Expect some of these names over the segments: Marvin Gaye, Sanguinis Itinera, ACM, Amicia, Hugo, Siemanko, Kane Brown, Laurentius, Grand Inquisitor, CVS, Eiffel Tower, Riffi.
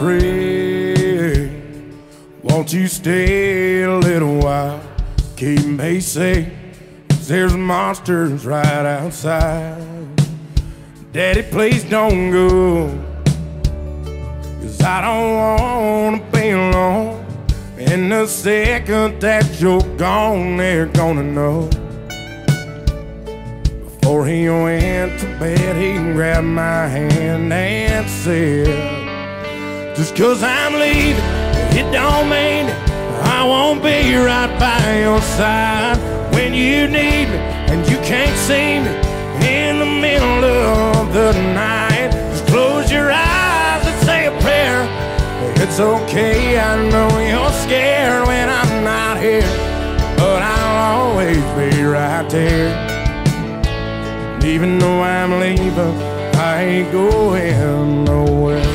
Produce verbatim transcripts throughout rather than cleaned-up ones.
friend, won't you stay a little while? Keep me safe, 'cause there's monsters right outside. Daddy, please don't go, 'cause I don't wanna be alone. And the second that you're gone, they're gonna know. Before he went to bed, he grabbed my hand and said, just 'cause I'm leaving, it don't mean that I won't be right by your side. When you need me and you can't see me in the middle of the night, just close your eyes and say a prayer. It's okay, I know you're scared when I'm not here, but I'll always be right there. And even though I'm leaving, I ain't going nowhere.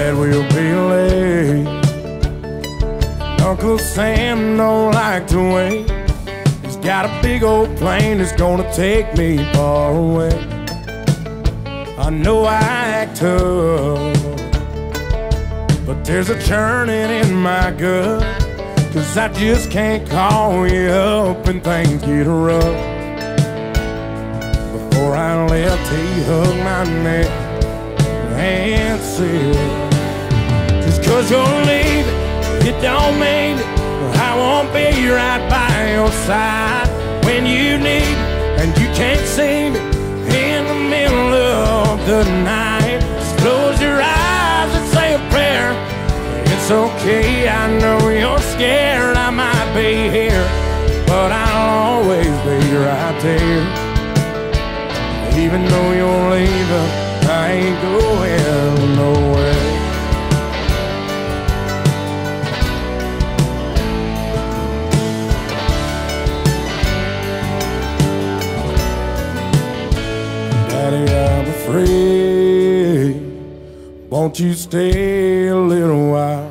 Dad will be late. Uncle Sam don't like to wait. He's got a big old plane that's gonna take me far away. I know I act tough, but there's a churning in my gut, 'cause I just can't call you up and things get rough. Before I left, he hugged my neck and said, just 'cause you're leaving, it don't mean that I won't be right by your side. When you need me and you can't see me in the middle of the night, just close your eyes and say a prayer. It's okay, I know you're scared, I might be here, but I'll always be right there. Even though you're leaving, I ain't going nowhere. Won't you stay a little while?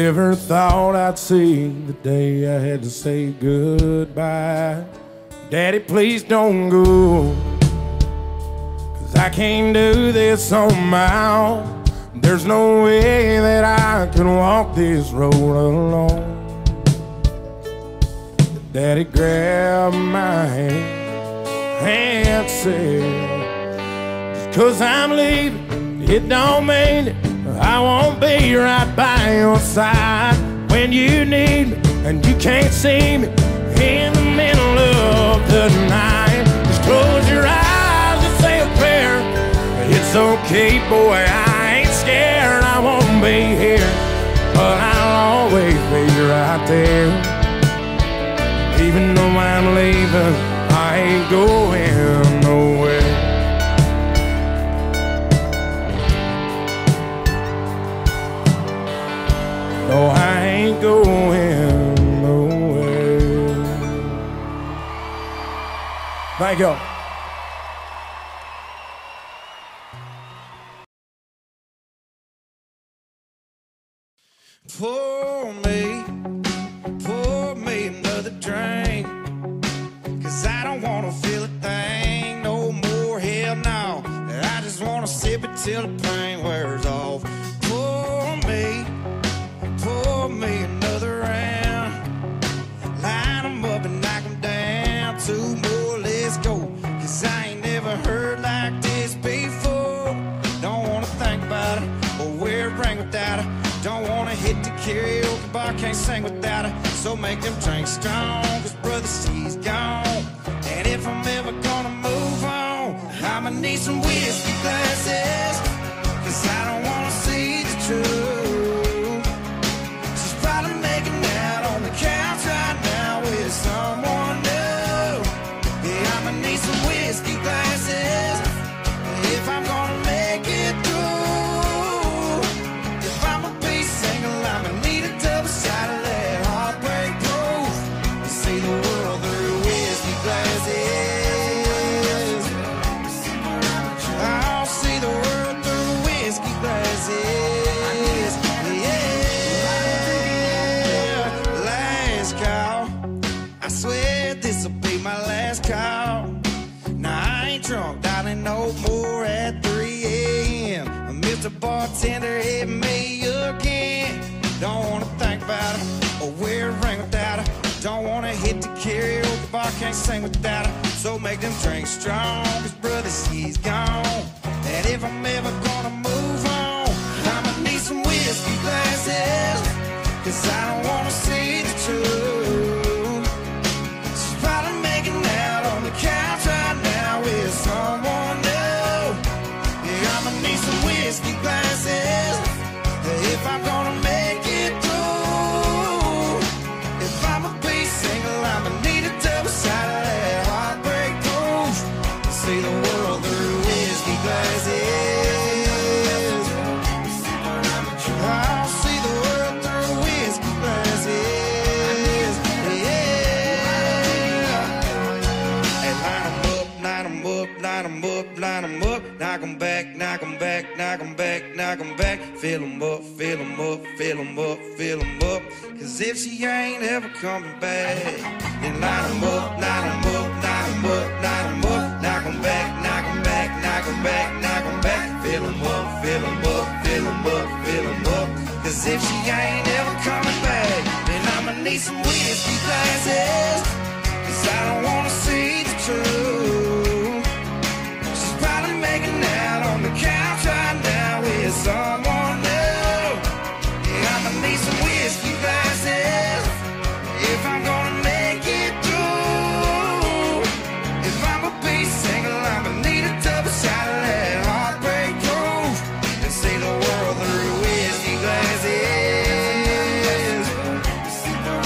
Never thought I'd see the day I had to say goodbye. Daddy, please don't go, 'cause I can't do this on my own. There's no way that I can walk this road alone. Daddy grabbed my hand and said, 'cause I'm leaving, it don't mean that I won't be right by your side. When you need me and you can't see me in the middle of the night, just close your eyes and say a prayer. It's okay, boy, I ain't scared, I won't be here, but I'll always be right there. Even though I'm leaving, I ain't going nowhere. No, I ain't going nowhere. Thank you. Pour me, pour me another drink, 'cause I don't want to feel a thing no more, hell no. I just want to sip it till the pain wears off. Pour me, pour me another round, line 'em up and knock 'em down. Two more, let's go, 'cause I ain't never heard like this before. Don't wanna think about it, or wear a ring without it. Don't wanna hit the karaoke bar, can't sing without it. So make them drinks strong, 'cause brother, she's gone. And if I'm ever gonna move on, I'ma need some whiskey glasses, 'cause I don't wanna see the truth. I'll see the world. door at three A M And Mister Bartender hit me again. Don't wanna think about it, or wear a ring without it. Don't wanna hit the karaoke bar, can't sing without it. So make them drinks strong, cause brother, she's gone. And if I'm ever gonna move on, I'ma need some whiskey glasses, cause I don't wanna see the truth. She's probably making out on the couch right now with someone new. Yeah, I'ma need some whiskey glasses, if I'm gonna make it through. If I'ma be single, I'ma need a double shot of that heartbreak groove, to see the world through whiskey glasses. I'll see the world through whiskey glasses. Yeah. And line 'em up, line 'em up, line 'em up, line 'em up. Knock 'em back, knock 'em back, knock 'em back, knock 'em back. Fill 'em up, fill 'em up, fill 'em up, fill 'em up. Cause if she ain't ever coming back, then line 'em up, line 'em up, line 'em up, line 'em up. Knock 'em back, knock 'em back, knock 'em back, knock 'em back. Fill 'em up, fill 'em up, fill 'em up, fill 'em up. Cause if she ain't ever coming back, then I'ma need some whiskey glasses, cause I don't wanna see the truth. She's probably making out on the couch right now with someone new. Yeah, I'ma need some whiskey glasses, if I'm gonna make it through. If I'ma be single, I'ma need a double shot of that heartbreak groove, and see the world through whiskey glasses.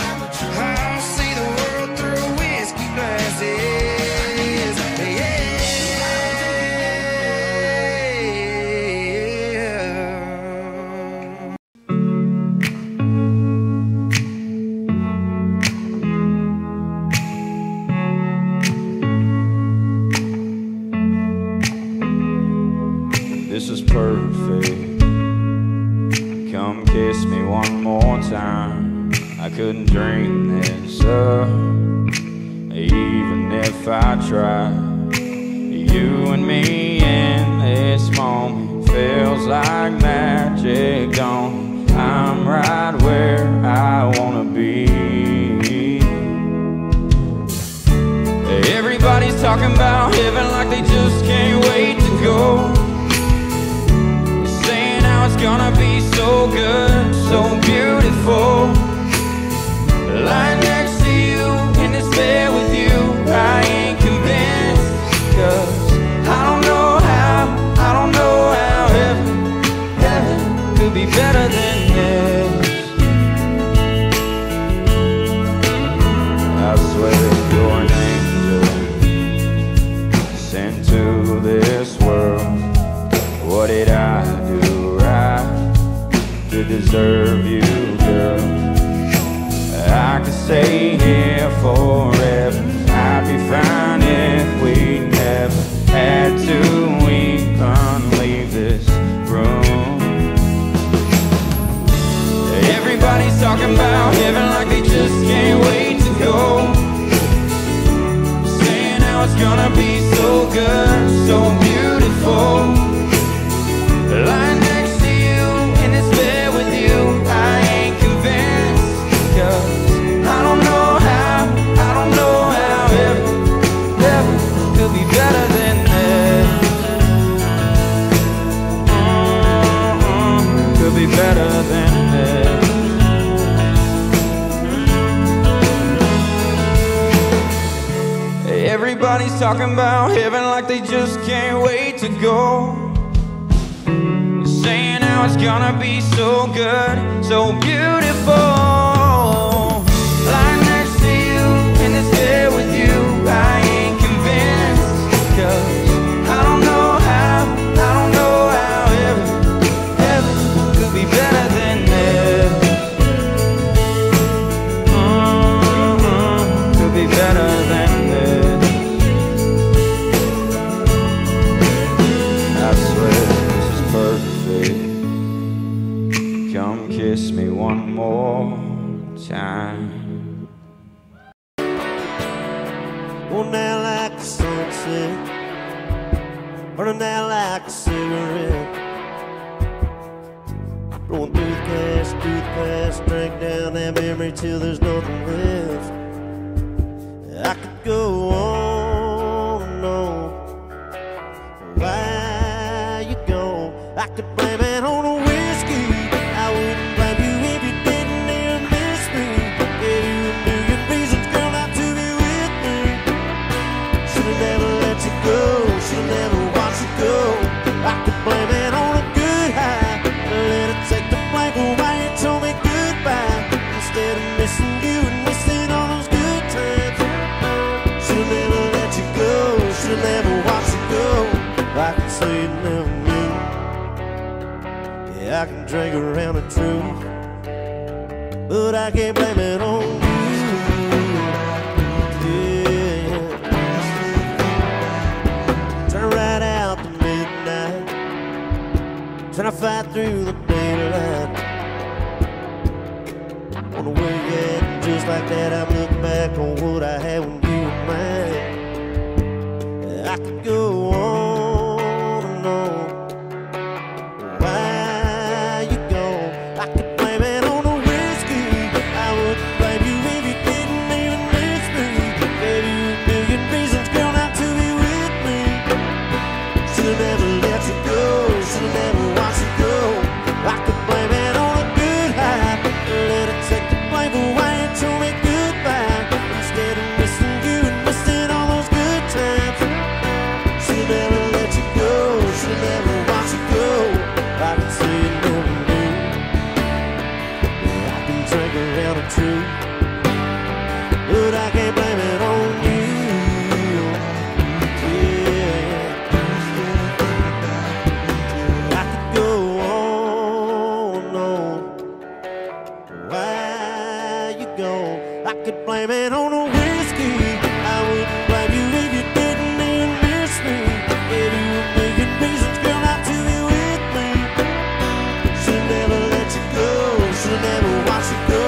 I'll see the world through whiskey glasses. Yeah. This is perfect. Come kiss me one more time. I couldn't dream this up, even if I tried. You and me in this moment feels like magic, don't it? I'm right where I wanna be. Everybody's talking about heaven like they just can't wait to go. It's gonna be so good, so beautiful. Lying next to you, in this bed with you, I ain't convinced. Cause I don't know how, I don't know how heaven, heaven could be better than this. I swear you're an angel sent to this world. What did I do to deserve you, girl? I could stay here forever. I'd be fine if we never had to even leave this room. Everybody's talking about heaven like they just can't wait to go. Saying how it's gonna be so good, so beautiful. Lying better than this. Everybody's talking about heaven like they just can't wait to go. Saying how it's gonna be so good, so beautiful. Lying next to you, in this bed with you, I ain't convinced. Cause I don't know how, I don't know how heaven, heaven could be better. Kiss me one more time. Well, now like the sunset, or the burn out like a cigarette. Blowing through the cash, through the past, drink down that memory till there's nothing left. I could go on and on. Why you gone? I could blame it on the whiskey. I wouldn't blame you if you didn't even miss me. Gave you a million reasons, girl, not to be with me. Should've never let you go. Should've never watched you go. I could blame it on a good high. Let it take the blame for why you told me goodbye. Instead of missing you and missing all those good times. Should've never let you go. Should've never watched you go. I can say it never. I can drink around the truth, but I can't blame it on you. Yeah. Turn right out to midnight, trying to fight through the daylight. On the way in, just like that, I look back on what I had when you were mine. I could go on. I could blame it on the whiskey. I wouldn't blame you if you didn't even miss me. Gave you a million reasons, girl, not to be with me. Should never let you go. Should never watch you go.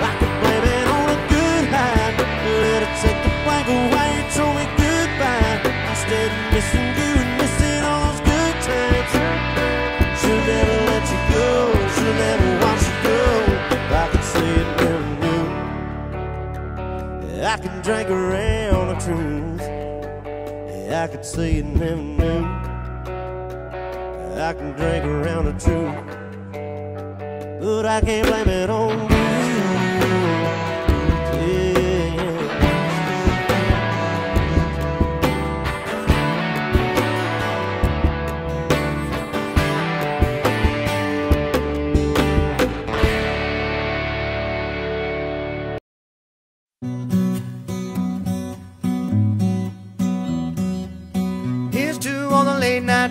I could blame it on a good high. Let it take the blank away. Told me goodbye. Instead of missing you and missing all those good times. Should never let you go. Should never watch you go. I could see it never. I can drink around the truth. Yeah, I could say it never knew. I can drink around the truth, but I can't blame it on you.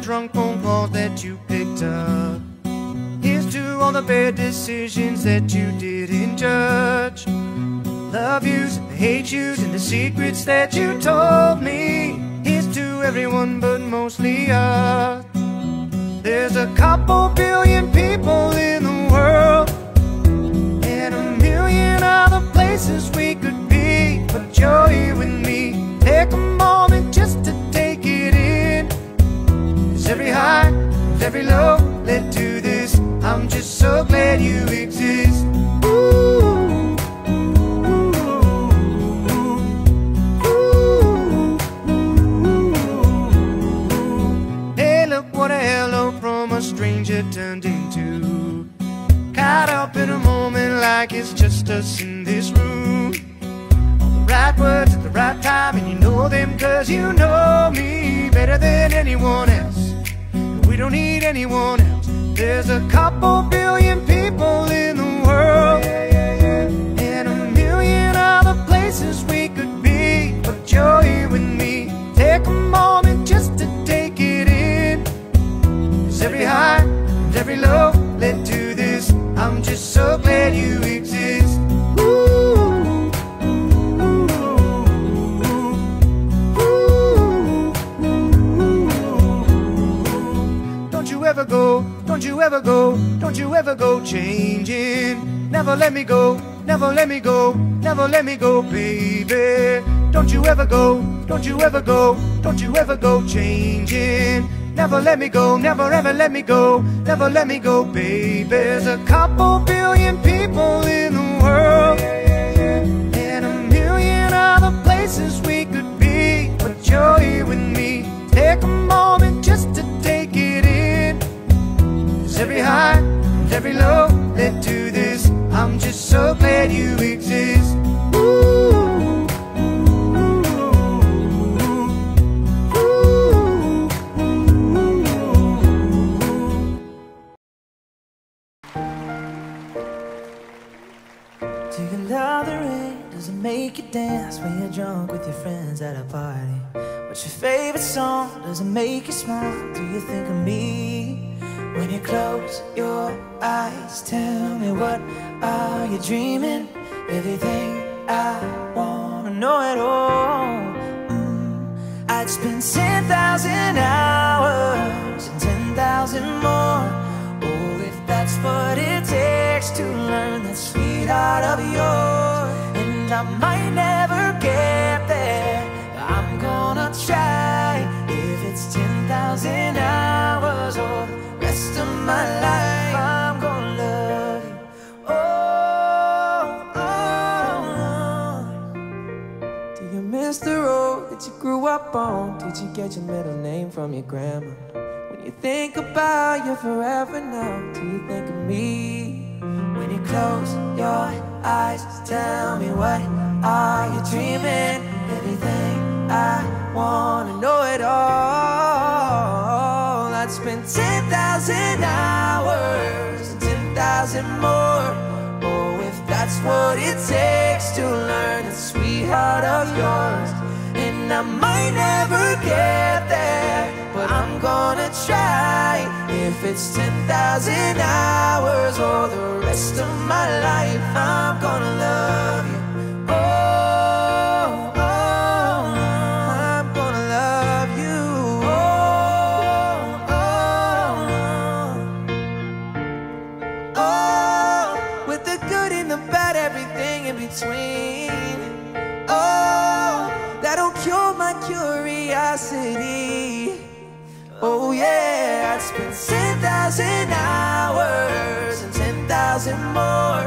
Drunk phone calls that you picked up. Here's to all the bad decisions that you didn't judge. Love yous, the hate yous, and the secrets that you told me. Here's to everyone but mostly us. There's a couple billion people in the world, and a million other places we could be. But you're here with me. Take a moment just to take it in. Every high, every low led to this. I'm just so glad you exist. Ooh, ooh, ooh, ooh, ooh. Hey, look what a hello from a stranger turned into. Caught up in a moment like it's just us in this room. All the right words at the right time, and you know them 'cause you know me better than anyone else. We don't need anyone else. There's a couple billion people in the world, yeah, yeah, yeah. And a million other places we could be. But you're here with me. Take a moment just to take it in. 'Cause every high and every low led to this. I'm just so glad you exist. Don't you ever go, don't you ever go, don't you ever go changing. Never let me go, never let me go, never let me go, baby. Don't you ever go, don't you ever go, don't you ever go changing. Never let me go, never ever let me go, never let me go, baby. There's a couple billion people in the world, and a million other places we could be, but you're here with me. Take a moment just to take it in. There's every high and every low led to this. I'm just so glad you exist. Make you dance when you're drunk with your friends at a party. What's your favorite song? Does it make you smile? Do you think of me? When you close your eyes, tell me what are you dreaming? Everything I wanna know at all. Mm. I'd spend ten thousand hours and ten thousand more. Oh, if that's what it takes to learn that sweetheart of yours. I might never get there, I'm gonna try. If it's ten thousand hours or rest of my life, I'm gonna love you. Oh, oh, oh. Do you miss the road that you grew up on? Did you get your middle name from your grandma? When you think about your forever now, do you think of me? When you close your eyes, tell me what are you dreaming? Everything I wanna know it all. I'd spend ten thousand hours and ten thousand more. Oh, if that's what it takes to learn the sweetheart of yours. And I might never get there, but I'm gonna try. If it's ten thousand hours or the rest of my life, I'm gonna love you. Oh, oh, I'm gonna love you. Oh, oh, oh, oh, with the good and the bad, everything in between. Oh, that'll cure my curiosity. Oh yeah, I'd spend ten thousand hours and ten thousand more.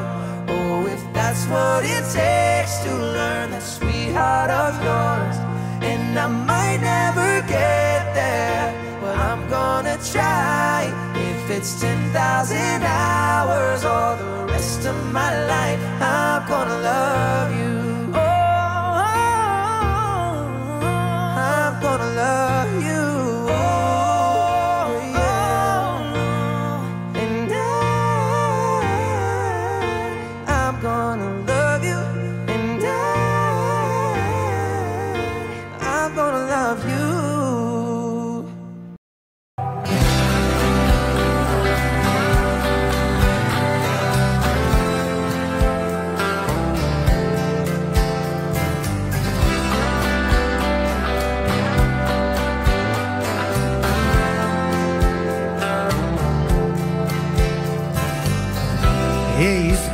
Oh, if that's what it takes to learn that sweetheart of yours. And I might never get there, but I'm gonna try. If it's ten thousand hours or the rest of my life, I'm gonna love you. Oh, I'm gonna love you.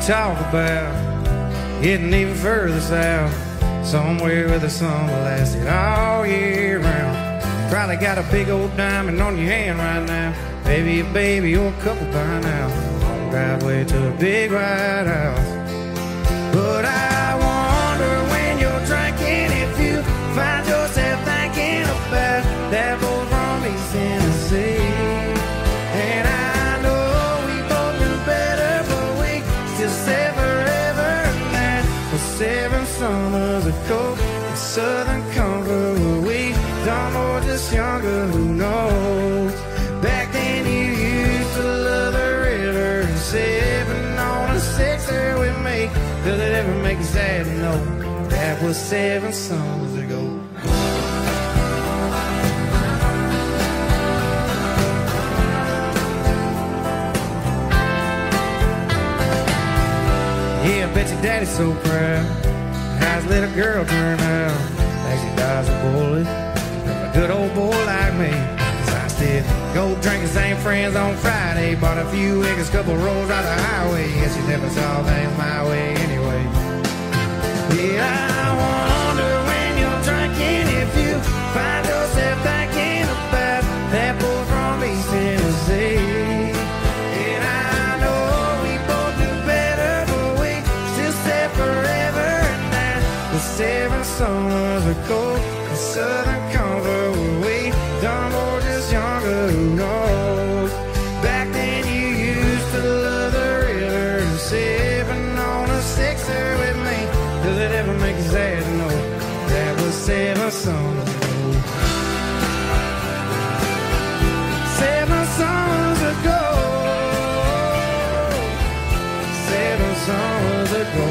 Talk about getting even further south, somewhere where the sun will last it all year round. Probably got a big old diamond on your hand right now, maybe a baby or a couple by now. Long drive way to a big white house. But I wonder when you're drinking if you find yourself thinking about that old Romney's Tennessee. Seven summers ago in southern comfort, we don't know, just younger, who knows. Back then you used to love the river and seven on a sixer we make. Does it ever make you sad? No, that was seven summers ago. Yeah, I bet your daddy's so proud how his little girl turned out. As she dodged a bullet from a good old boy like me. So I said, go drinking same friends on Friday. Bought a few acres, couple rolls out the highway. Guess you never saw things my way anyway. Yeah, I wonder when you're songs ago. Seven songs ago. Seven songs ago.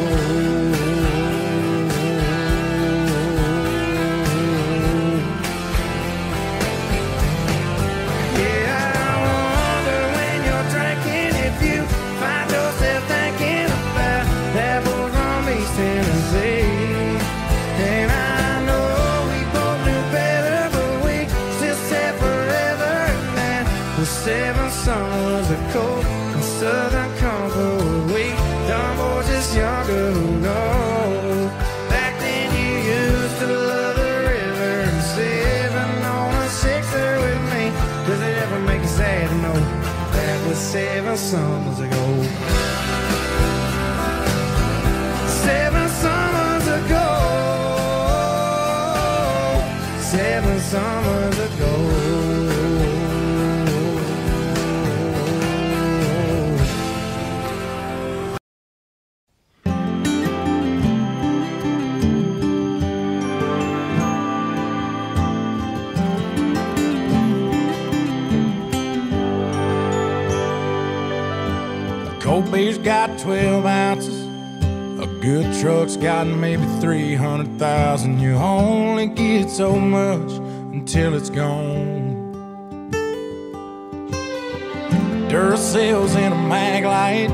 Seven songs ago in Southern Comfort, we dumb boys just younger who know. Back then you used to love the river and seven on a sixer with me. Does it ever make you sad to know that was seven songs ago? Cold beer's got twelve ounces. A good truck's got maybe three hundred thousand. You only get so much until it's gone. Duracell's in a mag light,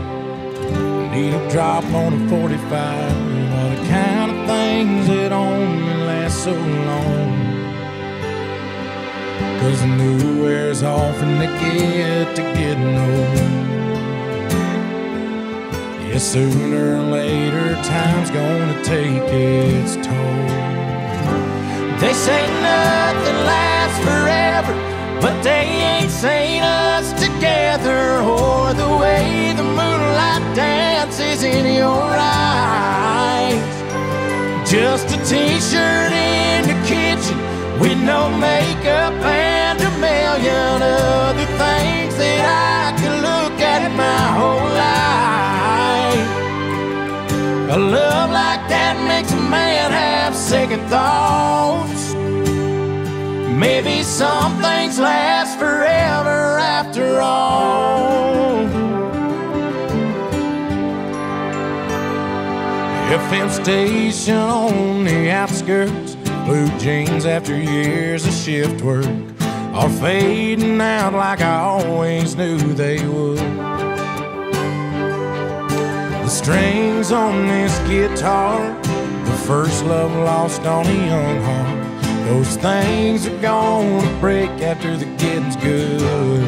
needle drop on a forty-five. All the kind of things that only last so long, 'cause the new wears off and they get to getting old. Yeah, sooner or later, time's gonna take its toll. They say nothing lasts forever, but they ain't seen us together, or the way the moonlight dances in your eyes. Just a t-shirt in the kitchen with no makeup and a million other things that I could look at my whole life. A love like that makes a man have second thoughts. Maybe some things last forever after all. F M station on the outskirts, blue jeans after years of shift work are fading out like I always knew they would. The strings on this guitar, the first love lost on a young heart, those things are gonna break after the getting's good,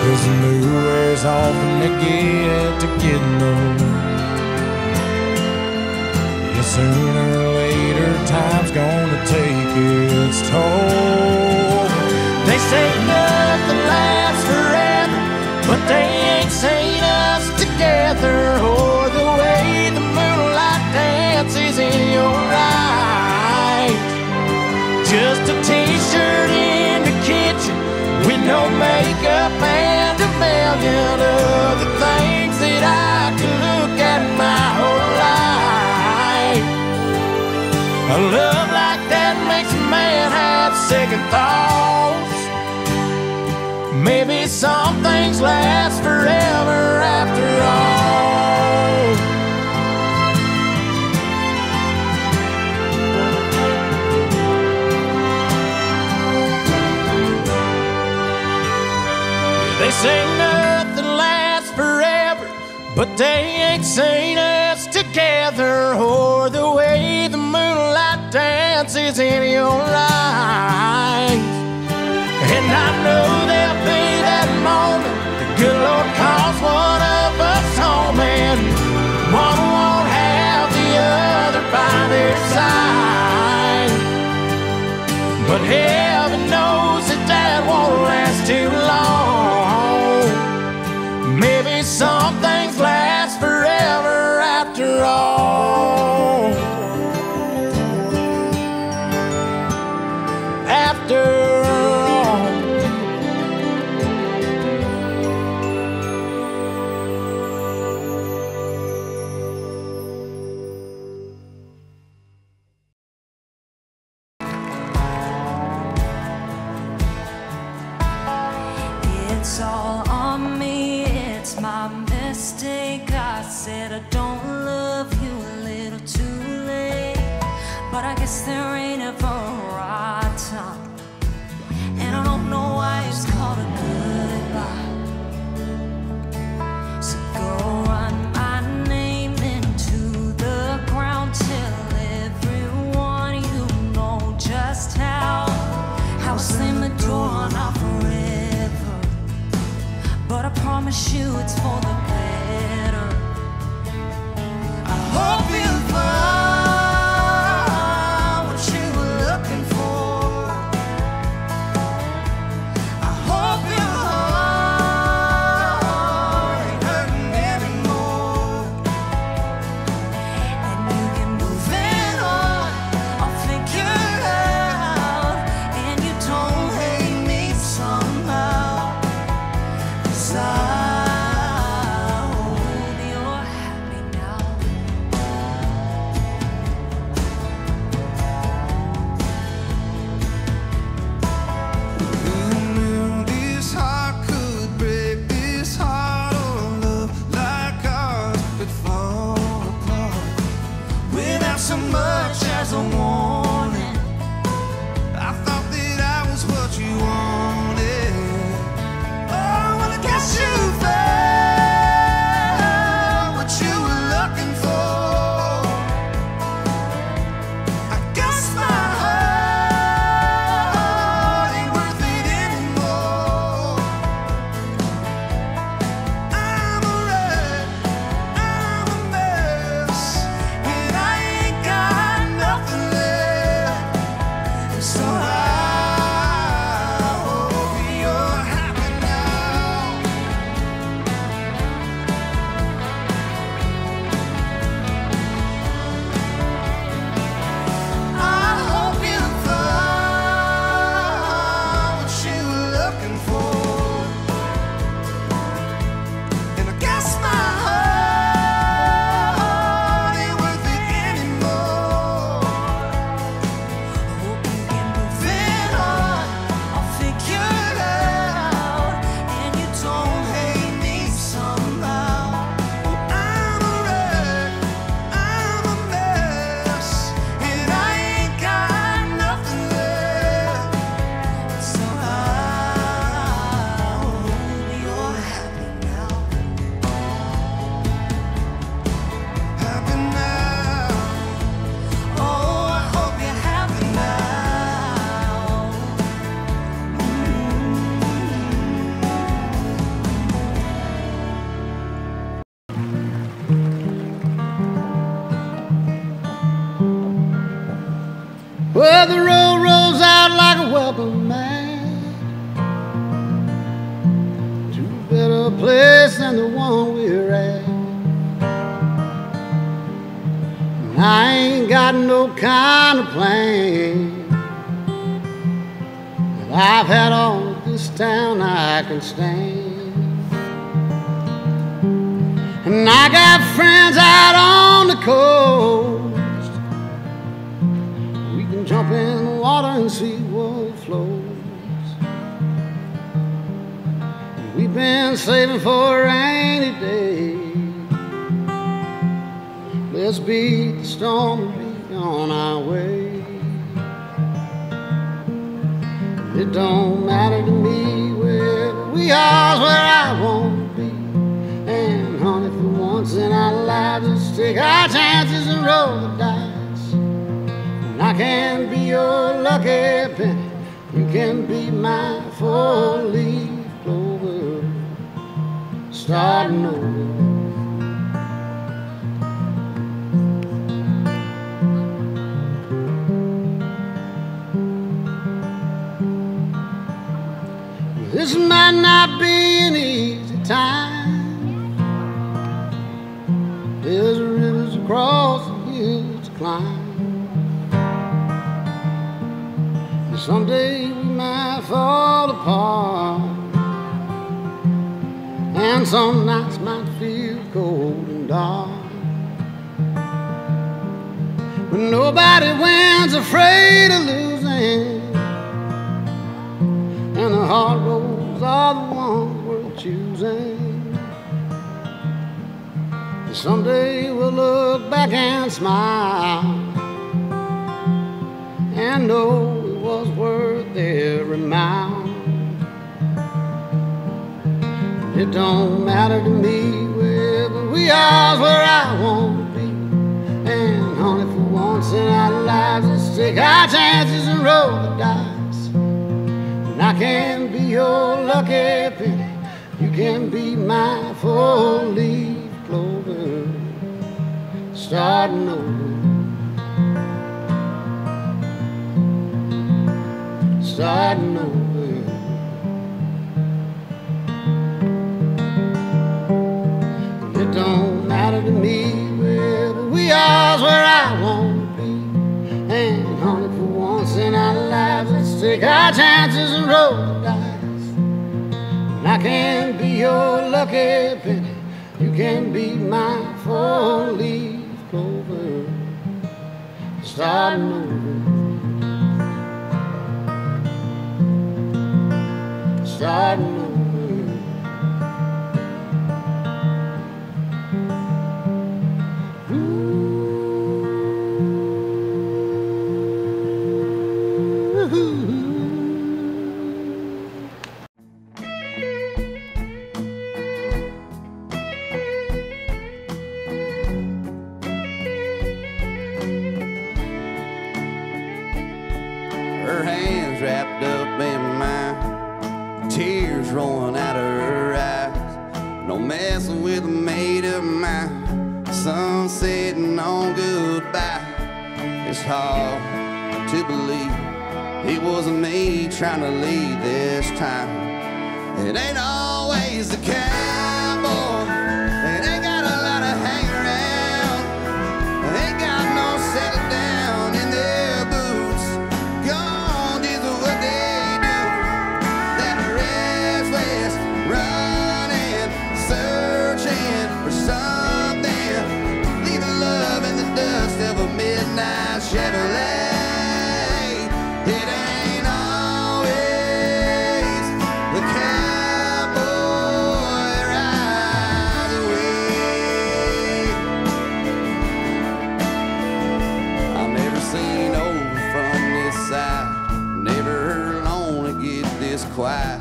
'cause the new wears off and they get to getting old. Yeah, sooner or later time's gonna take its toll. They say nothing lasts forever, but they ain't seen us together, or the way the moonlight dances in your eyes. Just a t-shirt in the kitchen with no makeup and a million other things that I could look at my whole life. A love like that makes a man have second thoughts. Maybe some things last forever after all. They say nothing lasts forever, but they ain't seen us together, or the way the moonlight dances in your eyes. And I know there'll be that moment the good Lord calls one of us home, and one won't have the other by their side. But heaven knows that that won't last too long. Maybe some things last forever after all. After all. It's all on me, it's my mistake. I said I don't love you, a little too late. But I guess there ain't ever a right time, and I don't know why it's called a goodbye. So go run my name into the ground, tell everyone you know just how How slim the door on our forever. But I promise you it's for the better. I hope you find what you were looking for. I hope your heart ain't hurting anymore, and you can move it on, I'll figure it out, and you don't hate me somehow. I hope you're happy now. Who knew this heart could break this heart? Oh, love like ours could fall apart without so much as a warning. I thought that I was what you wanted. Well, the road rolls out like a welcome mat to a better place than the one we're at. And I ain't got no kind of plan that I've had all this town I can stand. And I got friends out on the coast, jump in the water and see what flows. We've been saving for a rainy day. Let's beat the storm and be on our way. It don't matter to me where we are, where I want to be. And honey, for once in our lives, let's take our chances and roll the dice. And I can be your lucky penny, you can be my four-leaf clover, starting over. This might not be an easy time. There's rivers across the hills to climb. Someday we might fall apart, and some nights might feel cold and dark. But nobody wins afraid of losing, and the hard roads are the ones someday we'll look back and smile and know it was worth every mile. It don't matter to me wherever we are, where I want to be. And only for once in our lives, let's take our chances and roll the dice. And I can be your lucky penny, you can be my four-leaf clover, starting over, starting over. Don't matter to me wherever we are, where I want to be. And only for once in our lives, let's take our chances and roll the dice. And I can be your lucky penny, you can be my four-leaf clover, starting over, starting over. Her hands wrapped up in mine, tears rolling out of her eyes. No messing with a mate of mine, sun setting on goodbye. It's hard to believe it wasn't me trying to leave this time. It ain't always the cowboy, it ain't got a lot of hang around, it ain't got no settle down in this. Quiet.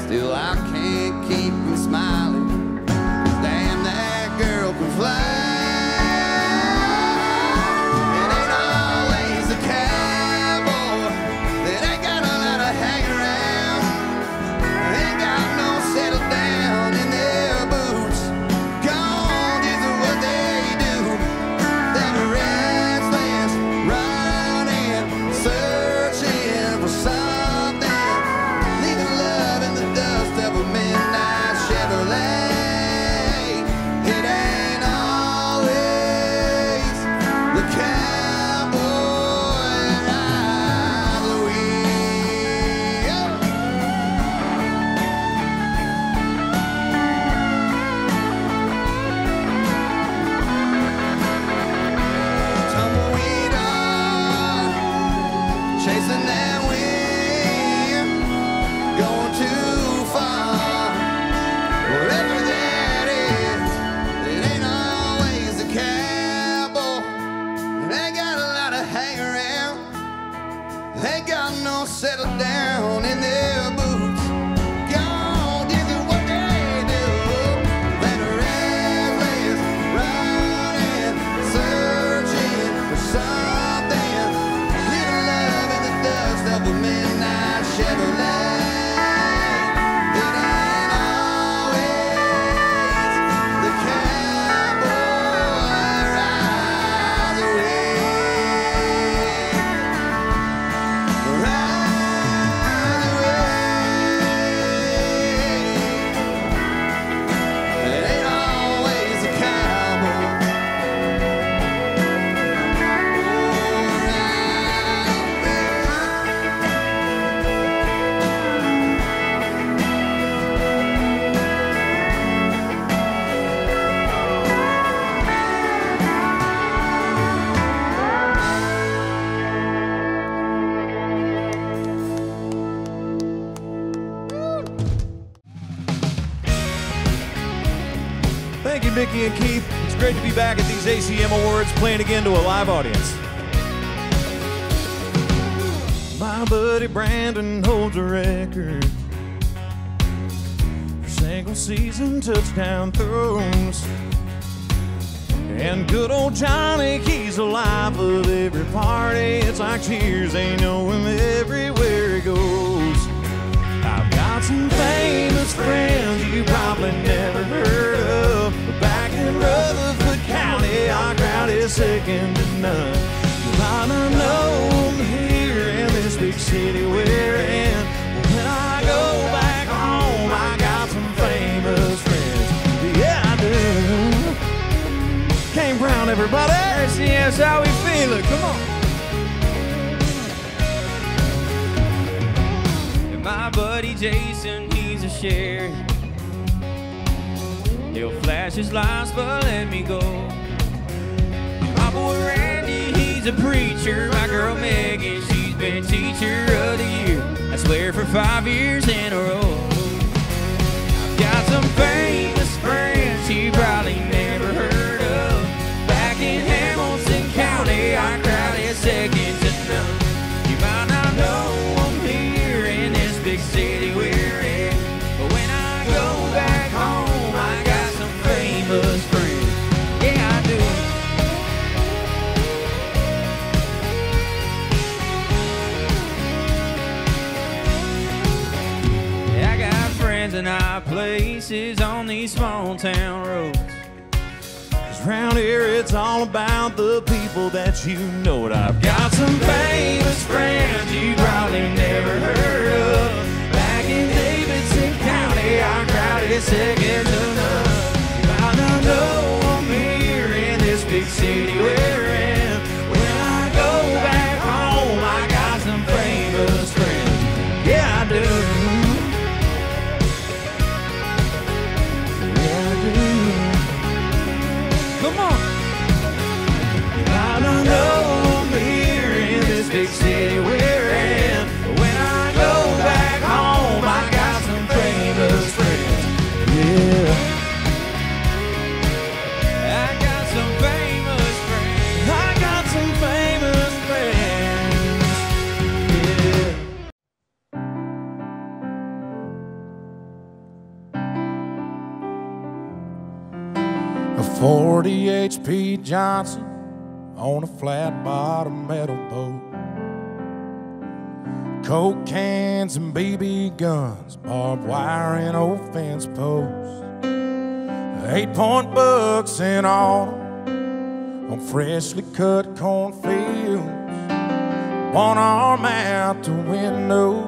Still I can't keep from smiling. Damn, that girl can fly. Mickey and Keith. It's great to be back at these A C M Awards, playing again to a live audience. My buddy Brandon holds a record for single season touchdown throws. And good old Johnny, he's alive of every party. It's like Cheers, they know him everywhere he goes. I've got some famous friends you probably never heard of. But back in Rutherford County, our crowd is second to none. You might not know them here in this big city we're in. But when I go back home, I got some famous friends. Yeah, I do. Kane Brown, everybody. That's how we feelin'. Come on. And my buddy Jason, he's a sheriff. He'll flash his lights, but let me go. My boy Randy, he's a preacher. My girl Megan, she's been teacher of the year. I swear for five years in a row. I've got some famous friends you probably never heard. And our places on these small town roads. 'Cause round here it's all about the people that you know. What I've got some famous friends you probably never heard of. Back in Davidson County, our crowd is second to none. You might not know I'm here in this big city we're in. When I go back home, I got some famous friends. Yeah, I do. Come on. I don't know I'm here in this big city we're in. But when I go back home, I got some famous friends. Yeah. I got some famous friends. I got some famous friends. Yeah. A forty H P Johnson on a flat bottom metal boat. Coke cans and B B guns, barbed wire and old fence posts. Eight point bucks in autumn on freshly cut cornfields. One arm out the window,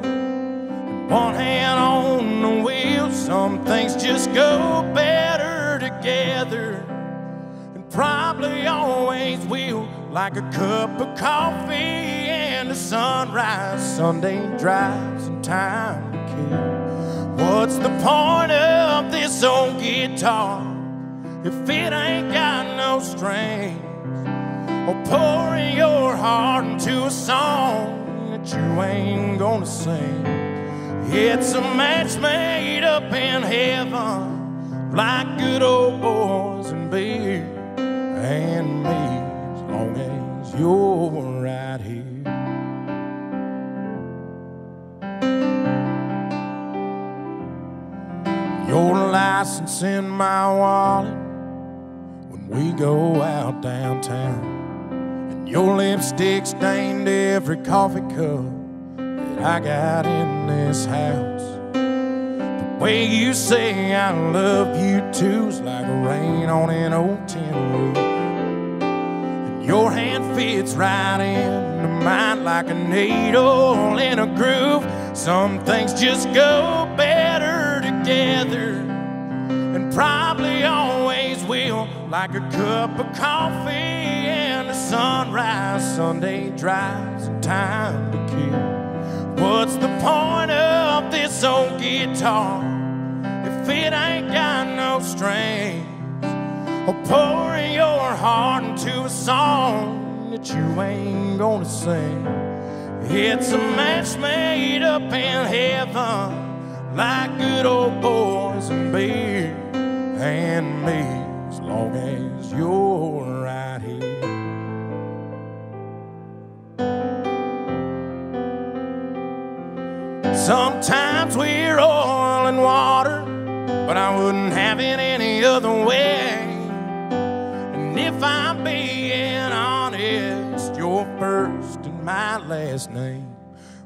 one hand on the wheel. Some things just go better together, probably always will, like a cup of coffee and a sunrise. Sunday drives and time to kill. What's the point of this old guitar if it ain't got no strings? Or pouring your heart into a song that you ain't gonna sing. It's a match made up in heaven, like good old boys and beer. And me, as long as you're right here. Your license in my wallet when we go out downtown, and your lipstick stained every coffee cup that I got in this house. The way you say I love you too's like rain on an old tin roof. And your hand fits right into mine like a needle in a groove. Some things just go better together, and probably always will, like a cup of coffee and a sunrise. Sunday drives and time to kill. What's the point of this old guitar if it ain't got no strings? Or pouring your heart into a song that you ain't gonna sing. It's a match made up in heaven, like good old boys and beer. And me, as long as you're right here. Sometimes we're oil and water, but I wouldn't have it any other way. And if I'm being honest, you're first and my last name.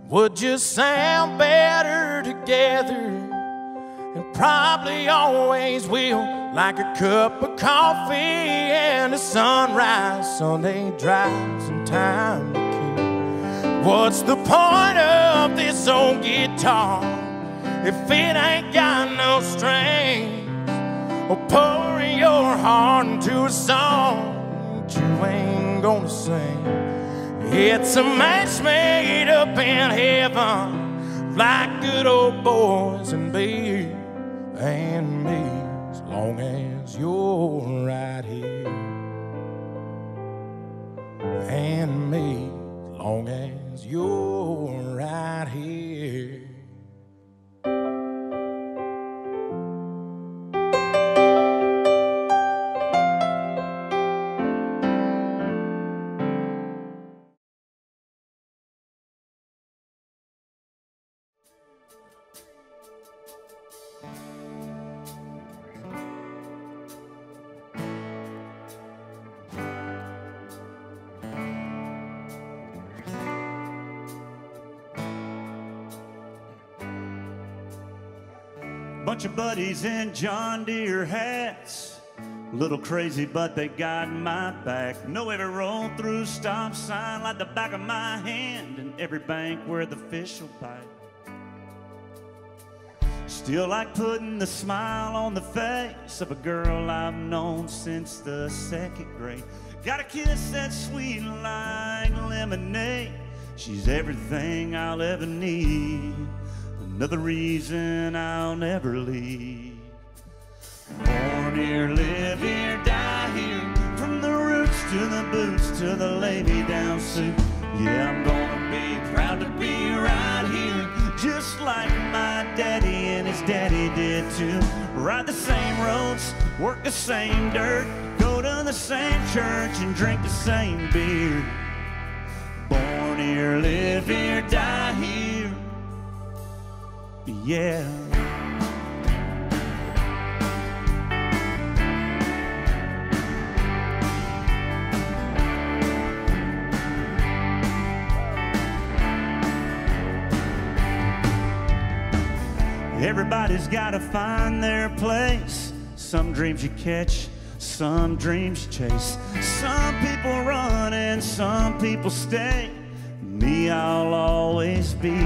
Would just sound better together, and probably always will, like a cup of coffee and a sunrise Sunday drive, some time to kill. What's the point of this old guitar if it ain't got no strings? Or pour your heart into a song that you ain't gonna sing. It's a match made up in heaven, like good old boys and beer and me, as long as you're right here. And me, as long as you're right here. Bunch of buddies in John Deere hats, a little crazy but they got my back. Know every roll through stop sign like the back of my hand, and every bank where the fish will bite. Still like putting the smile on the face of a girl I've known since the second grade. Gotta kiss that sweet like lemonade, she's everything I'll ever need, another reason I'll never leave. Born here, live here, die here, from the roots to the boots to the lay-me down suit. Yeah, I'm gonna be proud to be right here, just like my daddy and his daddy did too. Ride the same roads, work the same dirt, go to the same church and drink the same beer. Born here, live here, die here. Yeah. Everybody's got to find their place. Some dreams you catch, some dreams you chase. Some people run and some people stay. Me, I'll always be.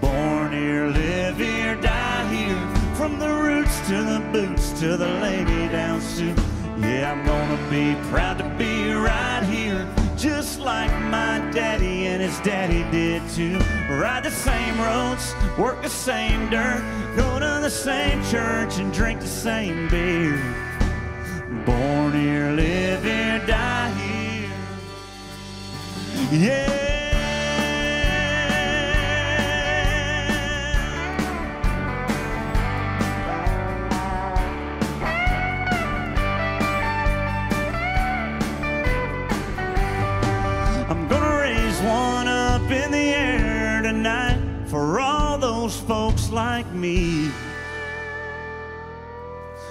Born here, live here, die here, from the roots to the boots to the lay-me down suit. Yeah, I'm gonna be proud to be right here, just like my daddy and his daddy did too. Ride the same roads, work the same dirt, go to the same church and drink the same beer. Born here, live here, die here. Yeah. For all those folks like me,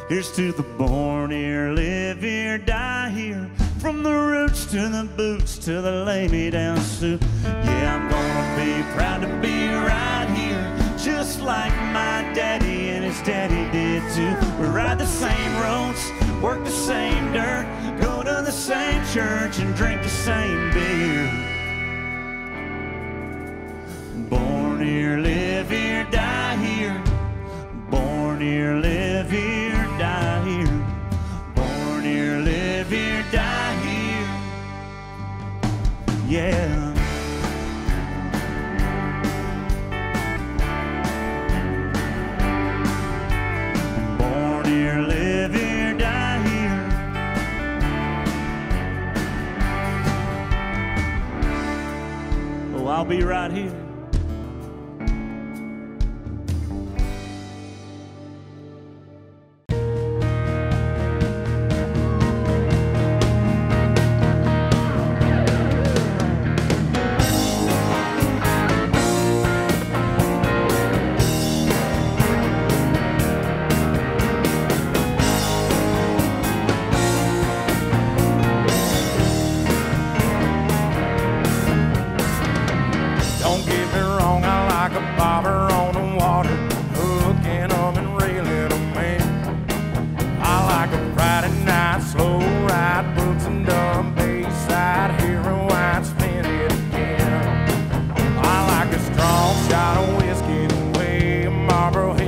here's to the born here, live here, die here, from the roots to the boots to the lay-me down suit. Yeah, I'm gonna be proud to be right here, just like my daddy and his daddy did too. We ride the same roads, work the same dirt, go to the same church and drink the same beer. Born here, live here, die here. Born here, live here, die here. Born here, live here, die here. Yeah. Born here, live here, die here. Oh, I'll be right here.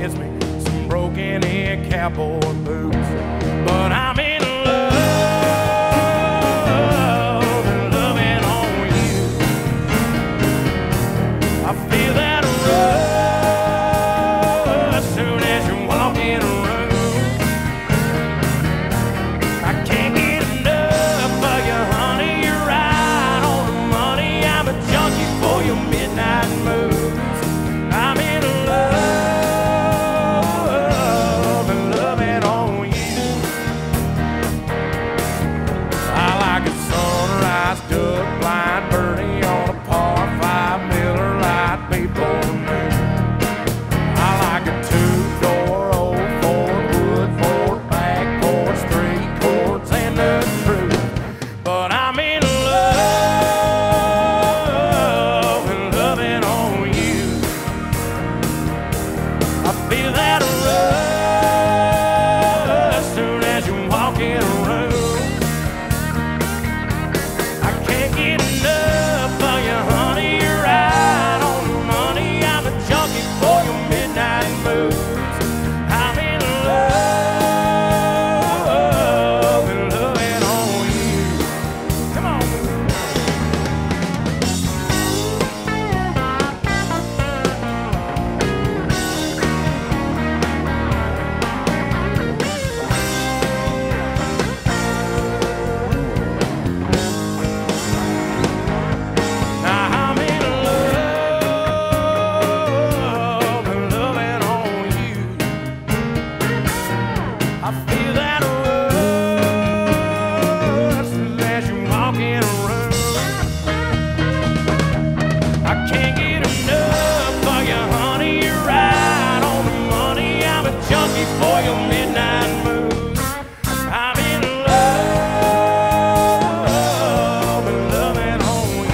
gets me some broken-in cowboy boots. But I'm in love and loving on you. I feel that rush as soon as you walk in the room. I can't get enough of you, honey. You're right on the money. I'm a junkie for your midnight moves. Feel that rush as soon as you walk in a room. I can't get enough of you, honey. You're right on the money. I'm a junkie for your midnight moves. I'm in love and loving on you. Come on. I feel that rush as you walk in a room. I can't get enough of you, honey. You're right on the money. I'm a junkie for your midnight moves. I'm in love and loving on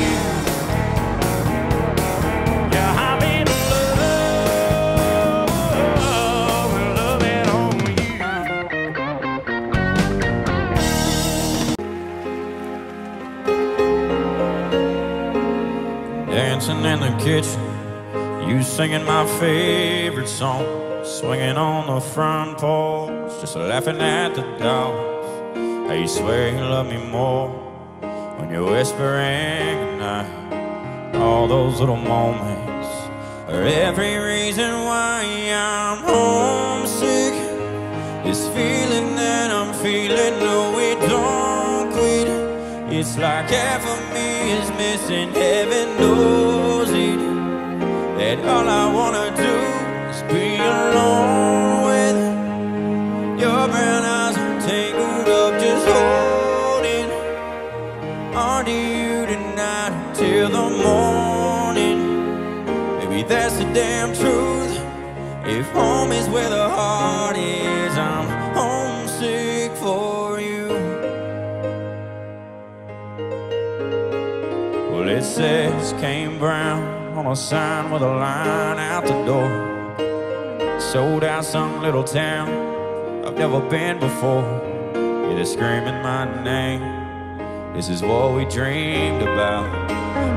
you. Yeah, I'm in love and loving on you. Dancing in the kitchen, you singing my favorite song, swinging on the front porch, just laughing at the dogs. How you swear you love me more when you're whispering goodnight. All those little moments are every reason why I'm homesick. This feeling that I'm feeling, no, it don't quit. It's like half of me is missing, heaven knows it. That all I wanna do is be alone with your brown eyes, tangled up, just holding on to you tonight till the morning. Maybe that's the damn truth. If home is where the heart is, I'm homesick for you. Well, it says Kane Brown on a sign with a line out the door. Sold out some little town I've never been before. Yeah, they're screaming my name. This is what we dreamed about.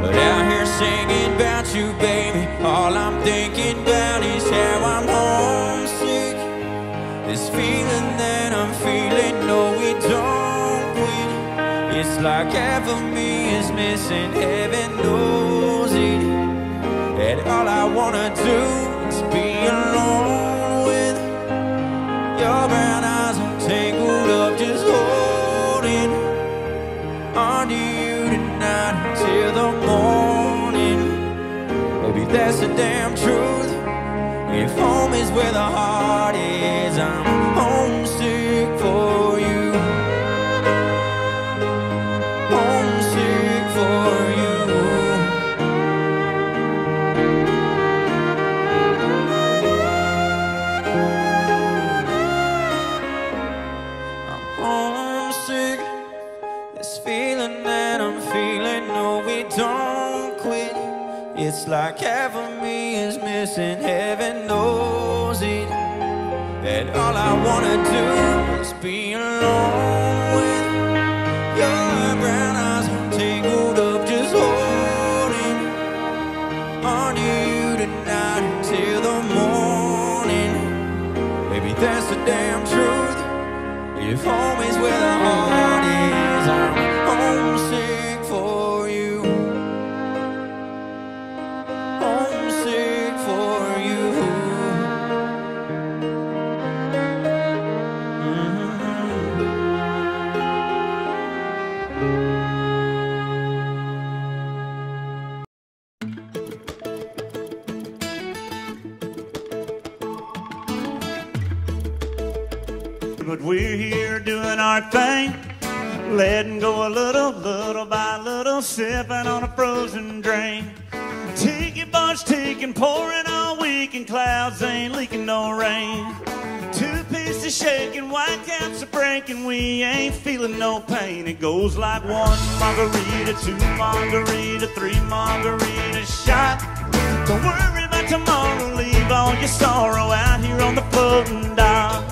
But out here singing about you, baby, all I'm thinking about is how I'm homesick. This feeling that I'm feeling, no, it don't quit. It's like half of me is missing, heaven knows it. And all I wanna do is be alone with your brown eyes, I'm tangled up, just holding on to you tonight till the morning. Maybe that's the damn truth. If home is where the heart is, I'm homesick for you. Homesick for you. I'm homesick. This feeling that I'm feeling, no, it don't quit. It's like half of me is missing, heaven knows it. That all I wanna do is be alone with your brown eyes, I'm tangled up, just holding on to you tonight till the morning. that's the damn truth. If home is where the heart is, I'm homesick for you. Homesick for you. Mm-hmm. But we're here doing our thing, letting go a little, little by little, sipping on a frozen drink. Tiki bars ticking, pouring all week, and clouds ain't leaking no rain. Two pieces shaking, white caps are breaking, we ain't feeling no pain. It goes like one margarita, two margarita, three margarita shot. Don't worry about tomorrow, leave all your sorrow out here on the floating dock.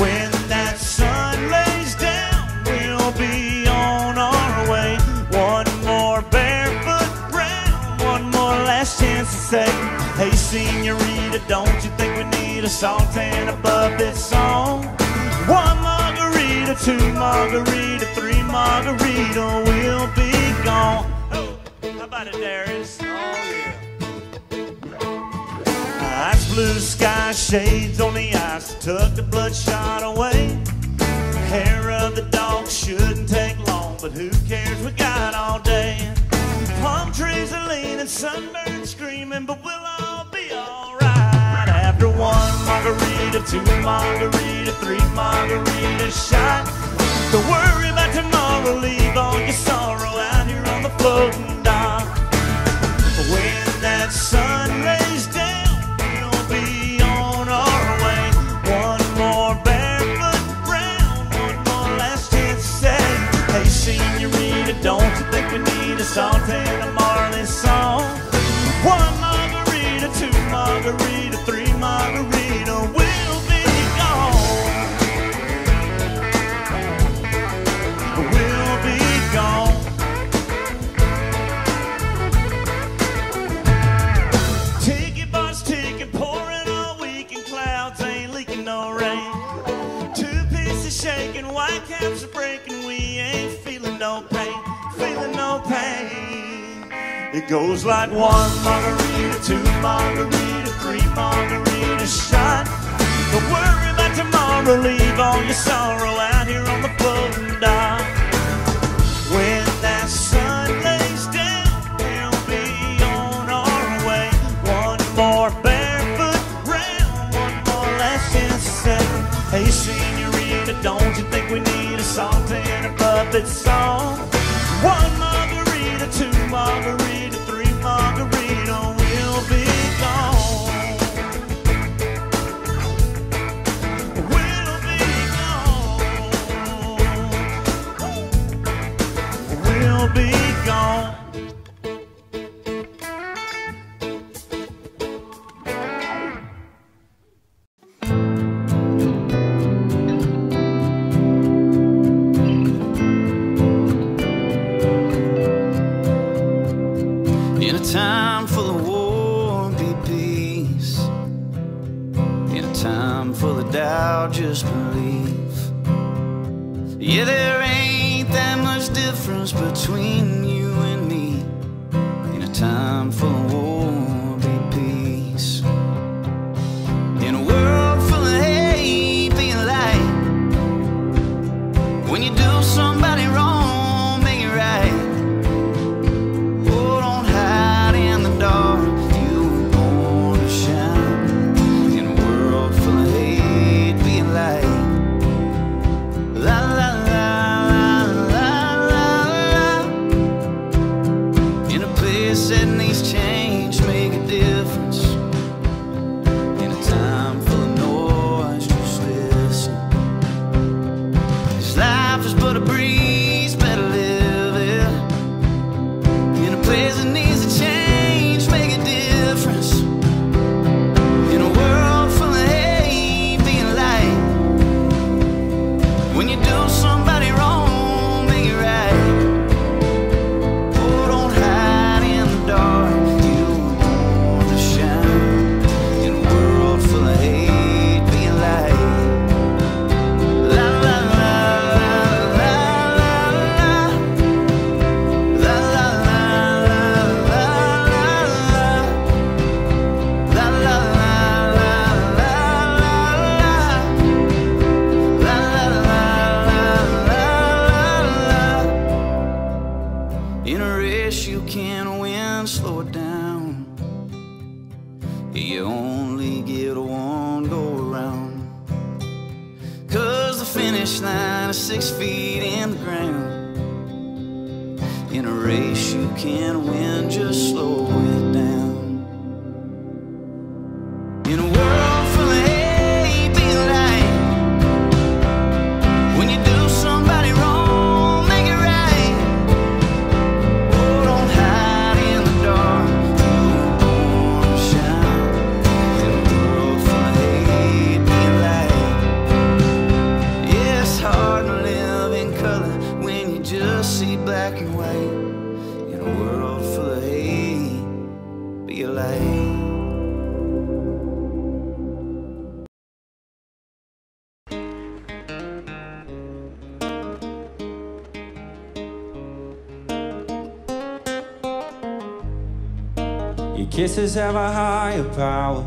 When that sun lays down, we'll be on our way. One more barefoot round, one more last chance to say, hey señorita, don't you think we need a salt and a puppet song? One margarita, two margarita, three margarita, we'll be gone. Oh, how about it, Darius? Oh, yeah. Ice blue sky, shades on the ice, tuck the bloodshot away. Hair of the dog shouldn't take long, but who cares, we got all day. Palm trees are leaning, sunburn screaming, but we'll all be alright. After one margarita, two margarita, three margarita shot. Don't worry about tomorrow, leave all your sorrow out here on the floating dock. When that sun rays down, salt and a Marley song. One margarita, two margarita, three margarita, we'll be gone. We'll be gone. Ticket bars ticking, pouring all week, and clouds ain't leaking no rain. Two pieces shaking, white caps are breaking, we ain't feeling no pain. Feeling no pain. It goes like one margarita, two margarita, three margarita shot. Don't worry about tomorrow, leave all your sorrow out here on the floating dock. When that sun lays down, we'll be on our way. One more barefoot round, one more last chance to say, hey señorita, don't you think we need a salt and a puppet song? One margarita, two margarita, three margarita, we'll be gone. We'll be gone. We'll be gone. Just believe. Yeah, there ain't that much difference between you and me. In a time full of war, be peace. In a world full of hate, be a light. When you do somebody wrong, make it right. Oh, don't hide in the dark. Setting these chains. finish line of six feet in the ground. In a race you can't win, just slow it down. In a world full of hate, be light. When you do somebody wrong, make it right. Oh, don't hide in the dark, you're born to shine. In a world full of hate, be light. Yeah, it's hard to live in color when you just see black and white. In a world full of hate, be a light. Your kisses have a higher power.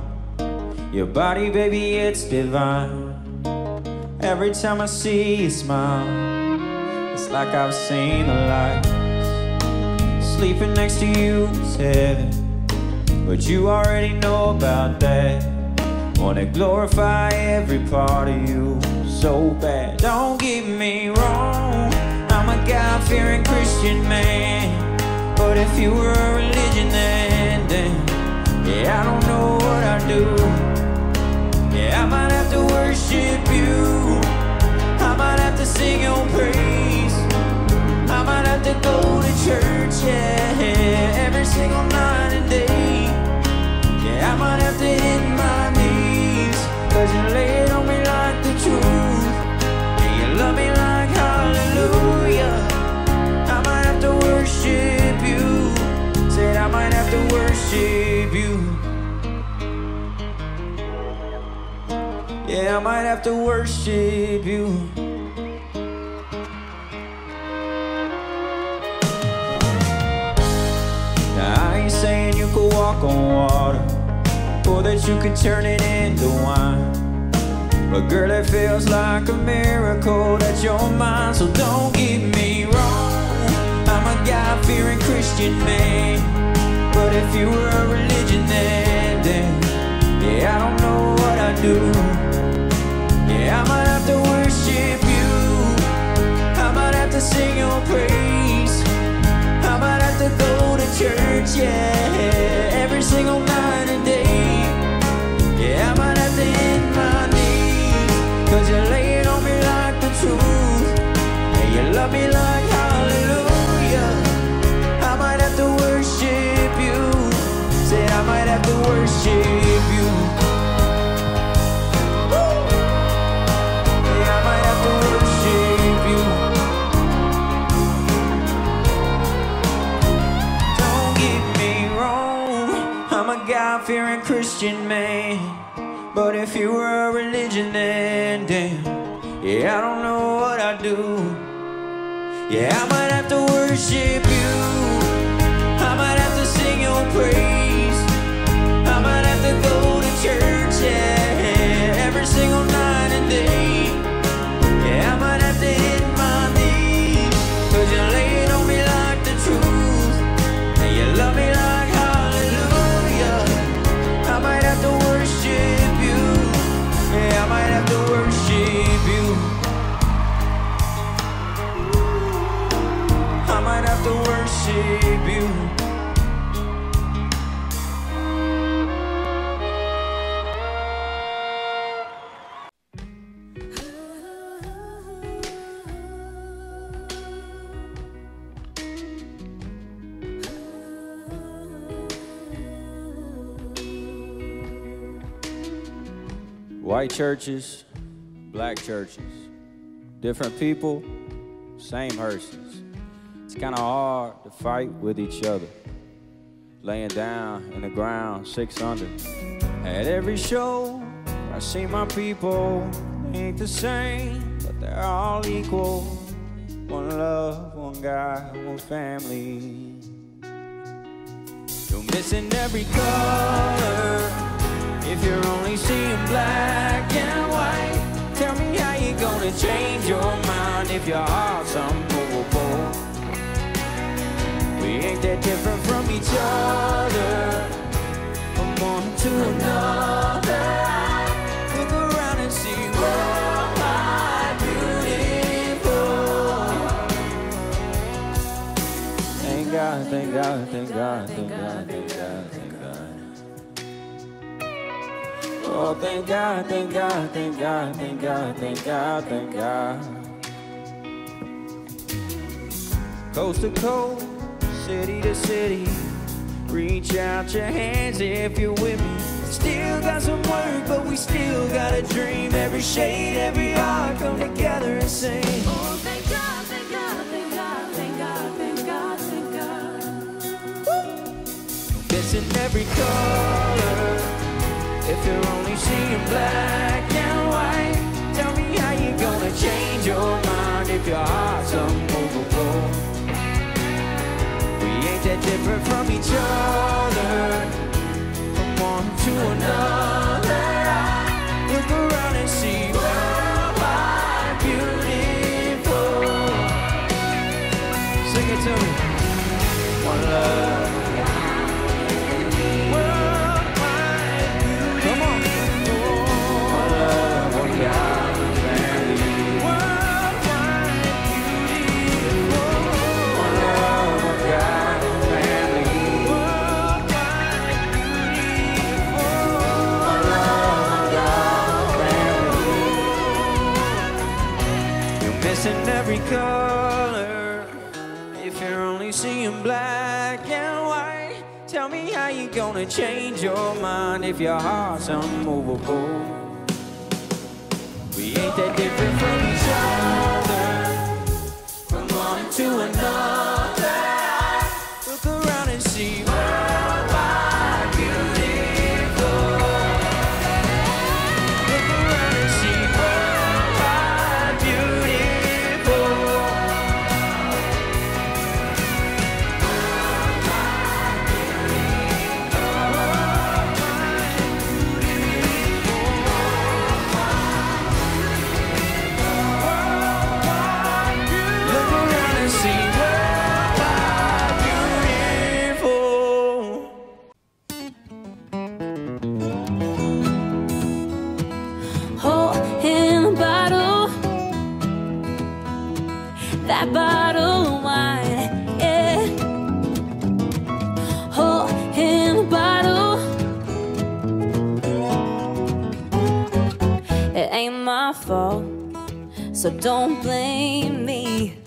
Your body, baby, it's divine. Every time I see you smile, it's like I've seen the light. Sleeping next to you is heaven, but you already know about that. Wanna glorify every part of you so bad. Don't get me wrong, I'm a God-fearing Christian man, but if you were a religion then, then, yeah, I don't know what I'd do. Yeah, I might have to worship you, I might have to sing your praise, I might have to go to church, yeah, every single night and day. Yeah, I might have to hit my knees, cause you lay it on me like the truth, and you love me like hallelujah. I might have to worship, said I might have to worship you. Yeah, I might have to worship you. Now I ain't saying you could walk on water, or that you could turn it into wine, but girl, it feels like a miracle that you're mine. So don't get me wrong, I'm a God-fearing Christian man, but if you were a religion then, then, yeah, I don't know what I'd do. Yeah, I might have to worship you, I might have to sing your praise, I might have to go to church, yeah, every single night and day. Yeah, I might have to hit my knees, cause you lay it on me like the truth, and you love me like hallelujah. I might have to worship you. Woo! Yeah, I might have to worship you. Don't get me wrong, I'm a God-fearing Christian man, but if you were a religion then, damn, yeah, I don't know what I'd do. Yeah, I might have to worship you, I might have to sing your praise, I might have to go to church, yeah, every single night and day. Yeah, I might have to hit my knees, cause you lay it on me like the truth, and you love me like hallelujah. I might have to worship you, yeah, I might have to worship you. I might have to worship you. White churches, black churches, different people, same hearses. It's kind of hard to fight with each other, laying down in the ground six under. At every show, I see my people, they ain't the same, but they're all equal. One love, one God, one family. You're missing every color if you're only seeing black and white. Tell me how you gonna change your mind if your heart's unmovable. We ain't that different from each other, from one to another. Look around and see worldwide beauty. God, thank God, thank God, thank God, thank God. Oh, thank God, thank God, thank God, thank God, thank God, thank God. Coast to coast, city to city, reach out your hands if you're with me. Still got some work, but we still got a dream. Every shade, every heart, come together and sing. Oh, thank God, thank God, thank God, thank God, thank God, thank God. Missing every color, if you're only seeing black and white. Tell me how you're gonna change your mind if your heart's unmovable. That different from each other, from one to another. Look around and see worldwide beautiful. Sing it to me. One love, worldwide beautiful. Come on. One love, one God, one family. Worldwide beautiful. One love, one God. In every color, if you're only seeing black and white, tell me how you gonna change your mind if your heart's unmovable. We ain't that different from each other, from one to another. Look around and see worldwide beautiful. Look around and see worldwide beautiful. That bottle of wine, yeah. Hole in the bottle. It ain't my fault, so don't blame me.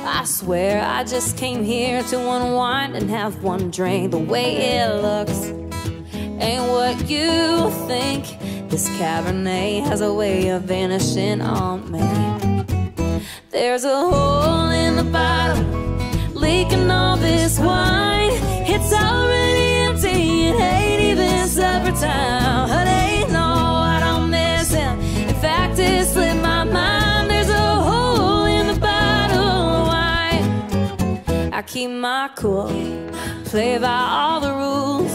I swear I just came here to unwind and have one drink. The way it looks ain't what you think. This Cabernet has a way of vanishing on me. There's a hole in the bottle, leaking all this wine. It's already empty, it ain't even supper time. Honey, no, I don't miss him. In fact, it slipped my mind. There's a hole in the bottle of wine. I keep my cool, play by all the rules.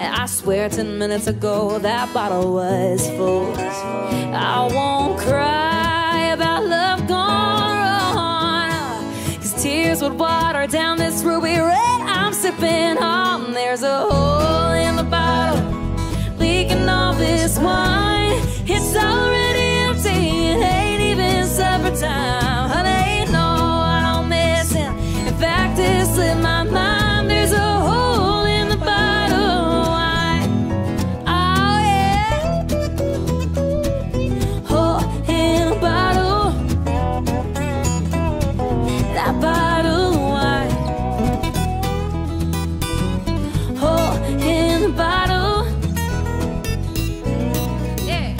And I swear ten minutes ago that bottle was full. I won't cry about love gone wrong, 'cause tears would water down this ruby red I'm sipping on. There's a hole in the bottle, leaking all this wine. It's already empty, it ain't even supper time. Honey, no, I don't miss him. In fact, it slipped my mind. There's a hole in the bottle of wine. Oh yeah, hole in the bottle. That bottle of wine, hole in the bottle. Yeah.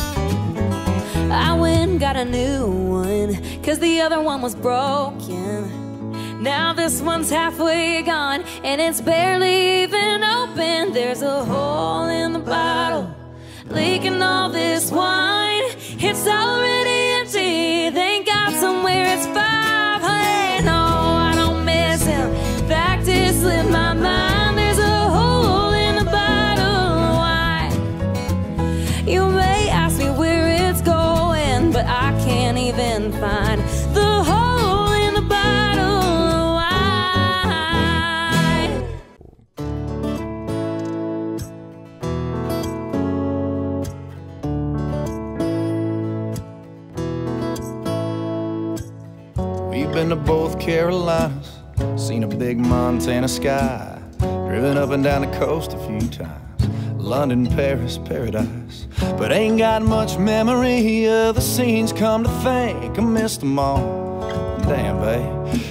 I went and got a new one, 'cause the other one was broken. Now this one's halfway gone, and it's barely even open. There's a hole in the bottle, leaking all this wine. It's already empty, thank God somewhere it's five. Hey, no, I don't miss him. In fact, it slipped my mind. There's a hole in the bottle. Why? You may ask me where it's going, but I can't even find the hole in the bottle. Why? Been to both Carolinas, seen a big Montana sky, driven up and down the coast a few times, London, Paris, paradise, but ain't got much memory of the scenes. Come to think, I missed them all. Damn, babe,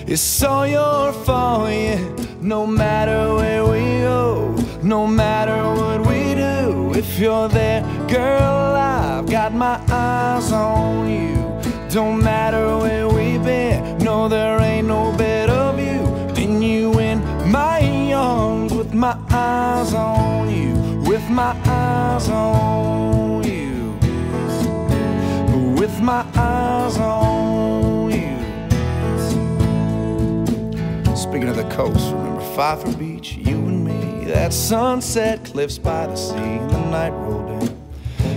it's all your fault, yeah. No matter where we go, no matter what we do, if you're there, girl, I've got my eyes on you. Don't matter where we've been, no, there ain't no bit of you. Then you in my arms, with my eyes on you, with my eyes on you, with my eyes on you. Speaking of the coast, remember Fifer Beach, you and me, that sunset, cliffs by the sea, and the night rolled in.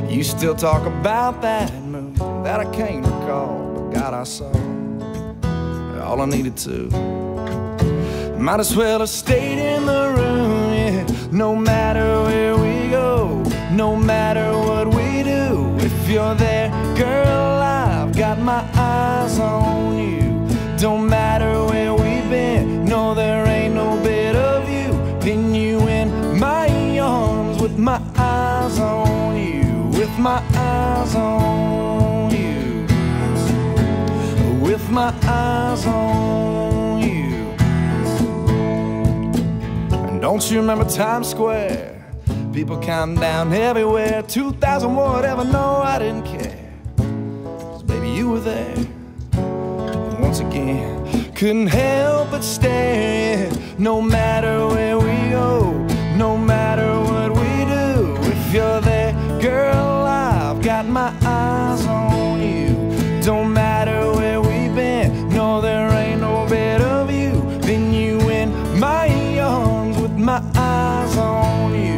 You still talk about that moon that I can't recall, but God, I saw all I needed to. Might as well have stayed in the room, yeah. No matter where we go, no matter what we do, if you're there, girl, I've got my eyes on you. Don't matter where we've been, no, there ain't no bit of you. Then you in my arms, with my eyes on you, with my eyes on you, with my eyes on you. Don't you remember Times Square? People counting down everywhere. two thousand whatever, no, I didn't care, 'cause baby, you were there. And once again, couldn't help but stare. No matter where we go, no matter what we do, if you're there, girl, I've got my eyes on you. Don't matter where we've been, no, there ain't no better of you. Then you in my arms, with my eyes on you,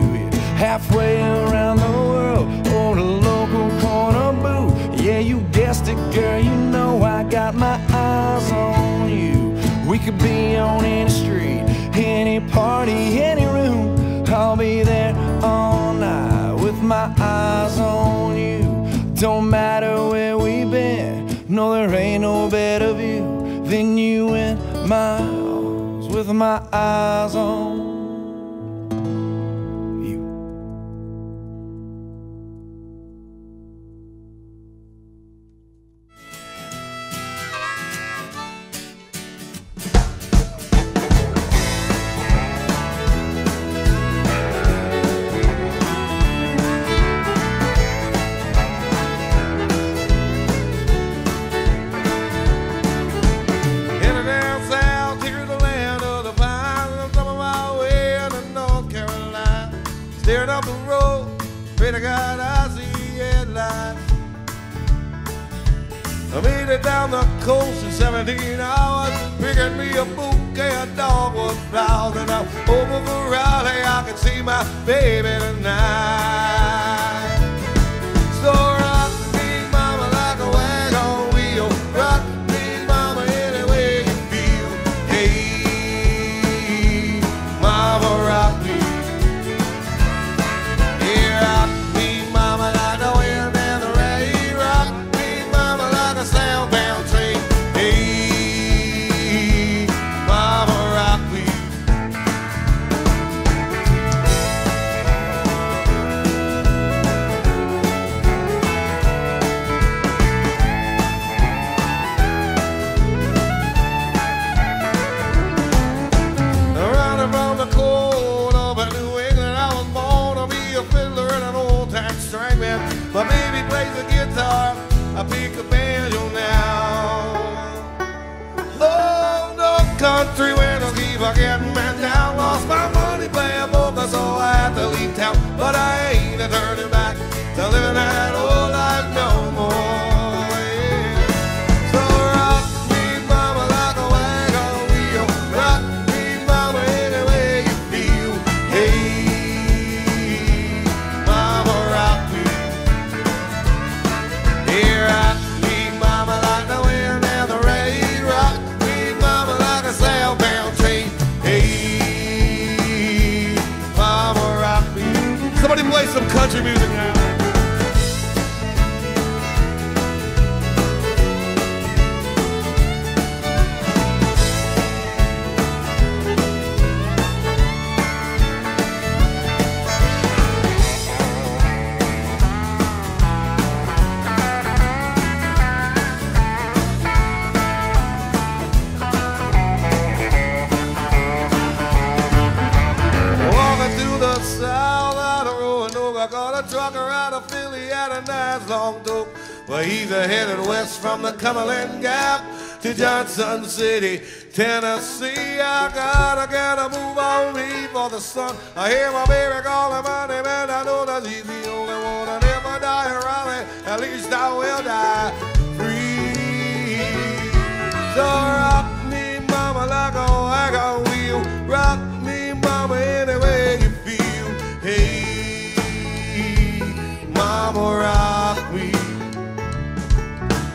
halfway around the world on a local corner booth. Yeah, you guessed it, girl, you know I got my eyes on you. We could be on any street, any party, any room, I'll be there all night, with my eyes on you. Don't matter where we've been, no, there ain't no better view than you and my, with my eyes on. I made it down the coast in seventeen hours, picking me a bouquet of dogwood flowers, and I'm over for Raleigh, I can see my baby tonight. So rock me, mama, like a wagon wheel, rock me, mama, any way you feel. Hey, mama, rock me. Yeah, rock me, mama, like a wind and the rain, rock me, mama, like a southbound train. Hey, mama, rock me. Around around the cold of New England, I was born to be a fiddler and an old-time strangman. My baby plays the guitar, I pick a banjo now. Love the country when I keep on getting bent down. Lost my money playing poker, so I had to leave town. But I ain't a turning back to living that old life no more. Yeah. So rock me, mama, like a wagon wheel, rock me, mama, any way you feel. Hey, mama, rock me. Yeah, rock me, mama, like the wind and the rain, rock me, mama, like a southbound train. Hey, mama, rock me. Somebody play some country music now. blind eyes long dope. Well, he's headed west from the Cumberland Gap to Johnson City, Tennessee. I gotta, gotta move on, leave for the sun. I hear my baby calling my name, and I know that he's the only one. And if I die in Raleigh, at least I will die free. So rock me, mama, like a wagon wheel. Rock me, mama, any way you feel. Hey, mama, rock me.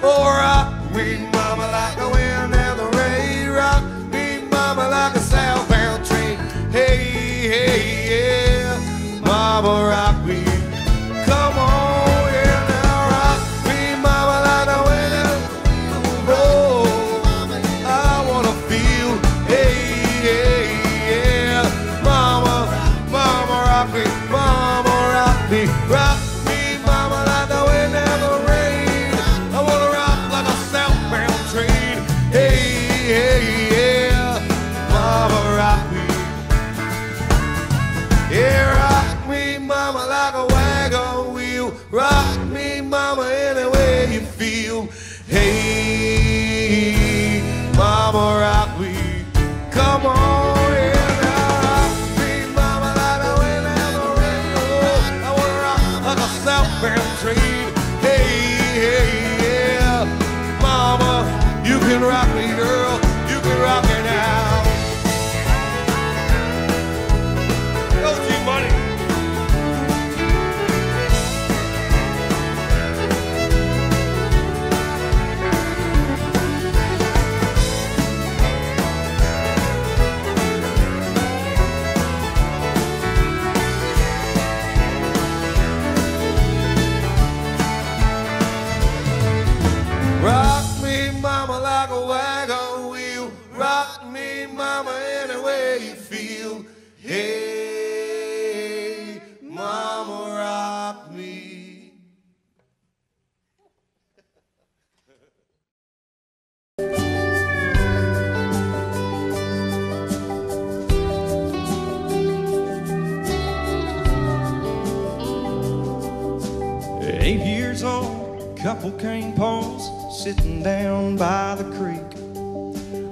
Oh, rock me, mama, like a wind and the rain. Rock me, mama, like a southbound train. Hey, hey, yeah, mama, rock me. Come on, yeah, now rock me, mama, like a wind. Oh, I wanna feel. Hey, hey, yeah, mama, mama, rock me, mama, rock me, rock me. Rock me, mama, any way you feel. Hey, mama, rock me. Come on, yeah, now rock me, mama, like a wind and the rain. Oh, I wanna rock like a southbound train. Hey, hey, yeah, mama, you can rock me, girl. You can rock me now. Rock me, mama, like a wagon wheel. Rock me, mama, any way you feel. Hey, mama, rock me. Eight years old, couple can't pause, sitting down by the creek.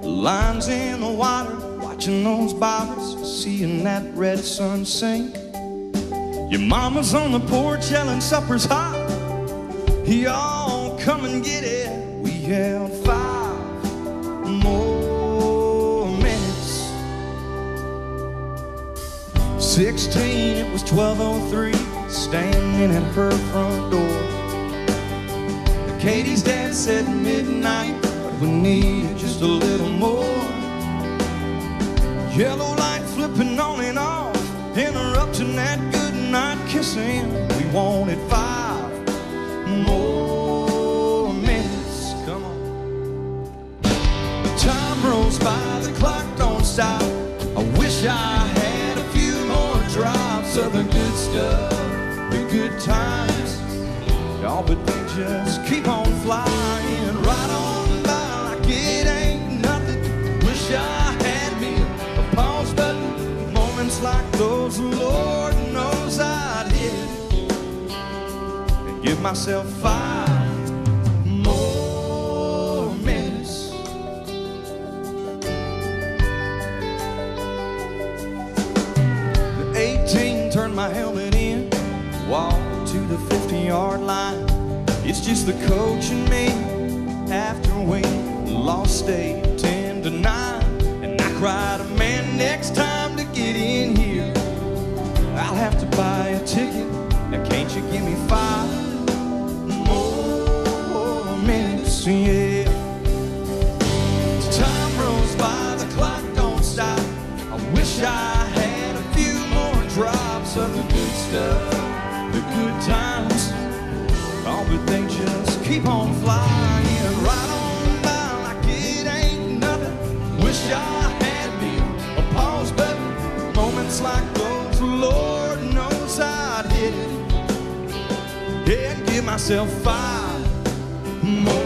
Lines in the water, watching those bobbers, seeing that red sun sink. Your mama's on the porch yelling, supper's hot. Y'all come and get it. We have five more minutes. Sixteen, it was twelve oh three, standing at her front door. Katie's dad said midnight, but we needed just a little more. Yellow light flipping on and off, interrupting that good night kissing. We wanted five more minutes. Come on. The time rolls by, the clock don't stop. I wish I had a few more drops of the good stuff, the good times. Y'all, but they just keep on flying right on by like it ain't nothing. Wish I had me a pause button. Moments like those, Lord knows I'd hit, and give myself five more minutes. The eighteen turned my helmet in, walked to the fifty-yard line. It's just the coach and me. After we lost state ten to nine, and I cried, man, next time to get in here I'll have to buy a ticket. Now can't you give me five more minutes? Yeah. Time rolls by, the clock don't stop. I wish I had a few more drops of the good stuff, the good times. Oh, but they just keep on flying right on by like it ain't nothing. Wish I had me a pause button. Moments like those, Lord knows I'd hit it. Yeah, I'd give myself five more.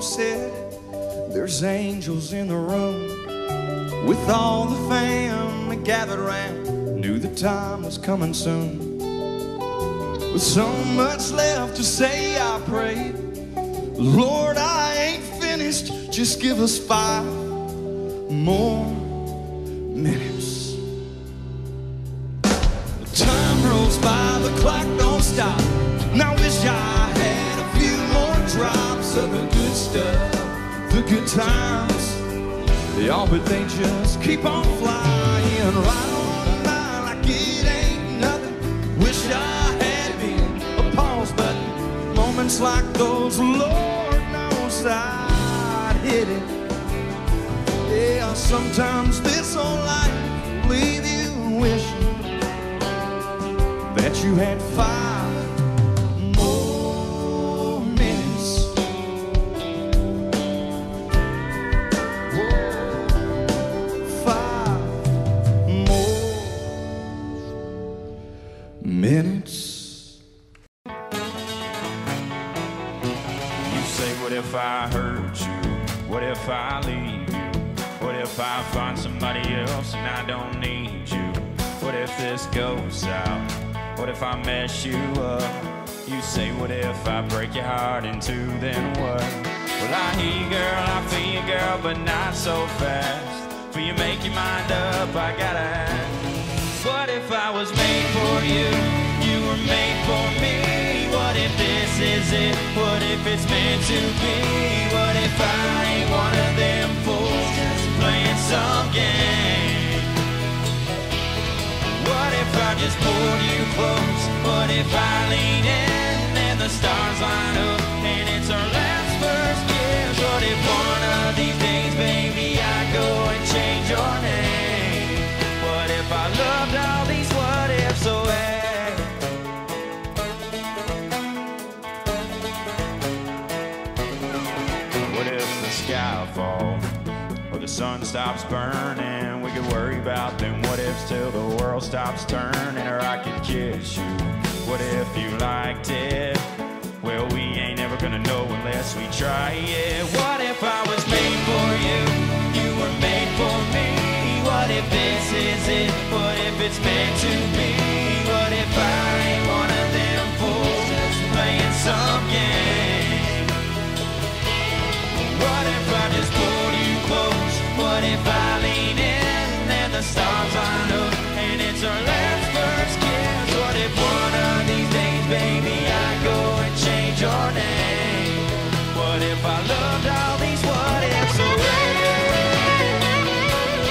Brown said, there's angels in the room. With all the family gathered round, knew the time was coming soon. With so much left to say, I prayed, Lord, I ain't finished, just give us five more minutes. Time rolls by, the clock don't stop, and I wish I had a few more drops of the good stuff, the good times. Yeah, but they just keep on flying right on by like it ain't nothing. Wish I had been a pause button. Moments like those, Lord knows I'd hit it. Yeah, sometimes this whole life will leave you wishing that you had five more minutes. Whoa. Five more minutes. You say, what if I hurt you? What if I leave you? What if I find somebody else and I don't need you? What if this goes out? What if I mess you up? You say, what if I break your heart in two, then what? Well, I hear you, girl, I feel you, girl, but not so fast. Before you make your mind up, I gotta ask. What if I was made for you? You were made for me. What if this is it? What if it's meant to be? What if I ain't one of them fools just playing some game? What if I just pulled you close? What if I lean in and the stars line up and it's our last first kiss? What if one of these days, baby, I go and change your name? What if I loved all these what ifs away? What if the sky falls or the sun stops burning? We could worry about them what ifs till the world stops turning, or I could kiss you. What if you liked it? Well, we ain't ever gonna know unless we try it. What if I was made for you? You were made for me. What if this is it? What if it's meant to be? What if I ain't one of them fools just playing some game? What if I just pull you close? What if I lean in? The stars I know, and it's our last first kiss. What if one of these days, baby, I go and change your name? What if I loved all these what ifs away?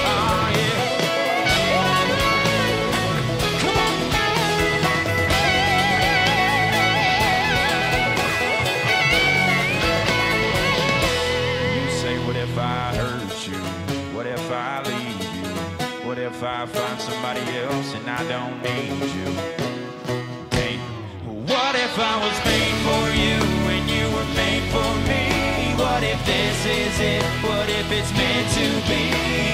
Oh yeah. Come on. You say, what if I hurt you? What if I leave? What if I find somebody else and I don't need you? Hey, what if I was made for you and you were made for me? What if this is it? What if it's meant to be?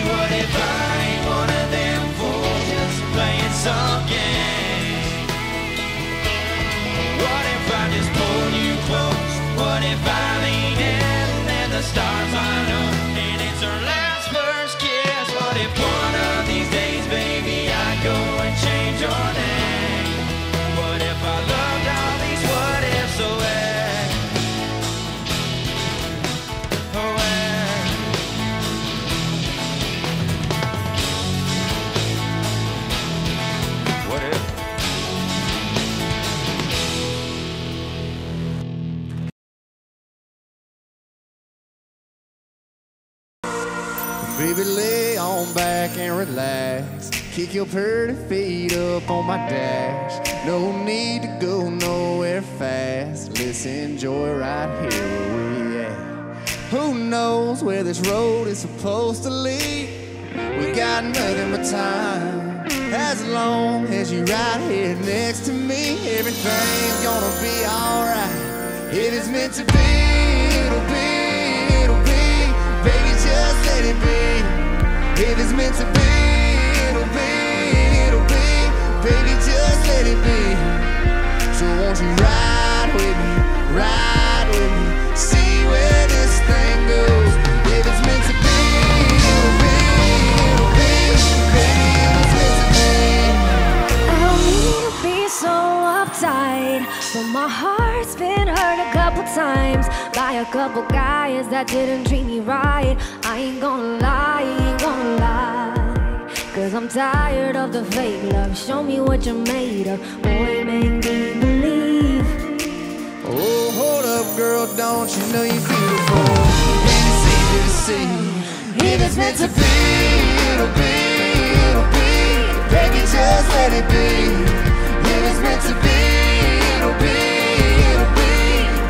What if I ain't one of them fools just playing some game? What if I just pull you close? What if I lean in and the stars line up and it's our last first kiss? What if one of baby, I go and change your name? What if I loved all these what ifs away? Away. What if? Baby, lay on back and relax. Kick your pretty feet up on my dash. No need to go nowhere fast. Let's enjoy right here where we at. Who knows where this road is supposed to lead? We got nothing but time. As long as you're right here next to me, everything's gonna be alright. It is meant to be, it'll be, it'll be. Baby, just let it be. It is meant to be. Baby, just let it be. So won't you ride with me, ride with me, see where this thing times by a couple guys that didn't treat me right. I ain't gonna lie, ain't gonna lie, cause I'm tired of the fake love. Show me what you're made of, boy, make me believe. Oh, hold up, girl, don't you know you're beautiful? And it's easy to see, if it's meant to be, it'll be, it'll be. Baby, just let it be, if it's meant to be, it'll be.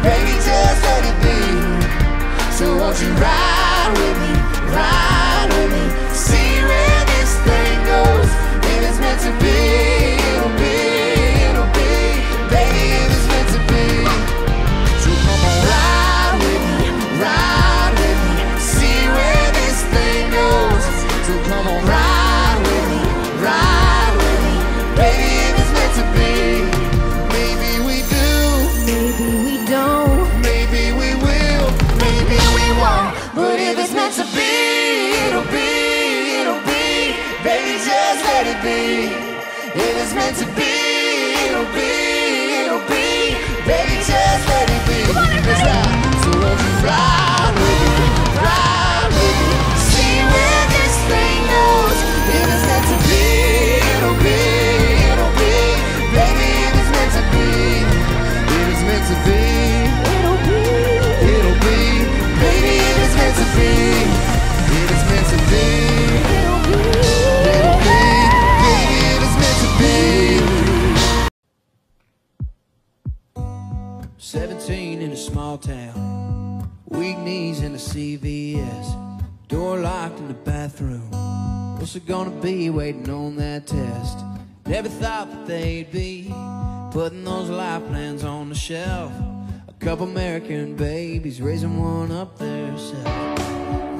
Baby, just let it be. So won't you ride with me, ride with me, see where this thing goes. If it's meant to be, it'll be, it'll be. Baby, if it's meant to be. So come on, ride with me, ride with me, see where this thing goes. So come on, ride with me, ride with me. Baby, if it's meant to be. Maybe we do, maybe we don't. But if it's meant to be, it'll be, it'll be. Baby, just let it be. If it's meant to be, it'll be, it'll be. Baby, just let it be. So won't you ride with me, ride with me, see where this thing goes. If it's meant to be, it'll be, it'll be. Baby, if it's meant to be, if it's meant to be, it'll be, it'll be. Baby, if it's meant to be, if it's meant to be, it'll be, it'll be. Baby, if it's meant to be. Seventeen in a small town, weak knees in a C V S, door locked in the bathroom. What's it gonna be waiting on that test? Never thought that they'd be putting those life plans on the shelf. Couple American babies raising one up their self.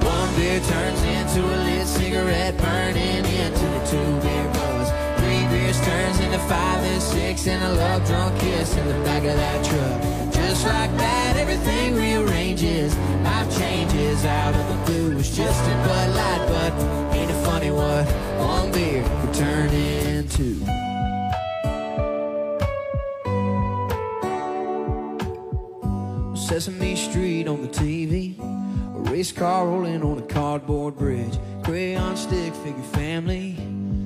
One beer turns into a lit cigarette, burning into the two-beer buzz. Three beers turns into five and six, and a love drunk kiss in the back of that truck. Just like that, everything rearranges. Life changes out of the blue. It was just a Bud Light, but ain't it funny what one beer could turn into? Sesame Street on the T V, a race car rolling on a cardboard bridge, crayon stick figure family,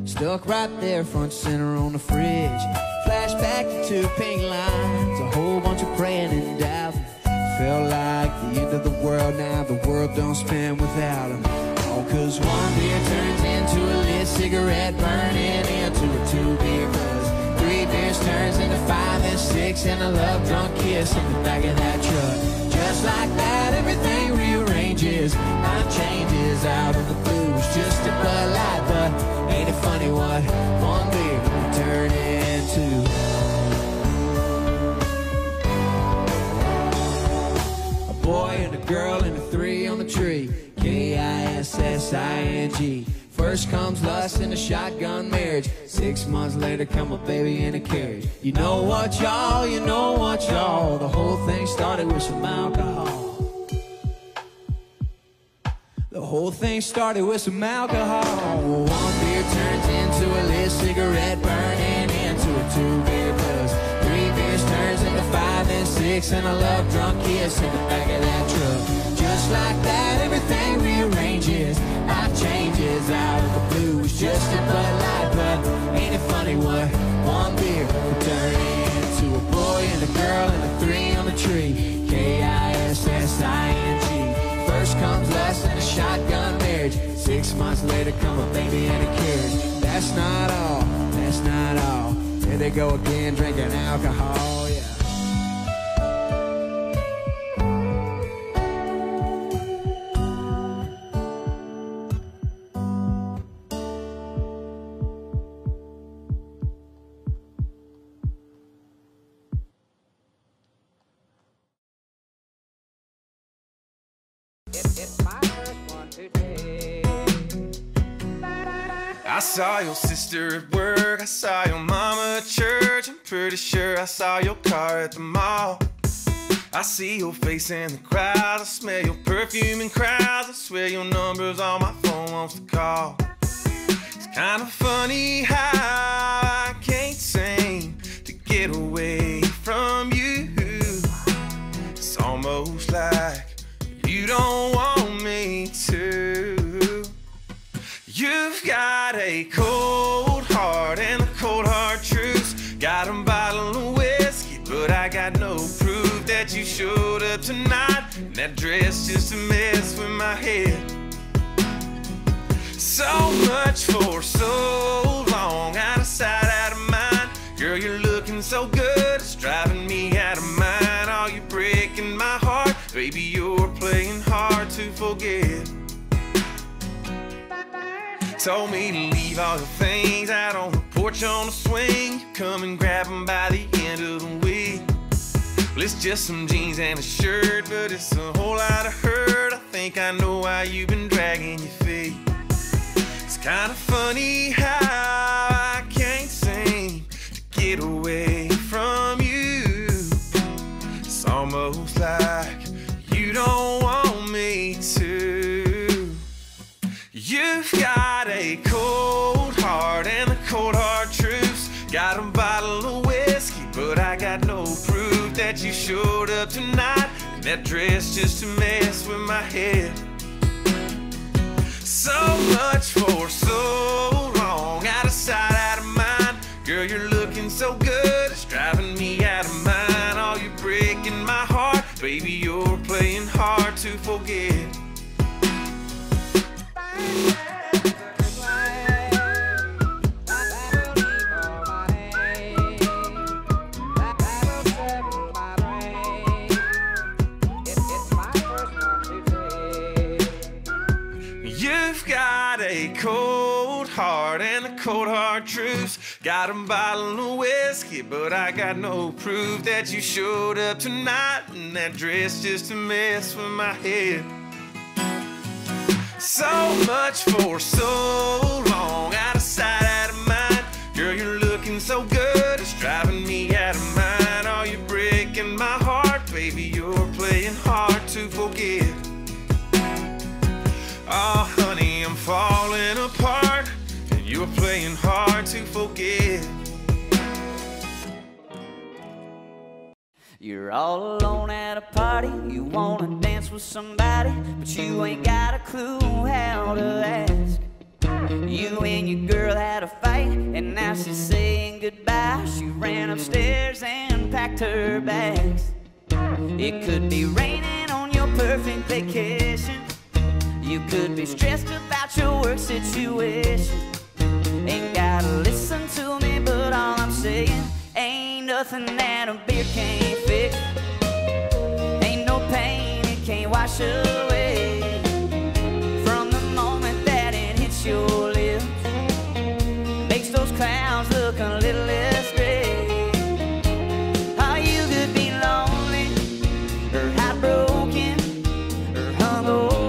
stuck right there front center on the fridge. Flashback to two pink lines, a whole bunch of praying and doubting. Felt like the end of the world, now the world don't spin without them. All cause one beer turns into a lit cigarette, burning into a two-beer buzz. Three beers turns into five and six, and a love drunk kiss in the back of that truck. Just like that, everything rearranges. Life changes out of the blue. It's just a Bud Light, but ain't it funny what one beer can turn into? A boy and a girl and a three on the tree, K I S S I N G. First comes lust and a shotgun marriage. Six months later come a baby in a carriage. You know what, y'all, you know what, y'all. The whole thing started with some alcohol. The whole thing started with some alcohol. One beer turns into a lit cigarette, burning into a two-beer buzz. Three beers turns into five and six, and a love drunk kiss in the back of that truck. Just like that, everything rearranges. Life changes out of the blue. It's just a Bud Light, but ain't it funny what one beer could turn into? A boy and a girl and a three on the tree, K I S S I N G. First comes lust and a shotgun marriage. Six months later come a baby and a carriage. That's not all, that's not all. Here they go again drinking alcohol, yeah. I saw your sister at work, I saw your mama at church, I'm pretty sure I saw your car at the mall. I see your face in the crowd, I smell your perfume in crowds, I swear your number's on my phone, wants to call. It's kind of funny how I can't seem to get away from you. It's almost looks like you don't want me to. You've got a cold heart and a cold hard truth. Got a bottle of whiskey, but I got no proof that you showed up tonight. And that dress just a mess with my head. So much for so long, out of sight, out of mind. Girl, you're looking so good, it's driving me out of mind. Oh, you're breaking my heart, baby, you're playing hard to forget. Told me to leave all the things out on the porch on the swing. You come and grab them by the end of the week. Well, it's just some jeans and a shirt, but it's a whole lot of hurt. I think I know why you've been dragging your feet. Kinda funny how I can't seem to get away from you. It's almost like you don't want me to. You've got a cold heart and a cold hard truth. Got a bottle of whiskey, but I got no proof that you showed up tonight. And that dress just a mess with my head. So much for so long, out of sight, out of mind. Girl, you're looking so good, it's driving me out of mind. Oh, you're breaking my heart, baby, you're playing hard to forget. You've got a cold heart and a cold hard truth. Got a bottle of whiskey, but I got no proof that you showed up tonight. And that dress just a mess with my head. So much for so long, out of sight, out of mind. Girl, you're looking so good, it's driving me out of mind. Oh, you're breaking my heart, baby, you're playing hard to forget. Oh, honey, I'm falling apart, and you're playing hard to forget. You're all alone at a party, you wanna dance with somebody, but you ain't got a clue how to ask. You and your girl had a fight, and now she's saying goodbye. She ran upstairs and packed her bags. It could be raining on your perfect vacation. You could be stressed about your work situation. Ain't gotta listen to me, but all I'm saying, ain't nothing that a beer can't fix. Ain't no pain it can't wash away. From the moment that it hits your lips, makes those clouds look a little less gray. Oh, you could be lonely, or heartbroken, or hungover.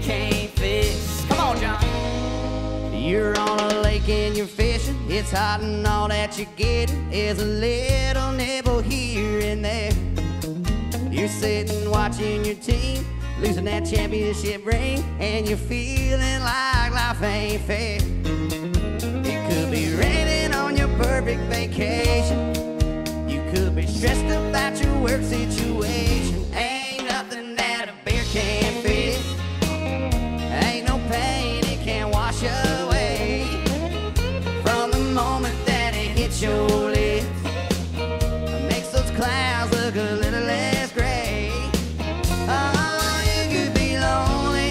Can't fix. Come on, John. You're on a lake and you're fishing. It's hot and all that you're getting is a little nibble here and there. You're sitting watching your team losing that championship ring, and you're feeling like life ain't fair. It could be raining on your perfect vacation. You could be stressed about your work situation. Ain't nothing that a beer can't fix. Ain't no pain it can't wash away. From the moment that it hits your lips, it makes those clouds look a little less gray. Oh, you could be lonely,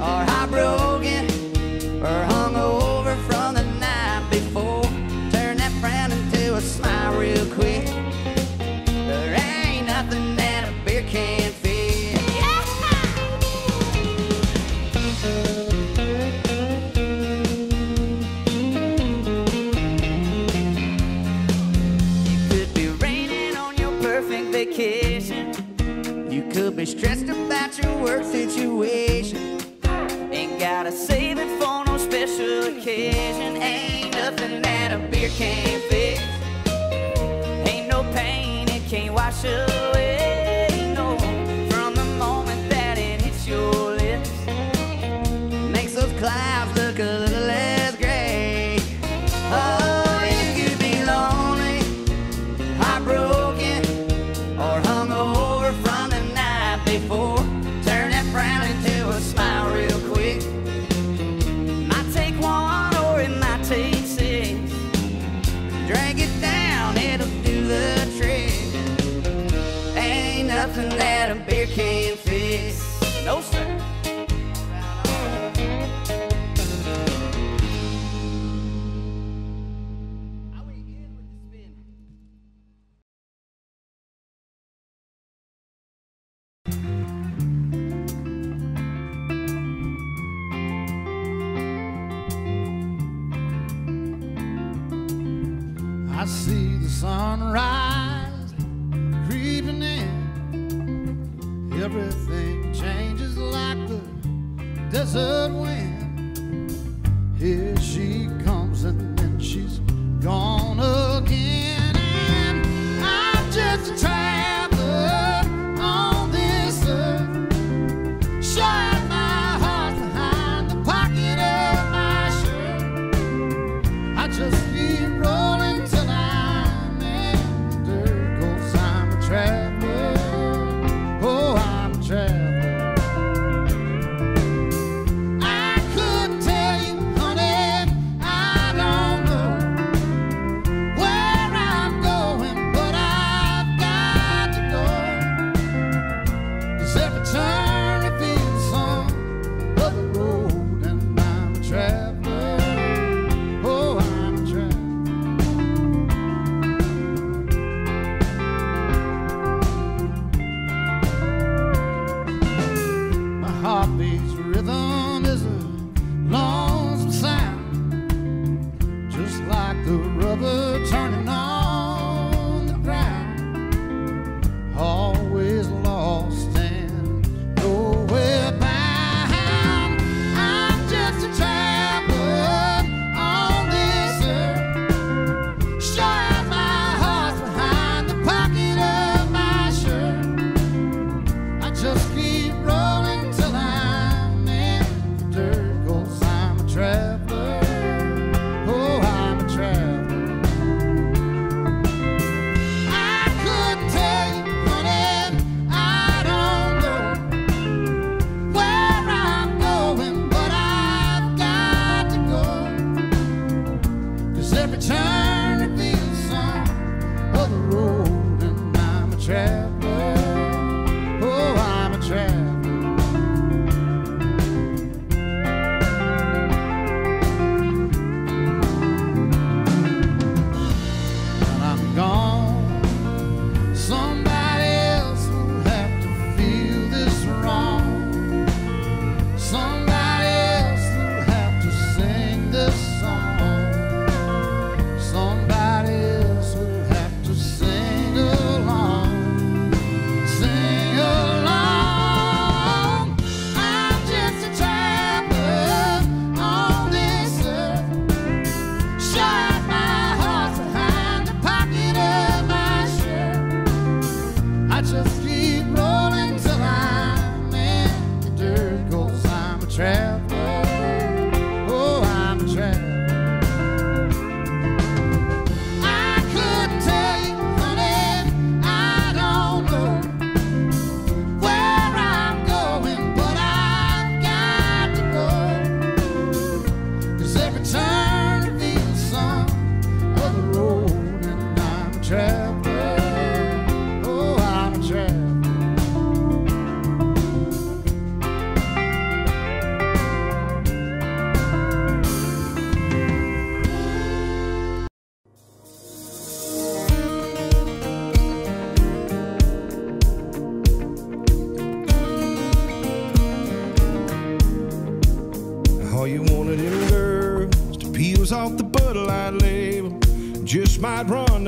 or heartbroken, or hungover from the night before. Turn that frown into a smile real quick. There ain't nothing that a beer can't fix. You could be stressed about your work situation. Ain't gotta save it for no special occasion. Ain't nothing that a beer can't fix. Ain't no pain it can't wash away. No, from the moment that it hits your lips, makes those clouds look a little less gray. something that a beer can't fix. No, sir. I see the sunrise creeping in. Everything changes like the desert wind. Here she comes and then she's gone again. And I'm just a traveler on this earth, shut my heart behind the pocket of my shirt. I just keep rolling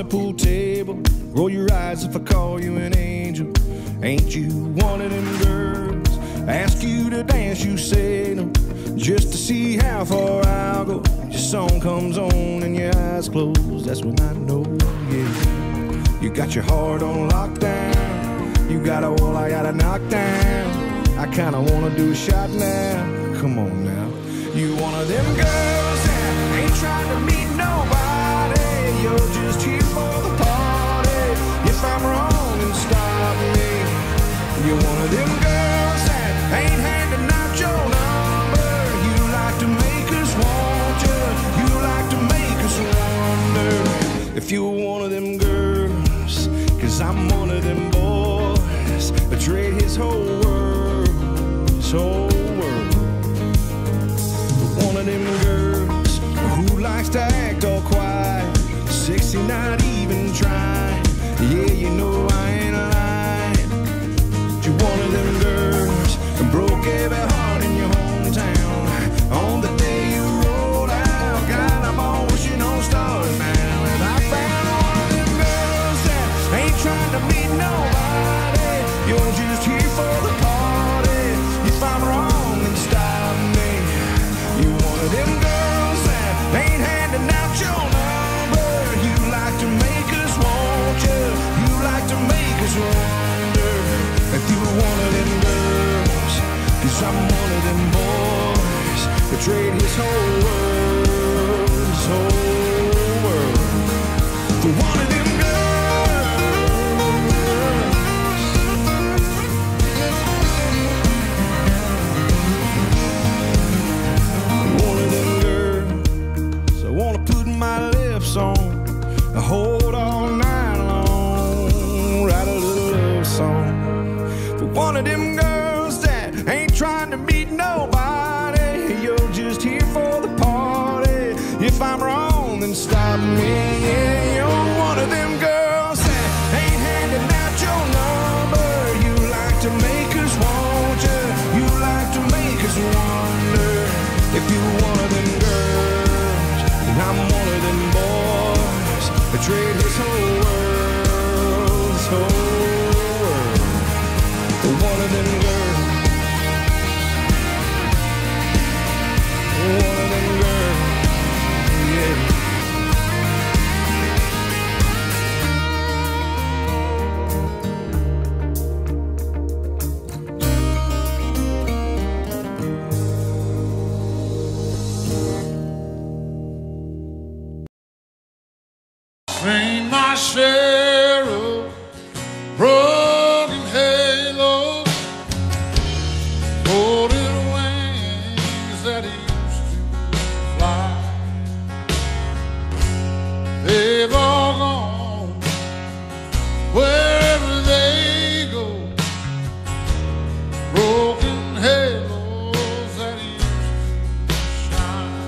pool table. Roll your eyes if I call you an angel. Ain't you one of them girls? Ask you to dance, you say no, just to see how far I'll go. Your song comes on and your eyes close. That's when I know, yeah. You got your heart on lockdown. You got a wall I gotta knock down. I kinda wanna do a shot now. Come on now. You one of them girls that ain't trying to meet nobody. You're just here for the party. If I'm wrong, then stop me. You're one of them girls that ain't handing out your number. You like to make us want you. You like to make us wonder if you were one of them girls. Cause I'm one of them boys. Judas betrayed his whole world, his whole world. One of them girls who likes to act all quiet, sexy, not even trying. Yeah, you know I ain't lying. You're one of them girls that broke every heart in your hometown. On the day you rolled out, God, I'm all wishing on stars now. Trying to meet nobody, you're just here for the party. If I'm wrong, then stop me. You one of them girls that ain't handing out your number. You like to make us want you. You like to make us wonder if you were one of them girls. 'Cause I'm one of them boys that trade his whole world, his whole world, for one of them. I hold all night long, write a little love song for one of them girls that ain't trying to meet nobody. You're just here for the party. If I'm wrong, then stop me. Yeah, you're one of them girls that ain't handing out your number. You like to make us want you. You like to make us wonder if you're one of them girls, and I'm one of them boys. Betrayed his whole world, his whole world, for one of them girls, one of them girls, train my share of broken halos, golden wings that used to fly. They've all gone wherever they go. Broken halos that used to shine.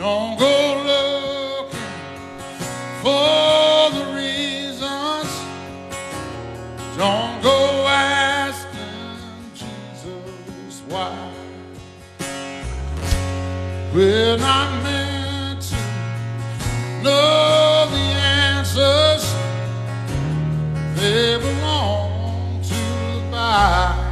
Don't go looking for the reasons. Don't go asking Jesus why. We're not meant to know the answers. They belong to the Bible.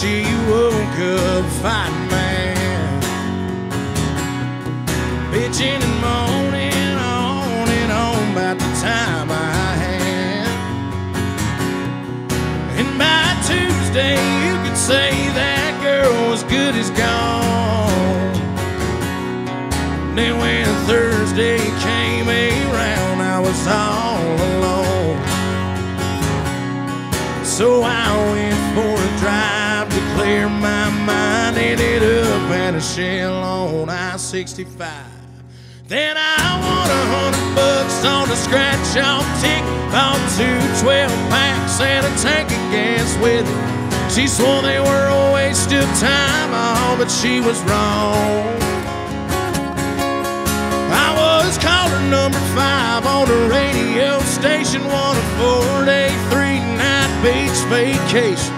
she woke up a fighting man, bitching and moaning on and on about the time I had. And by Tuesday you could say that girl was good as gone. Then when Thursday came around, I was all alone. So I went for a drive to clear my mind, ended up at a Shell on I sixty-five. Then I won a hundred bucks on a scratch-off ticket, bought two twelve-packs and a tank of gas with it. She swore they were a waste of time, oh, but she was wrong. I was caller number five on the radio station, won a four-day, three-night beach vacation,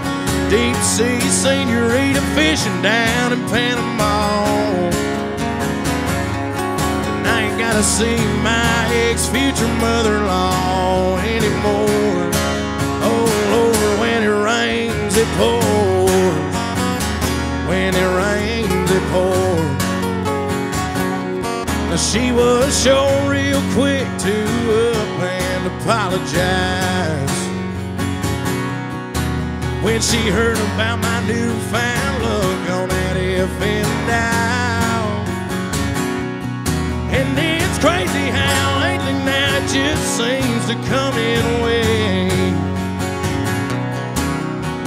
deep sea senorita fishing down in Panama. And I ain't gotta see my ex-future mother-in-law anymore. Oh Lord, when it rains it pours, when it rains it pours. Now she was sure real quick to up and apologize when she heard about my newfound look on that F M dial. And it's crazy how lately now it just seems to come in waves.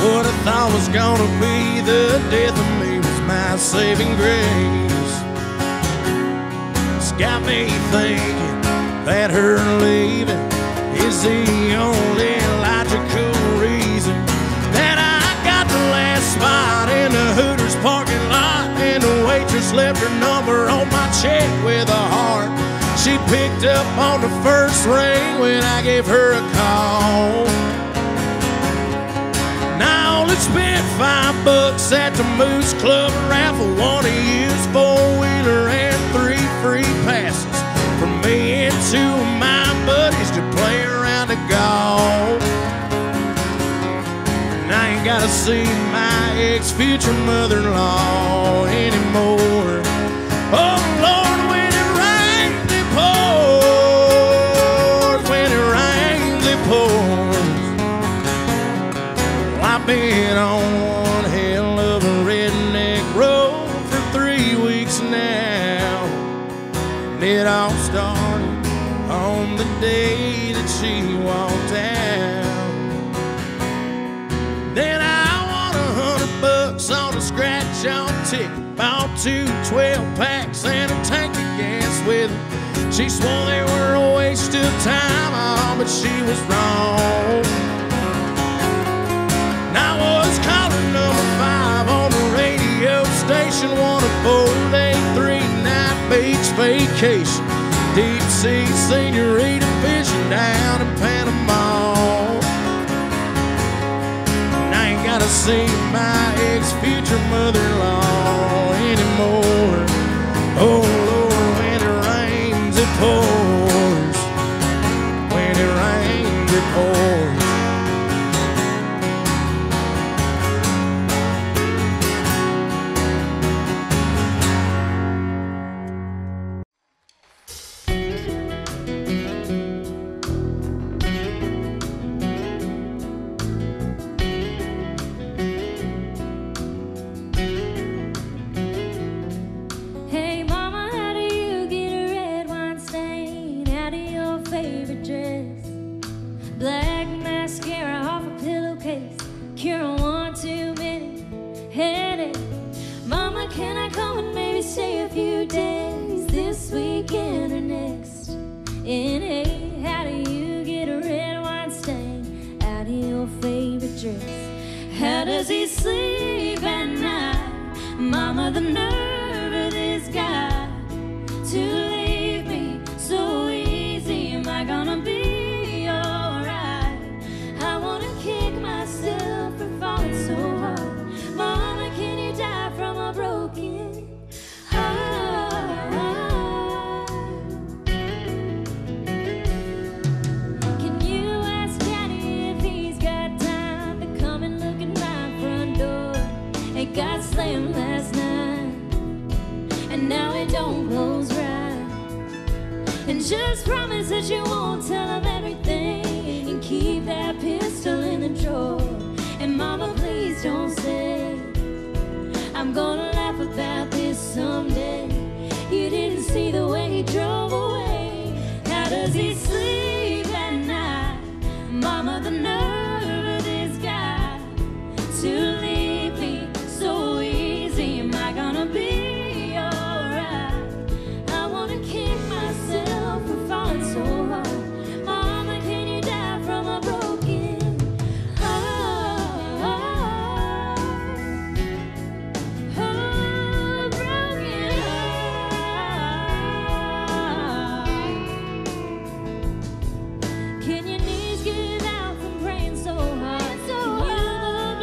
What I thought was gonna be the death of me was my saving grace. It's got me thinking that her leaving is the only logical reason spot in the Hooters parking lot, and the waitress left her number on my check with a heart. She picked up on the first ring when I gave her a call. Now I only spent five bucks at the Moose Club raffle, one to use four-wheeler and three free passes for me and two of my buddies to play around the golf. I ain't gotta see my ex-future mother-in-law anymore. Oh Lord, when it rains, it pours, when it rains, it pours. Well, I've been on one hell of a redneck road for three weeks now, and it all started on the day that she walked out. Then I won a hundred bucks on a scratch-off ticket, bought two twelve-packs and a tank of gas with it. She swore they were a waste of time, oh, but she was wrong. And I was caller number five on the radio station, won a four-day, three-night beach vacation, deep-sea senorita fishing down in Panama. I ain't gotta see my ex-future mother-in-law anymore. Oh Lord, when it rains it pours, when it rains it pours. Can you ask Daddy if he's got time to come and look at my front door? just promise that you won't tell him everything, and keep that pistol in the drawer. And mama, please don't say I'm gonna laugh about this someday. You didn't see the way he drove away. How does he sleep at night? Mama, the nerve of this guy to leave me so easy. Am I gonna be alright? I wanna kick myself for falling so hard. Mama, can you die from a broken heart? Oh, broken heart. Can your knees give out from praying so hard? So can you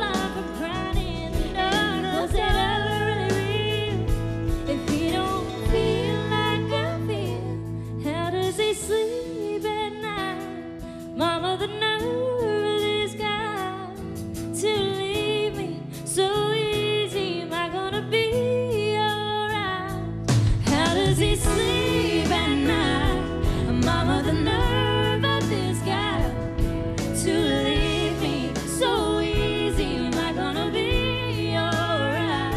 go blind from crying in the dark? Was it ever really real? If you don't feel like I feel, how does he sleep at night? Mama, the nerve of this guy to leave me so easy. Am I gonna be alright? How does he sleep at night? Mama, the nerve of this guy to leave me so easy. Am I gonna be alright?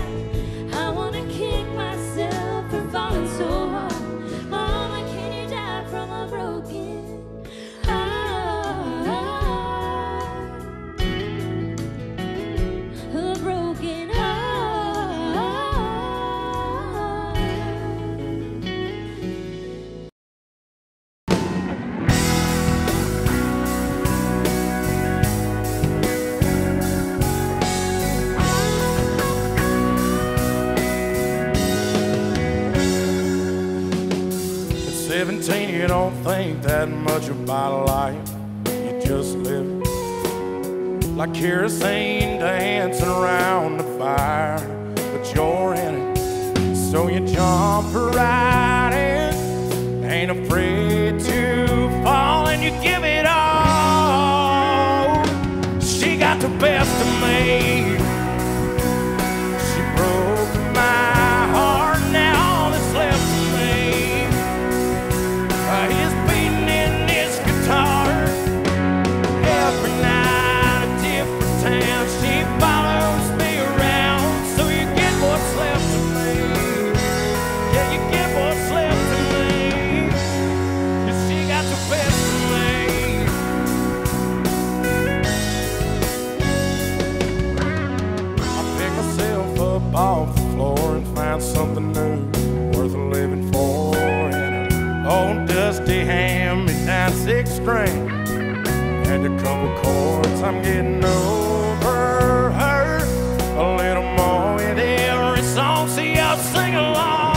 I wanna kick myself for falling so hard. Mama, can you die from a broken heart? A broken heart. At seventeen, you don't think that much about life. You just live like kerosene dancing around the fire, but you're in it, so you jump right in. Ain't afraid to fall, and you give it all. She got the best of me. She broke my heart. Now all that's left of me uh, is beating in this guitar. Every night, a different town. She follows me around, so you get what's left of me. Yeah, you get what's left of me. Yeah, she got the best of me. I pick myself up off the floor and find something new worth living for. And an old dusty hand-me-down six string and a couple chords. I'm getting over her a little more with every song. See, I'll sing along.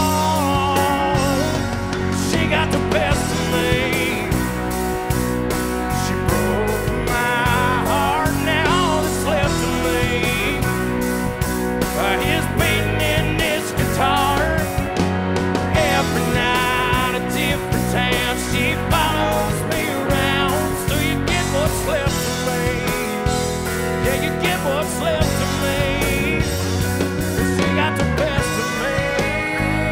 She got the best of me. She broke my heart. Now all that's left of me uh, is beating in this guitar. Every night, a different town. She follows me around, so you get what's left of me. Yeah, you get what's left of me. She got the best of me.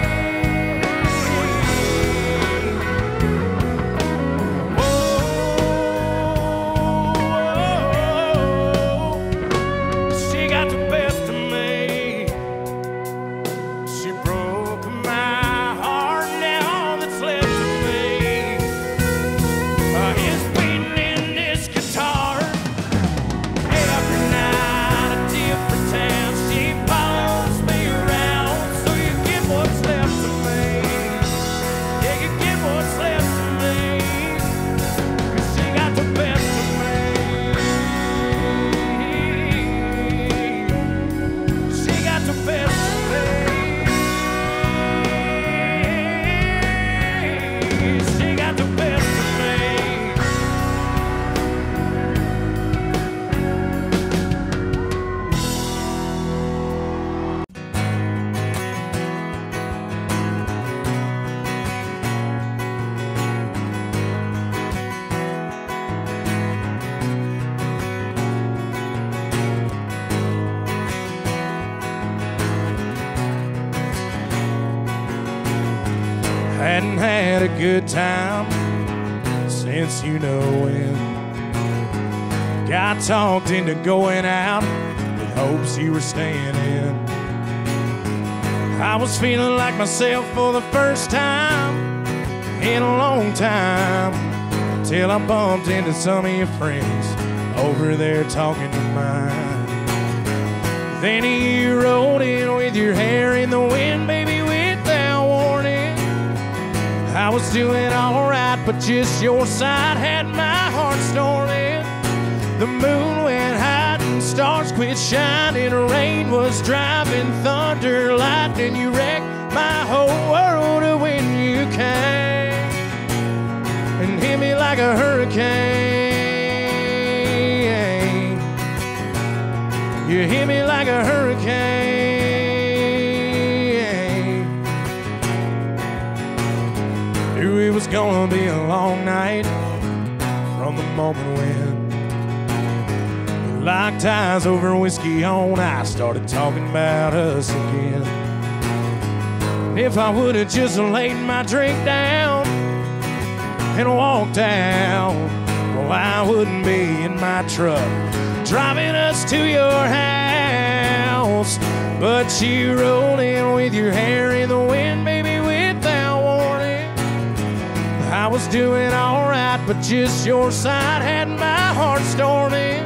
hadn't had a good time since you know when. Got talked into going out with hopes you were staying in. I was feeling like myself for the first time in a long time, till I bumped into some of your friends over there talking to mine. Then you rolled in with your hair in the wind, baby, without warning. I was doing all right, but just your side had my heart storming. The moon went high and stars quit shining. Rain was driving, thunder, lightning. You wrecked my whole world when you came and hit me like a hurricane. You hit me like a hurricane. Knew it was gonna be a long night from the moment when we locked eyes over whiskey on. I started talking about us again. And if I would have just laid my drink down and walked out, well, I wouldn't be in my truck driving us to your house. But you rolled in with your hair in the wind, baby, without warning. I was doing all right, but just your side had my heart storming.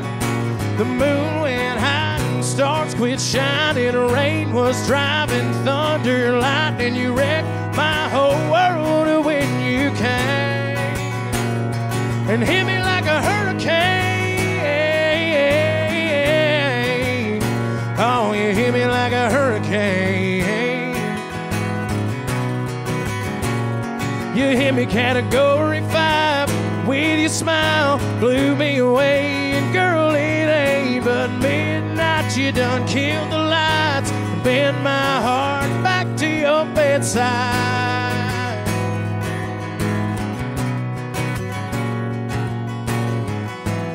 The moon went high and stars quit shining. Rain was driving, thunder, lightning. You wrecked my whole world when you came and hit me like a hurricane. Oh, you hit me like a hurricane. You hit me category five with your smile, blew me away, and girl, it ain't but midnight. You done killed the lights, bent my heart back to your bedside.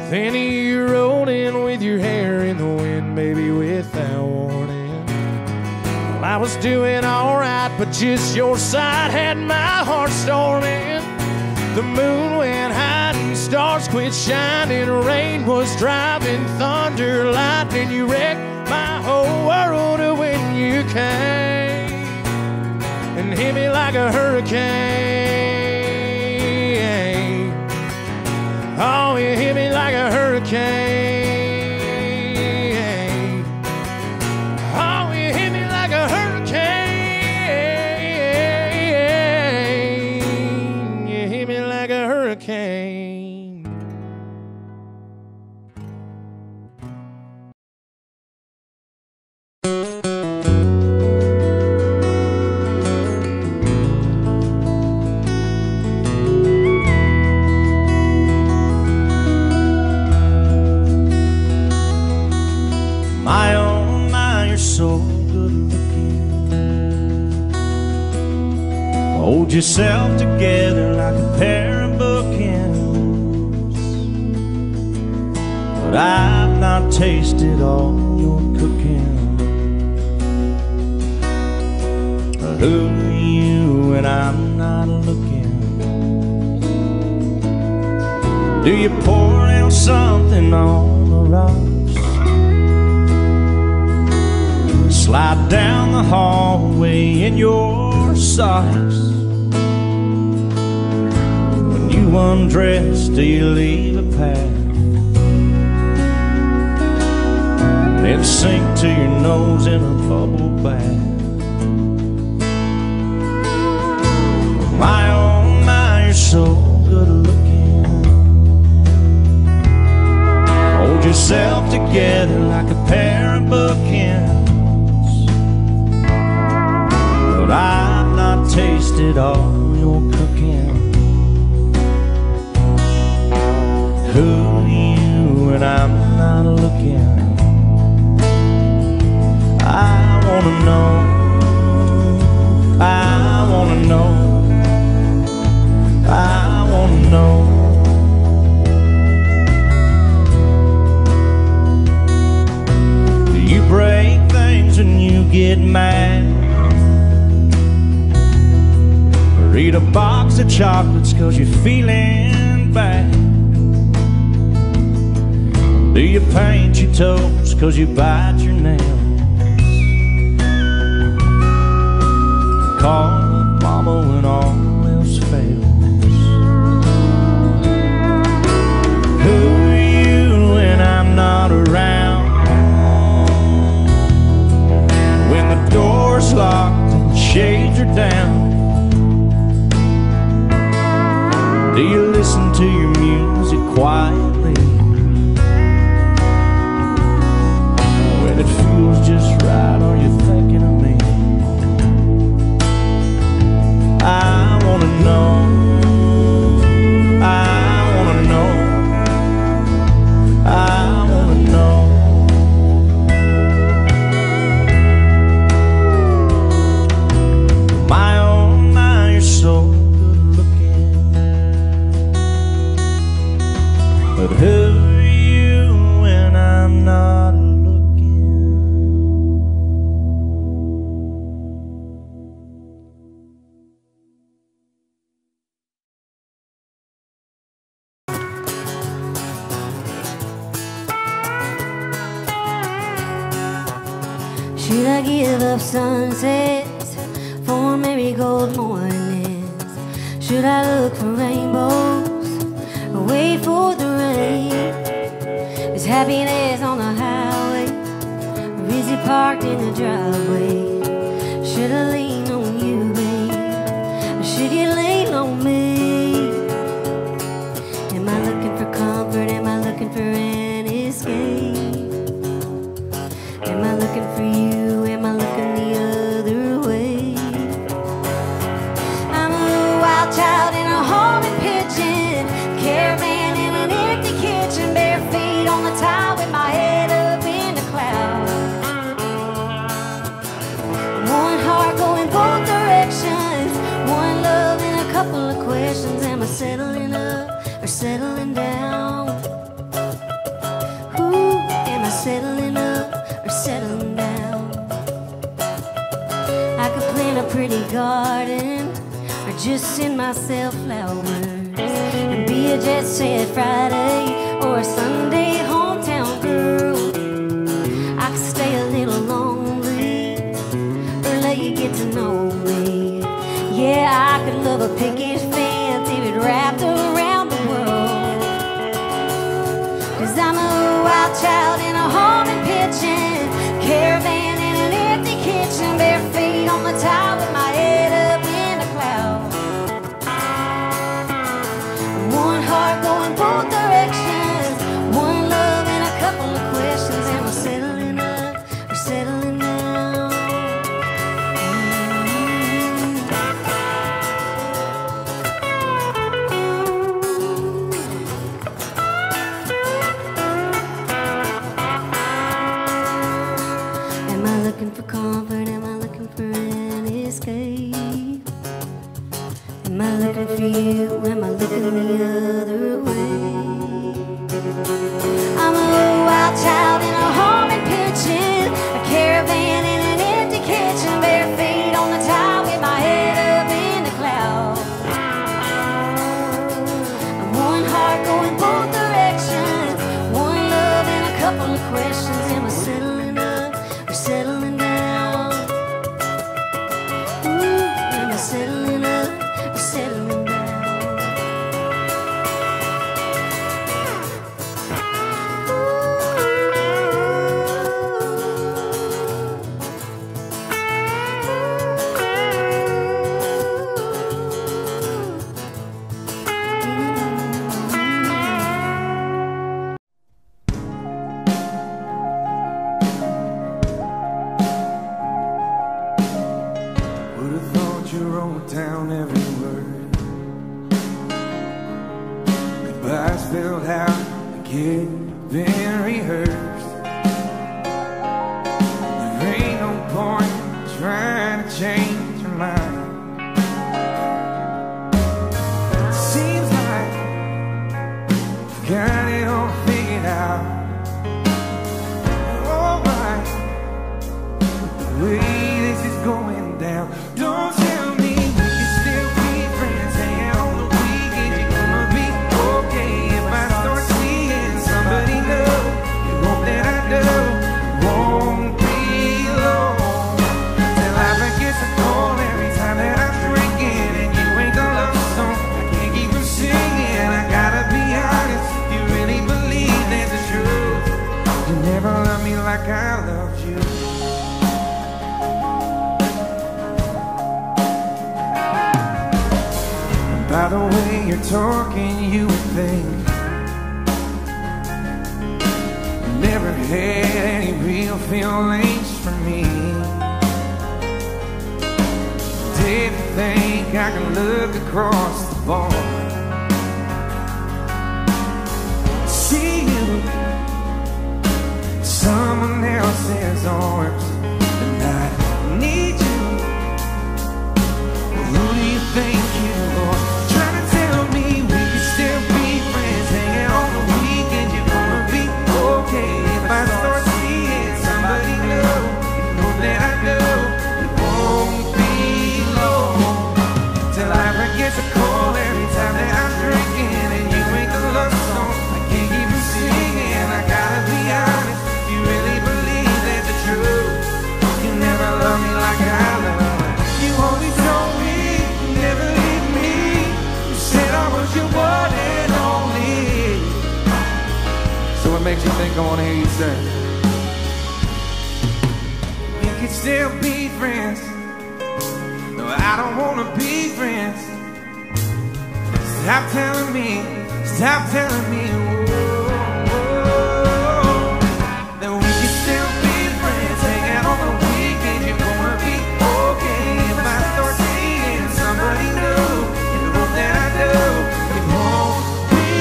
Then you rolled in with your hair in the wind, baby, without warning. Well, I was doing all right, but just your side had my heart storming. The moon went high and stars quit shining. Rain was driving, thunder, lightning. You wrecked my whole world when you came and hit me like a hurricane. Oh, you hit me like a hurricane. My oh my, you're so good looking. Hold yourself together like a pair of bookends. But I've not tasted all your cooking. Who are you when I'm not looking? Do you pour out something on the rock? Slide down the hallway in your socks. When you undress, do you leave a pad? Then sink to your nose in a bubble bath. My oh my, you're so good looking. Hold yourself together like a pair of bookends. I've not tasted all your cooking. Who are you when I'm not looking? I wanna know. I wanna know. I wanna know. Do you break things when you get mad? Eat a box of chocolates cause you're feeling bad. Do you paint your toes cause you bite your nails? Call mama when all else fails. Who are you when I'm not around? When the door's locked and the shades are down, do you listen to your music quietly when it feels just right? Are you thinking of me? I wanna know, I wanna know, I wanna know. My oh my, you're so good looking, but who are you when I'm not up? Sunsets for marigold mornings. Should I look for rainbows or wait for the rain? Is happiness on the highway or is it parked in the driveway? Should I lean on you, babe, or should you lean on me? Am I looking for comfort? Am I looking for an escape? Am I looking for you? Am I looking the other way? I'm a wild child in a homing pigeon, caravan in an empty kitchen, bare feet on the tile with my head up in the clouds. One heart going both directions, one love and a couple of questions. Am I settling up or settling down? Ooh, am I settling up? Settle down. I could plant a pretty garden or just send myself flowers and be a jet set Friday or a Sunday hometown girl. I could stay a little lonely or let you get to know me. Yeah, I could love a picket fence if it wrapped around the world. Cause I'm a wild child in a homing pigeon, caravan in an empty kitchen, bare feet on the tile with my head up in the clouds. One heart going both directions, one love and a couple of questions. Am I settling up or settling down? For comfort, am I looking for an escape? Am I looking for you? Am I looking the other way? I'm a wild child in a homing pigeon, a caravan in an empty kitchen, bare feet on the tile with my head up in the clouds. I'm one heart going both directions, one love and a couple of questions. Am I settling up or settling down? Settling up, settling down. Way this is going down. Don't tell me you still keep way you're talking, you would think you never had any real feelings for me. Didn't think I could look across the bar, see you in someone else's arms, and I need you. Who do you think you are? Trying to tell me we can still be friends, hanging on the weekend. You're gonna be okay if I start seeing somebody new. You know that I know it won't be long till I forget to call every time that I'm drinking and you ain't the love song. I can't keep you singing. I gotta be honest. If you really believe that the truth, you never love me like I love you. Always told me. Never leave me. You said I was your one and only. So what makes you think I wanna hear you say? We could still be friends. No, I don't wanna be friends. Stop telling me, stop telling me, oh, oh, oh, that we could still be friends. Hang out on the weekend. You're gonna be okay if I start somebody new, you know that I do. It won't be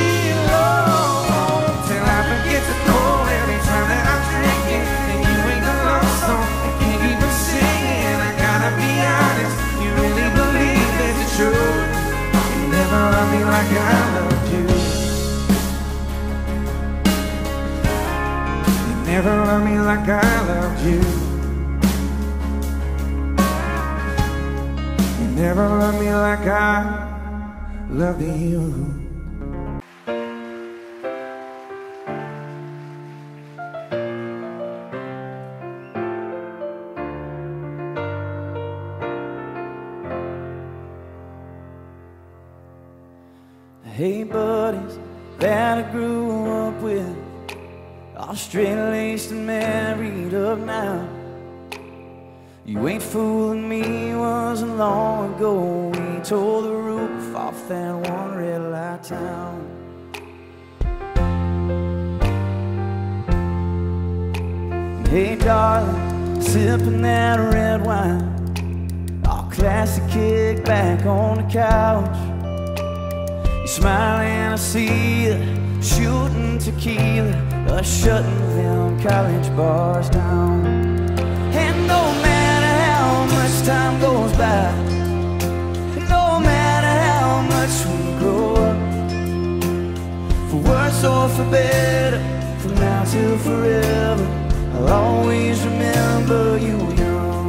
long till I forget to call every time that I'm drinking and you ain't the love song. I can't even sing it. I gotta be honest. You really believe that it's true? You never love me like I loved you. You never love me like I loved you. Never love me like I loved you. Hey buddies that I grew up with, all straight-laced and married up now. You ain't fooling me, wasn't long ago. We tore the roof off that one red light town. And hey darling, sipping that red wine, all classic kick back on the couch. You smile and I see you shooting tequila, us shutting them college bars down. And no matter much time goes by, no matter how much we grow up, for worse or for better, from now till forever, I'll always remember you young.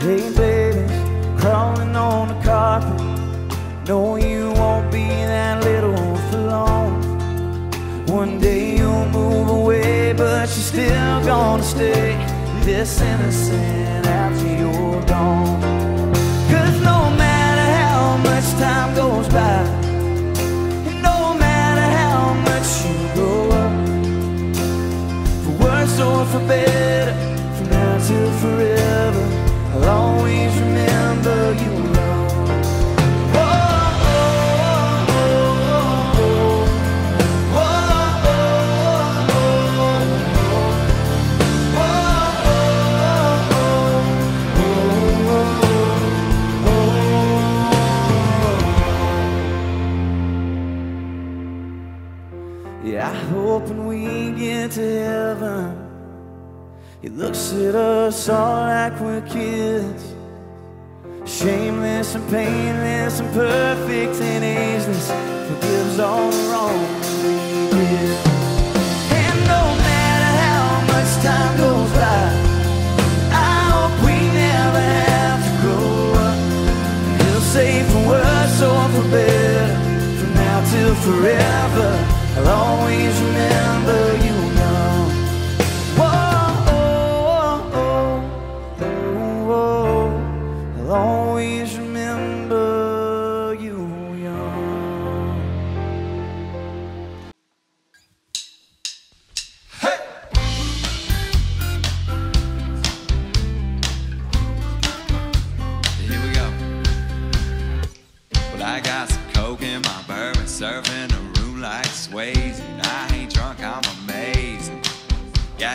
Hey babies crawling on the carpet, no you won't be that little for long. One day you'll move away, but you're still gonna stay this innocent after you're gone. Cause no matter how much time goes by, no matter how much you grow up, for worse or for better, from now till forever, I'll always remember you. Hoping we get to heaven, he looks at us all like we're kids, shameless and painless and perfect and ageless, forgives all the wrong we did. And no matter how much time goes by, I hope we never have to grow up. He'll say for worse or for better, from now till forever, I'll always remember you now. Whoa, oh, oh, oh, oh. I'll always remember you young. Hey!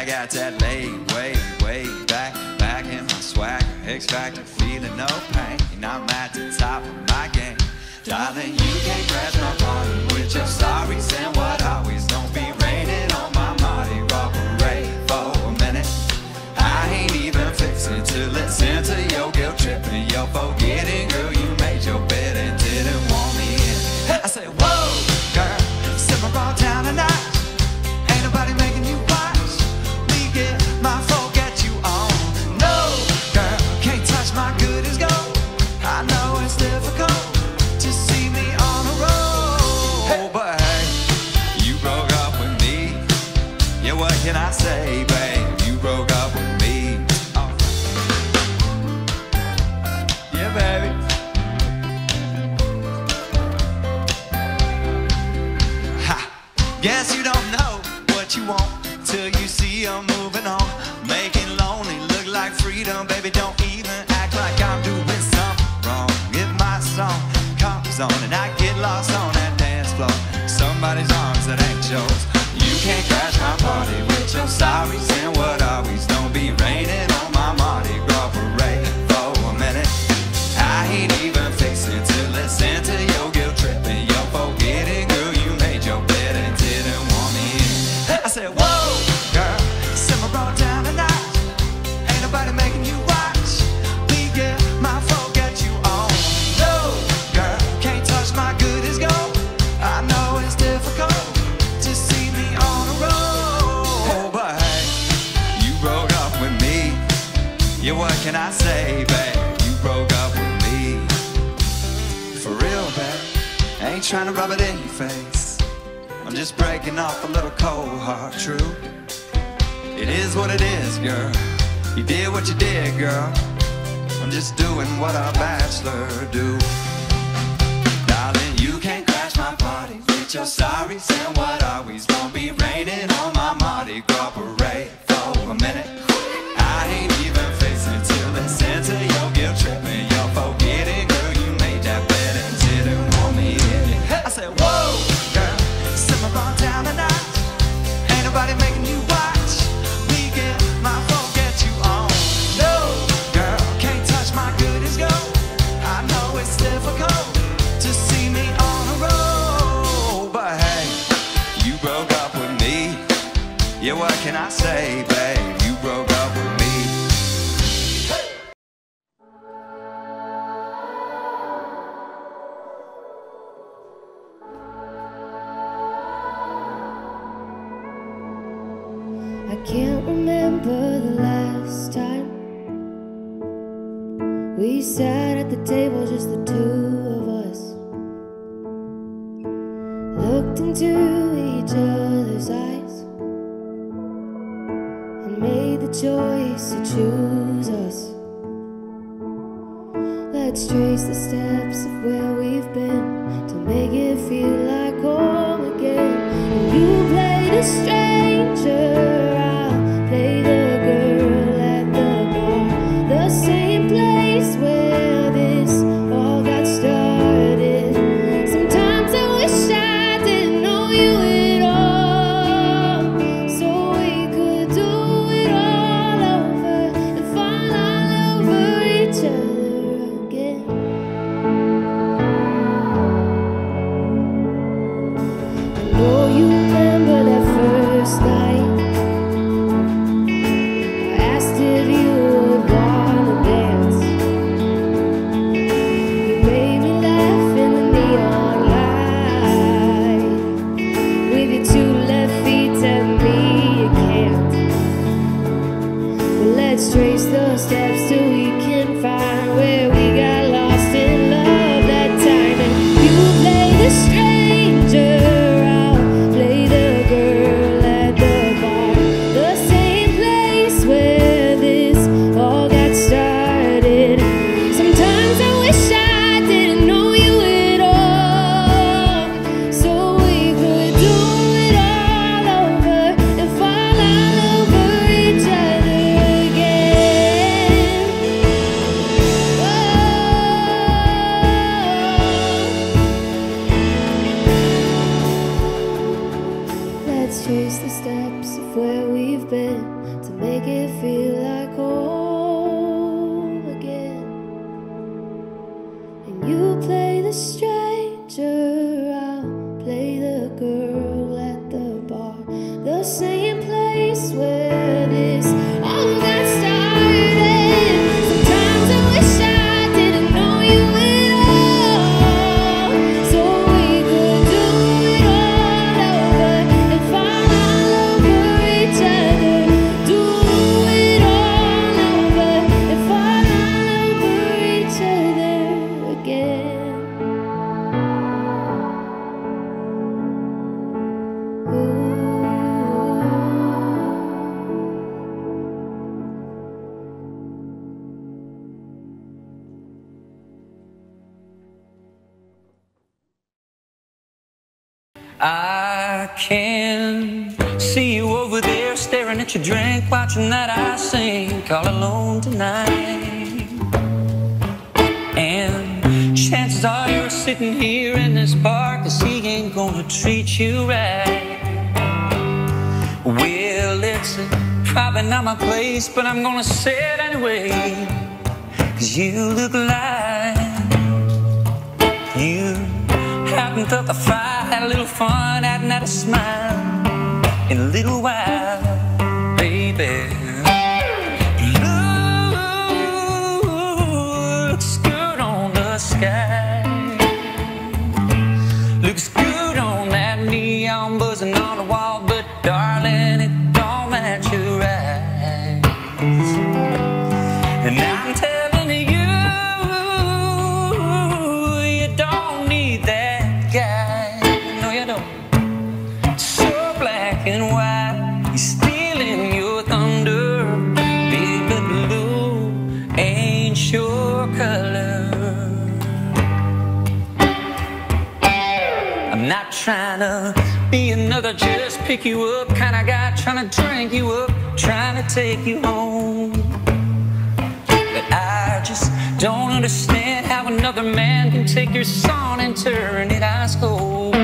I got that laid way, way back, back in my swagger, X-Factor, feeling no pain, and I'm at the top of my game. Darling, you can't crash my party with your sorries and what always. Don't be raining on my Mardi Gras parade for a minute. I ain't even fixing to listen to your guilt trip and your forgetting, girl, you made your bed and didn't want me in. I said, whoa, girl, simmer all down a notch. Ain't nobody making you watch me get my folk at you on. No, girl, can't touch my good as gold. I know it's difficult to see me on a roll, hey. But hey, you broke up with me. Yeah, what can I say, babe? You broke up with me. Oh. Yeah, baby. Ha! Guess you don't know what you want till you see her moving on, making lonely look like freedom. Baby, don't even act like I'm doing something wrong. Get my song. And I get lost on that dance floor, somebody's arms that ain't yours. You can't crash my party with your sorries and what always. Don't be raining on my Mardi Gras parade for a minute. I ain't even fixing to listen to your guilt trip and your forgetting. Girl, you made your bed and didn't want me in. I said, whoa, girl, simmer on down a notch. Ain't nobody making you watch me get my phone. Yeah, what can I say, babe? You broke up with me. For real, babe. I ain't trying to rub it in your face. I'm just breaking off a little cold heart, true. It is what it is, girl. You did what you did, girl. I'm just doing what a bachelor do. Darling, you can't crash my party with your sorries and what always. Won't be raining on my Mardi Gras parade for a minute. I ain't even facing to listen to your guilt trip and your forgetting, girl, you made that bed and didn't want me in it. I said, whoa, girl, simmer on down a notch. Ain't nobody making you watch me get my phone, get you on. No, girl, can't touch my good as gold. I know it's difficult to see me on the road, but hey, you broke up with me. Yeah, what can I say, babe? You broke up. I can't remember the last time we sat at the table, just the two of us, looked into each other's eyes, and made the choice to choose us. Let's trace the steps of where we've been to make it feel like home again. And you played a stranger, you remember that first night. steps of where we've been to make it feel like home again. And you play the stranger, I'll play the girl at the bar, the same place where this all got started. Sometimes I wish I didn't know you at all, so we could do it all over and fall all over each other. Do it all over and fall all over each other again. Ooh. I can see you over there staring at your drink, watching that I sink all alone tonight. And chances are you're sitting here in this bar, 'cause he ain't gonna treat you right. Well, it's probably not my place, but I'm gonna say it anyway, 'cause you look like you happened up the fire, had a little fun, hadn't had a smile in a little while, baby. Looks good on the sky, looks good on that neon buzzing on the wall, but darling, it don't match your eyes. And I'm telling you, you don't need that guy. And why he's stealing your thunder, baby? Blue ain't your color. I'm not trying to be another, just pick you up kind of guy, trying to drink you up, trying to take you home. But I just don't understand how another man can take your song and turn it ice cold.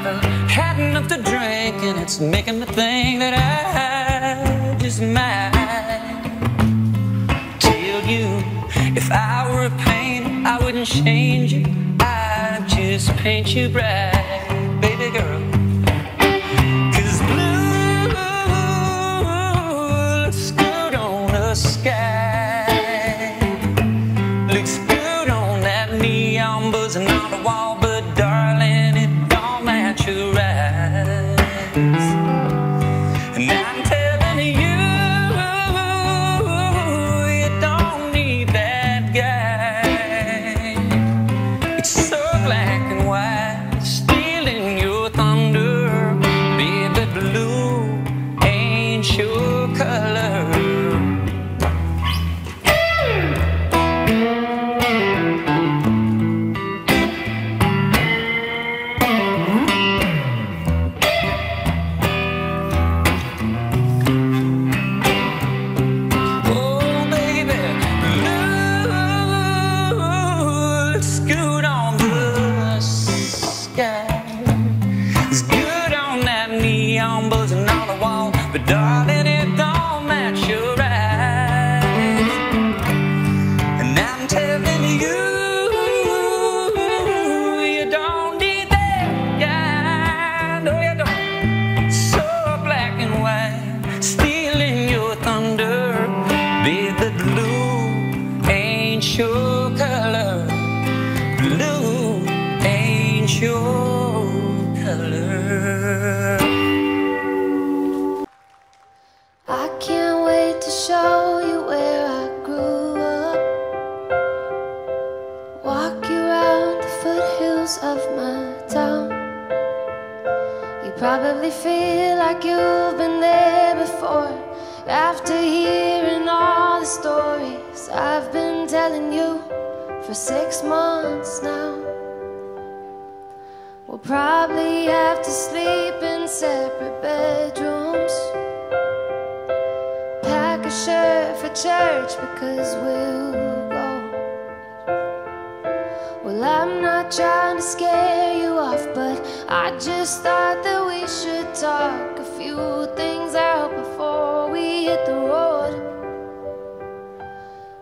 I've had enough to drink, and it's making me think that I just might tell you, if I were a paint, I wouldn't change you, I'd just paint you bright, baby girl. 'Cause blue looks good on the sky, looks good on that neon buzzing on the wall, but darling, it to rise. And I'm telling you, you don't need that guy. It's so black and white, stealing your thunder, baby. Blue ain't your color. It's good on that neon buzzing on the wall, but darling, it don't match your eyes. And I'm telling you, you don't need that guy. No, you don't. So black and white, stealing your thunder, baby. Blue ain't your color. Blue ain't your show you where I grew up, walk you around the foothills of my town. You probably feel like you've been there before, after hearing all the stories I've been telling you for six months now. We'll probably have to sleep in separate bedrooms, sure for church, because we'll go. Well, I'm not trying to scare you off, but I just thought that we should talk a few things out before we hit the road.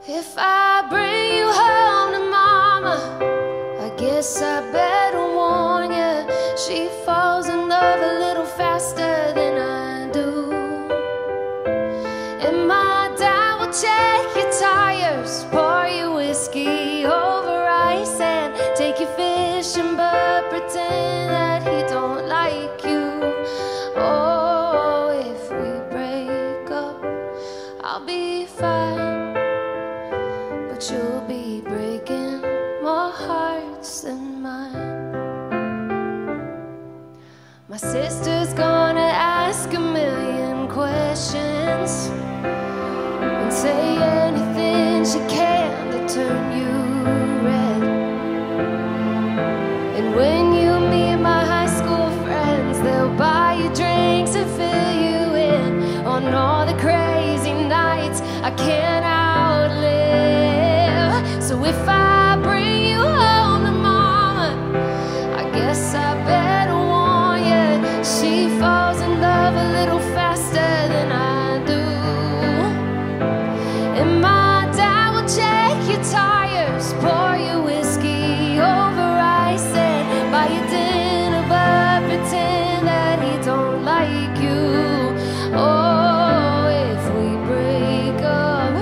If I bring you home to mama, I guess I better warn ya. She falls in love a little faster than I do. And my dad will check your tires, pour you whiskey over ice, and take you fishing but pretend that he don't like you. Oh, if we break up, I'll be fine, but you'll be breaking more hearts than mine. My sister's gonna ask a million questions and say anything she can to turn you red. And when you meet my high school friends, they'll buy you drinks and fill you in on all the crazy nights I can't outlive. So if I bring you home to mama, I guess I better warn you. She falls in love a little faster than I do. And my dad will check your tires, pour you whiskey over ice, and buy you dinner but pretend that he don't like you. Oh, if we break up,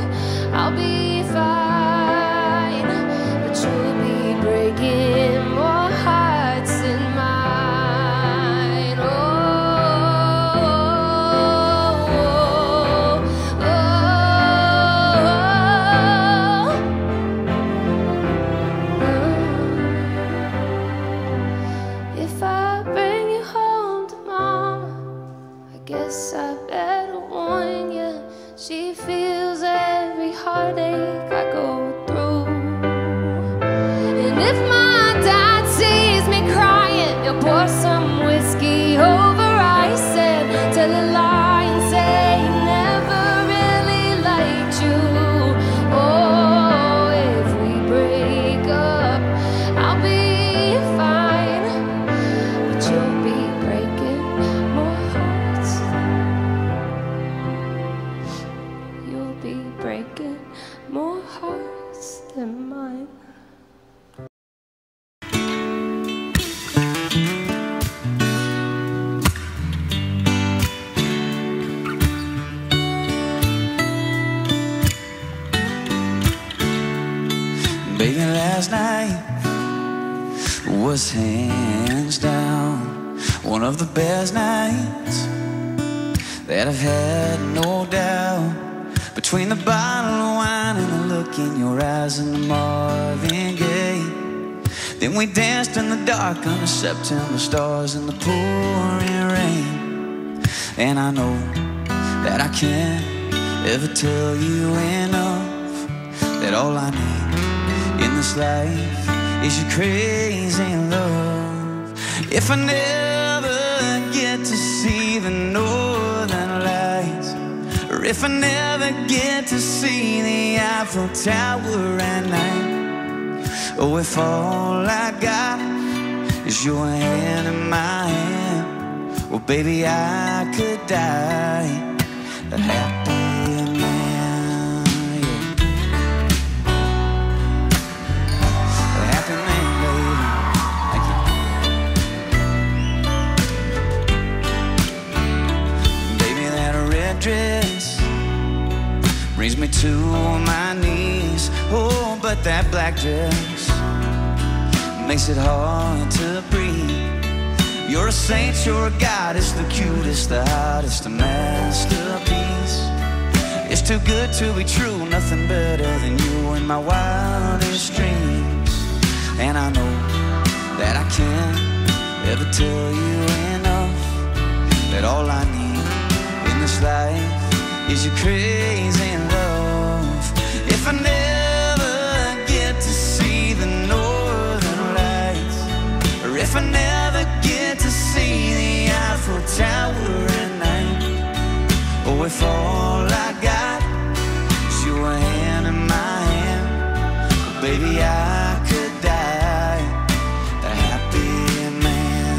I'll be fine, but you'll be breaking more hearts than mine. Oh, oh, oh, oh. If I bring you home to mama, I guess I better warn you. She feels every heartache I go through. And if my dad sees me crying, he'll pour some whiskey over ice and tell a lie and say he never really liked you. Oh, if we break up, I'll be fine, but you'll be breaking more hearts. You'll be breaking more hearts than mine. Baby, last night was hands down one of the best nights that I've had, no doubt. Between the bottle of wine and the look in your eyes and the Marvin Gaye, then we danced in the dark under September stars and the pouring rain. And I know that I can't ever tell you enough that all I need in this life is your crazy love. If I never get to see the northern lights, or if I never get to see the Eiffel Tower at night, or if all I got is your hand in my hand, well, baby, I could die a happy dress brings me to my knees. Oh, but that black dress makes it hard to breathe. You're a saint, you're a goddess, the cutest, the hottest, a masterpiece. It's too good to be true, nothing better than you in my wildest dreams. And I know that I can't ever tell you enough that all I need this life is your crazy love. If I never get to see the northern lights, or if I never get to see the Eiffel Tower at night, or if all I got is your hand in my hand, well, baby, I could die a happy man.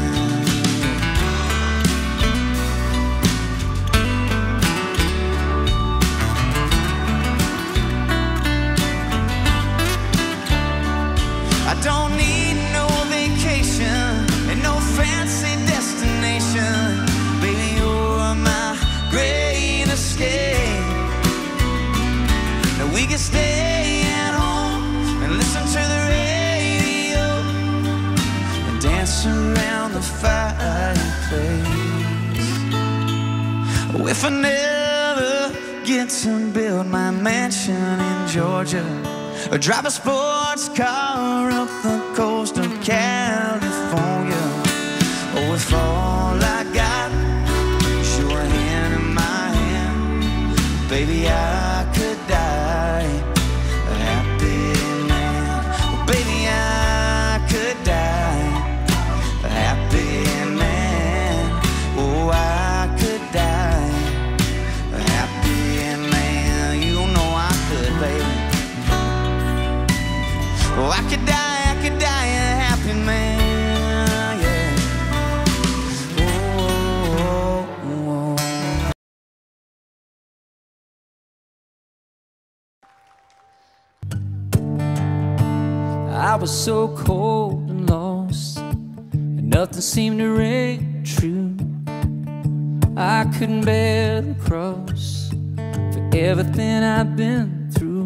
If I never get to build my mansion in Georgia, or drive a sports car up the coast of California, or if all I got is your hand in my hand, baby, I could die a happy man. Oh, baby, I could die a happy man. Oh, I could die a happy man. You know I could, baby. Oh, I could die, I could die a happy man, yeah. Oh, oh, oh. I was so cold and lost, and nothing seemed to ring true. I couldn't bear the cross for everything I've been through.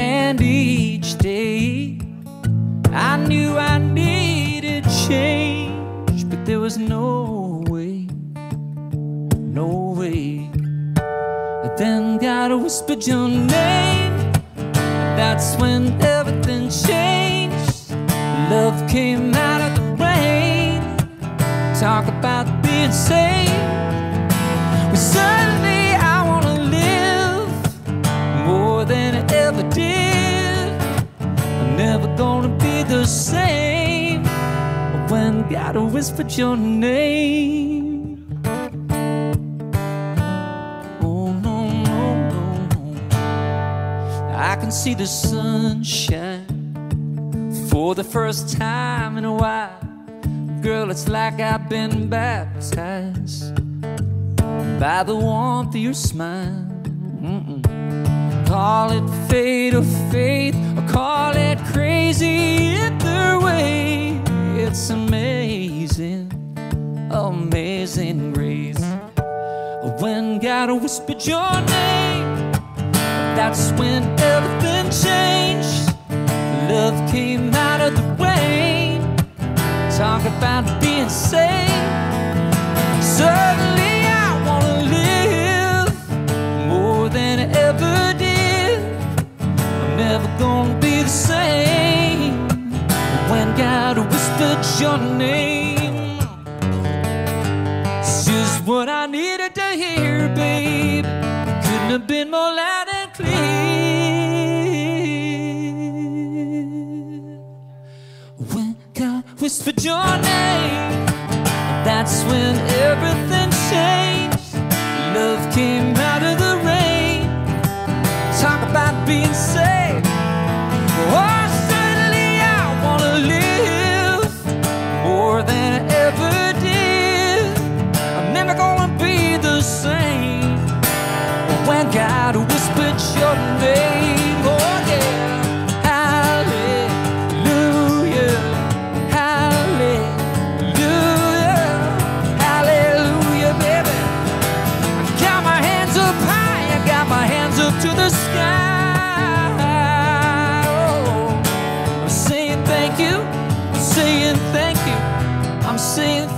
And each day I knew I needed change, but there was no way, no way. But then God whispered your name, that's when everything changed. Love came out of the rain, talk about being saved. Well, suddenly I want to live more than I ever did. Never gonna be the same when God whispered your name. Oh no, no, no, no. I can see the sunshine for the first time in a while. Girl, it's like I've been baptized by the warmth of your smile. Mm-mm. Call it fate or faith, or call it crazy, either way, it's amazing, amazing grace. When God whispered your name, that's when everything changed. Love came out of the rain, talk about being saved. Suddenly I want to live more than I ever did. Never gonna be the same when God whispered your name. It's just what I needed to hear, babe. Couldn't have been more loud and clear. When God whispered your name, that's when everything changed. Love came out of the rain, talk about being saved. Oh, suddenly I want to live more than I ever did. I'm never gonna be the same when God whispered your name. Oh yeah, hallelujah, hallelujah, hallelujah, baby. I got my hands up high, I got my hands up to the sky. I'm saying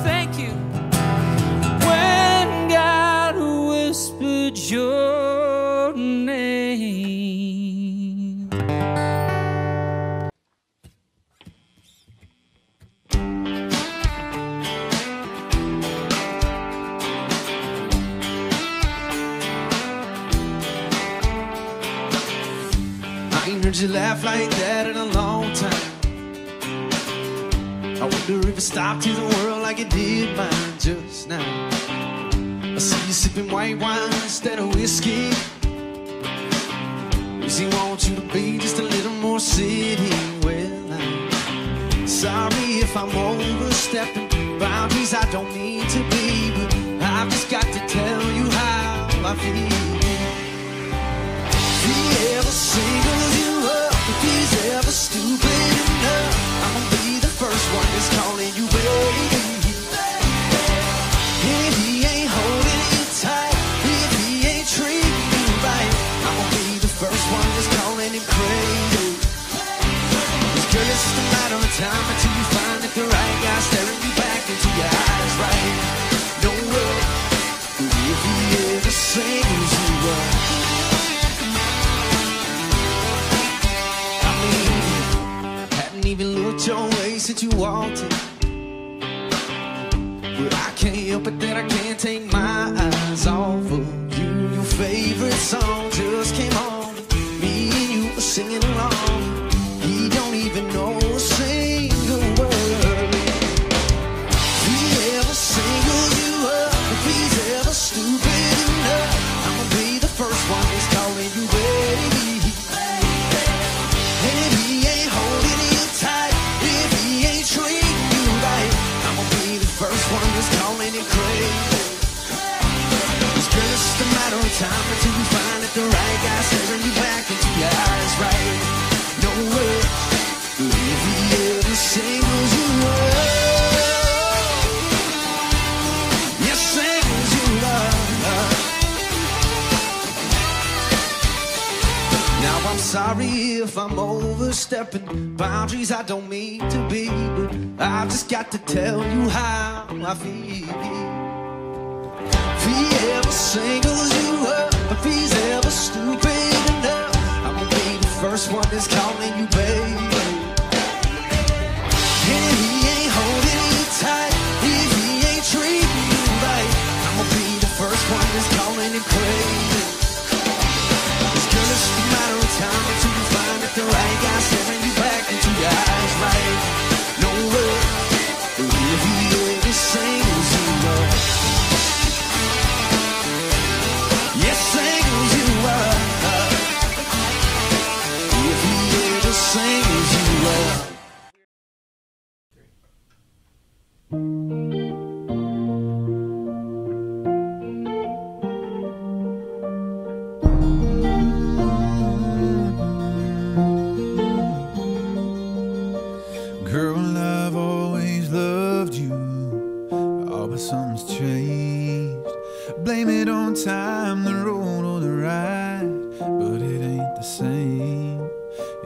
thank you when God whispered your name. I ain't heard you laugh like that in a long time. I wonder if it stopped to the world like it did mine just now. I see you sipping white wine instead of whiskey, 'cause he wants you to be just a little more city. Well, I'm sorry if I'm overstepping boundaries I don't need to be, but I've just got to tell you how I feel. If he ever singles you up, if he's ever stupid enough, I'm gonna be the first one is calling you baby. If he ain't holding you tight, if he ain't treating you right, I'm gonna be the first one that's calling him crazy. 'Cause girl, it's just a matter of time until you find that the right guy staring you back into your eyes, right? No way. wanted, but I can't help it that I can't take my eyes off of you. Your favorite song just came on, me and you were singing along. He don't even know a single word. If he ever singles you up, if he's ever stupid enough, I'm gonna be the first one that's calling you baby. And if he ain't holding you tight, if he ain't treating you right, I'm gonna be the first one that's calling you crazy. It's just a matter of time until you find that the right guy's staring you back into your eyes, right? No way. But if he ever singles you up, yes, singles you up. Now I'm sorry if I'm overstepping boundaries I don't mean to be, but I've just got to tell you how I feel. If he ever singles you up, if he's ever stupid enough, I'm gonna be the first one that's calling you baby. And if he ain't holding you tight, if he ain't treating you right, I'm gonna be the first one that's calling you crazy. It's just a matter of time until you find that the right guy's staring you back into your eyes, right? No look, if he ever singles you up, yes, singles you up. If he ever singles you up. Time, the road or the ride, but it ain't the same.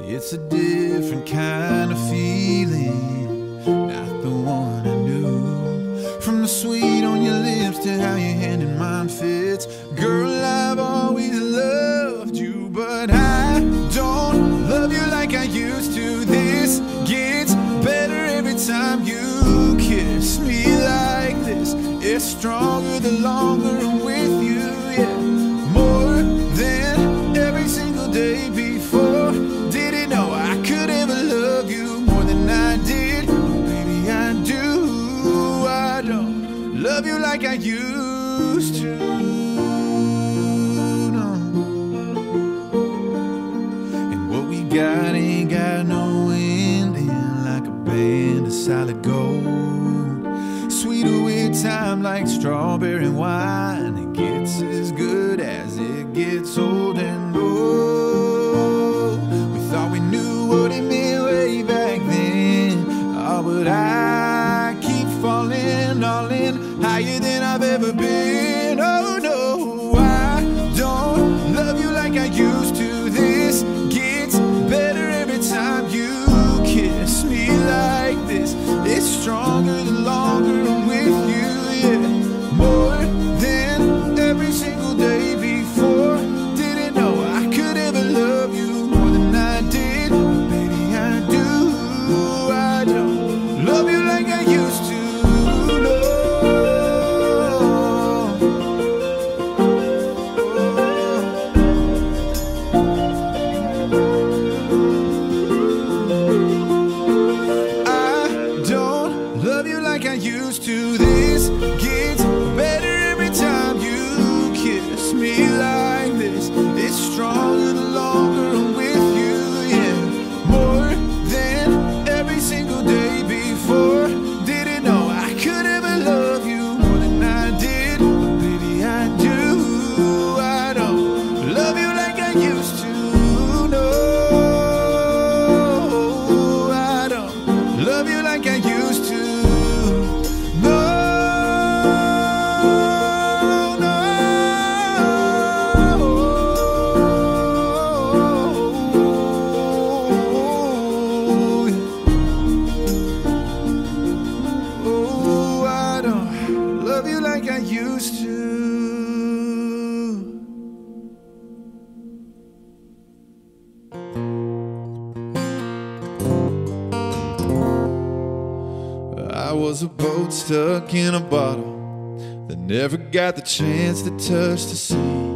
It's a different kind of feeling, not the one I knew. From the sweet on your lips to how your hand in mine fits, girl, I've always loved you, but I don't love you like I used to. This gets better every time you kiss me like this. It's stronger the longer I'm with you. More than every single day before. Didn't know I could ever love you more than I did. Baby, I do. I don't love you like I used to. No. And what we got ain't got no ending, like a band of solid gold. Sweeter with time, like strawberry wine. It's as good as it gets old and old. We thought we knew what it meant way back then. Oh, but I keep falling all in, higher than I've ever been. Oh no, I don't love you like I used to. This gets better every time you kiss me like this. It's stronger the longer I'm with you, yeah. More than every single day before. Didn't know I could ever love you more than I did. Baby, I do. I don't love you like I used to. No. Oh. I don't love you like I used to. This gets better every time you kiss me like this. It's stronger the longer I'm with you, yeah. More than every single day before. Didn't know I could ever love you more than I did. But baby, I do. I don't love you like I used to. No, I don't love you like I used to. No. stuck in a bottle that never got the chance to touch the sea.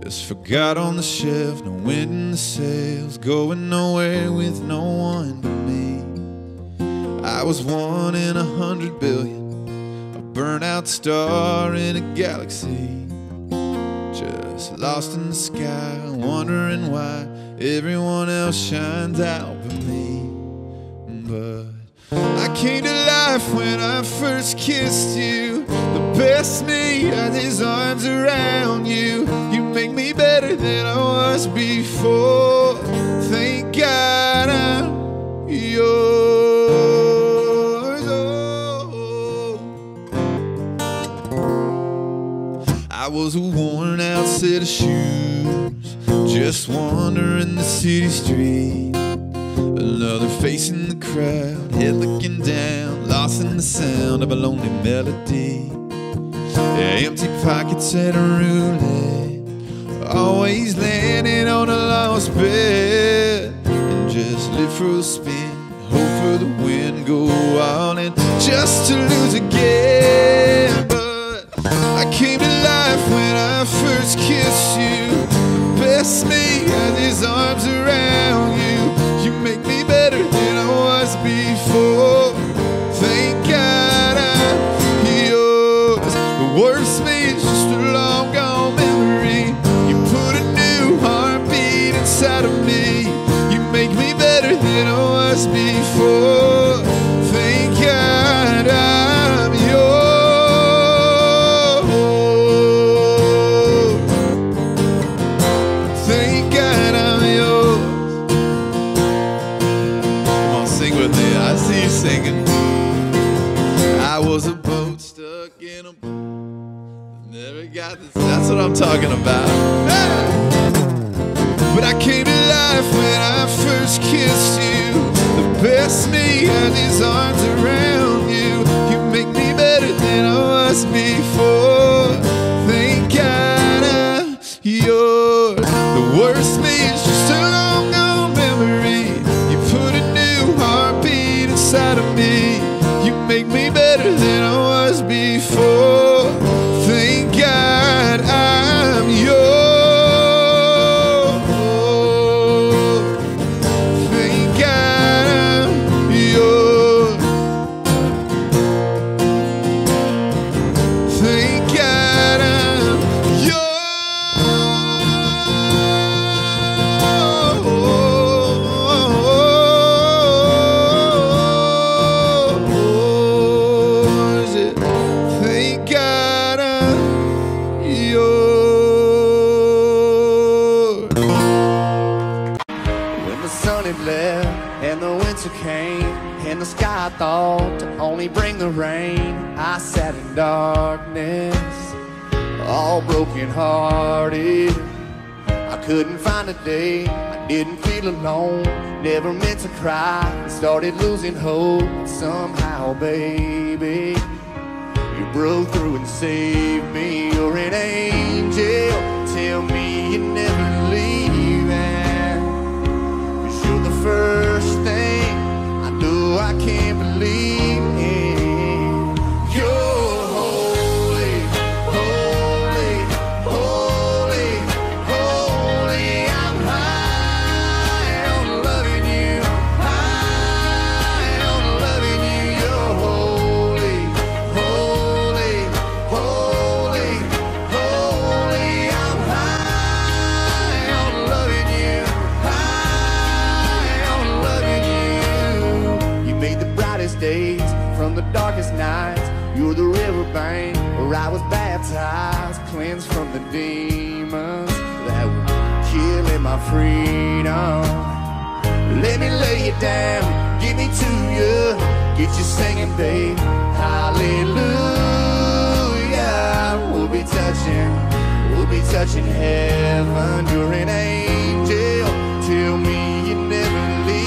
Just forgot on the shelf, no wind in the sails, going nowhere with no one but me. I was one in a hundred billion, a burnout star in a galaxy. Just lost in the sky, wondering why everyone else shines out but me. But I came to life when I first kissed you. The best me had his arms around you. You make me better than I was before. Thank God I'm yours. Oh. I was a worn out set of shoes, just wandering the city street. Another face in the crowd, head looking down, lost in the sound of a lonely melody. Yeah, empty pockets and a roulette, always landing on a lost bed. And just live for a spin, hope for the wind, go on and just to lose again. But I came to life when I first kissed you. The best me had his arms around you. Before, thank God I'm yours. The worst me is just a long gone memory. You put a new heartbeat inside of me. You make me better than I was before. Thank God I'm yours. Thank God I'm yours. I see you singing. I was a boat stuck in a boat, never got this. That's what I'm talking about. Hey! But I came to life when I first kissed you. The best me had his arms around you. You make me better than I was before. Thank God I'm yours. The worst me is just a long gone memory. You put a new heartbeat inside of me, you make me better than I was before. Thank God I'm yours. Thank God I'm yours. Thank God I'm yours. And the winter came, and the sky thought to only bring the rain. I sat in darkness, all broken-hearted. I couldn't find a day, I didn't feel alone. Never meant to cry, started losing hope. Somehow, baby, you broke through and saved me. You're an angel, tell me you never leave. You're the first thing I know I can't believe in. You're holy, holy, holy, holy. I'm high on loving you, high on loving you. You're holy, holy, holy, holy. I'm high on loving you, days from the darkest nights. You're the riverbank where I was baptized, cleansed from the demons that were killing my freedom. Let me lay you down, give me to you, get you singing, babe. Hallelujah. We'll be touching, we'll be touching heaven. You're an angel, tell me you never leave.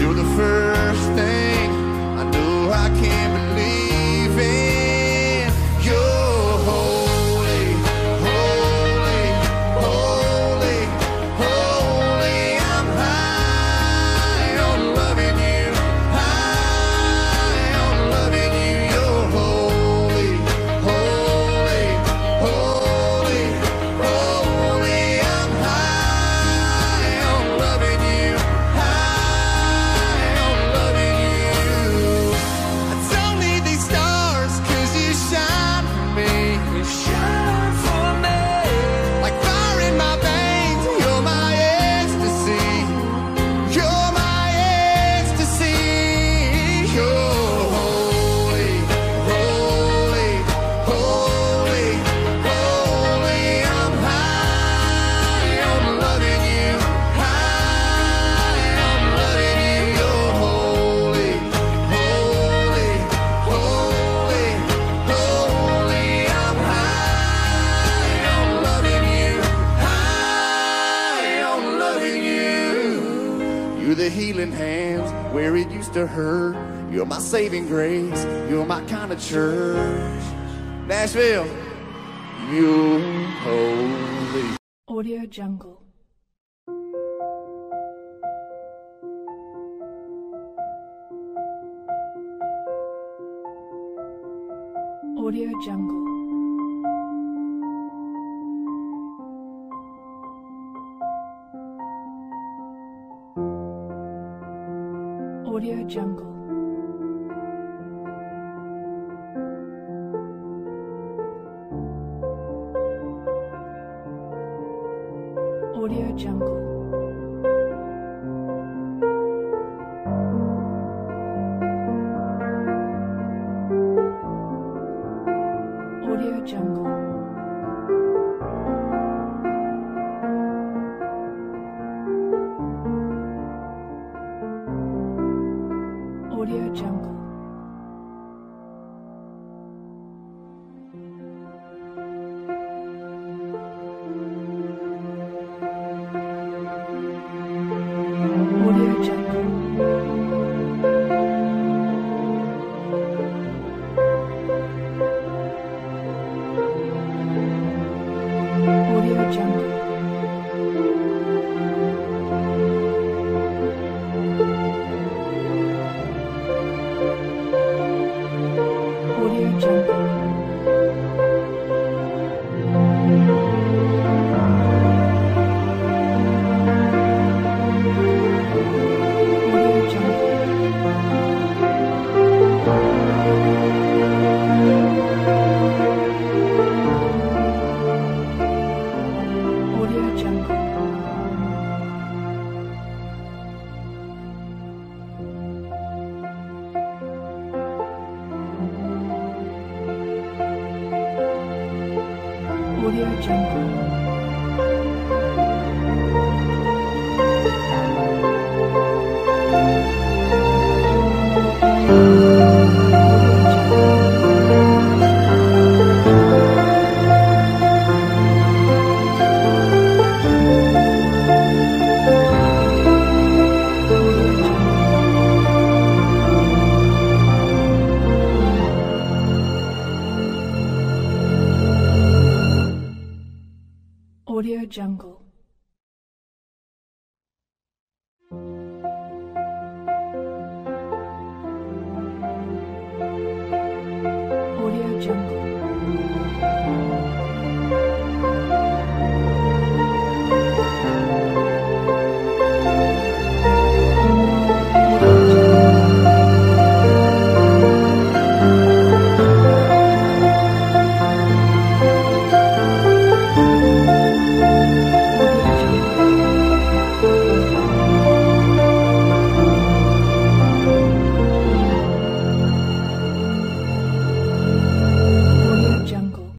You're the first thing I know I can't believe in. You're holy, holy, holy, holy. I'm high on loving you, high healing hands where it used to hurt. You're my saving grace, you're my kind of church. Nashville, you holy. Audio Jungle. Audio Jungle. Audio Jungle. Audio Jungle. Audio Jungle. Audio Jungle. Audio Jungle. Audio Jungle. Audio Jungle. Audio Jungle. Audio Jungle.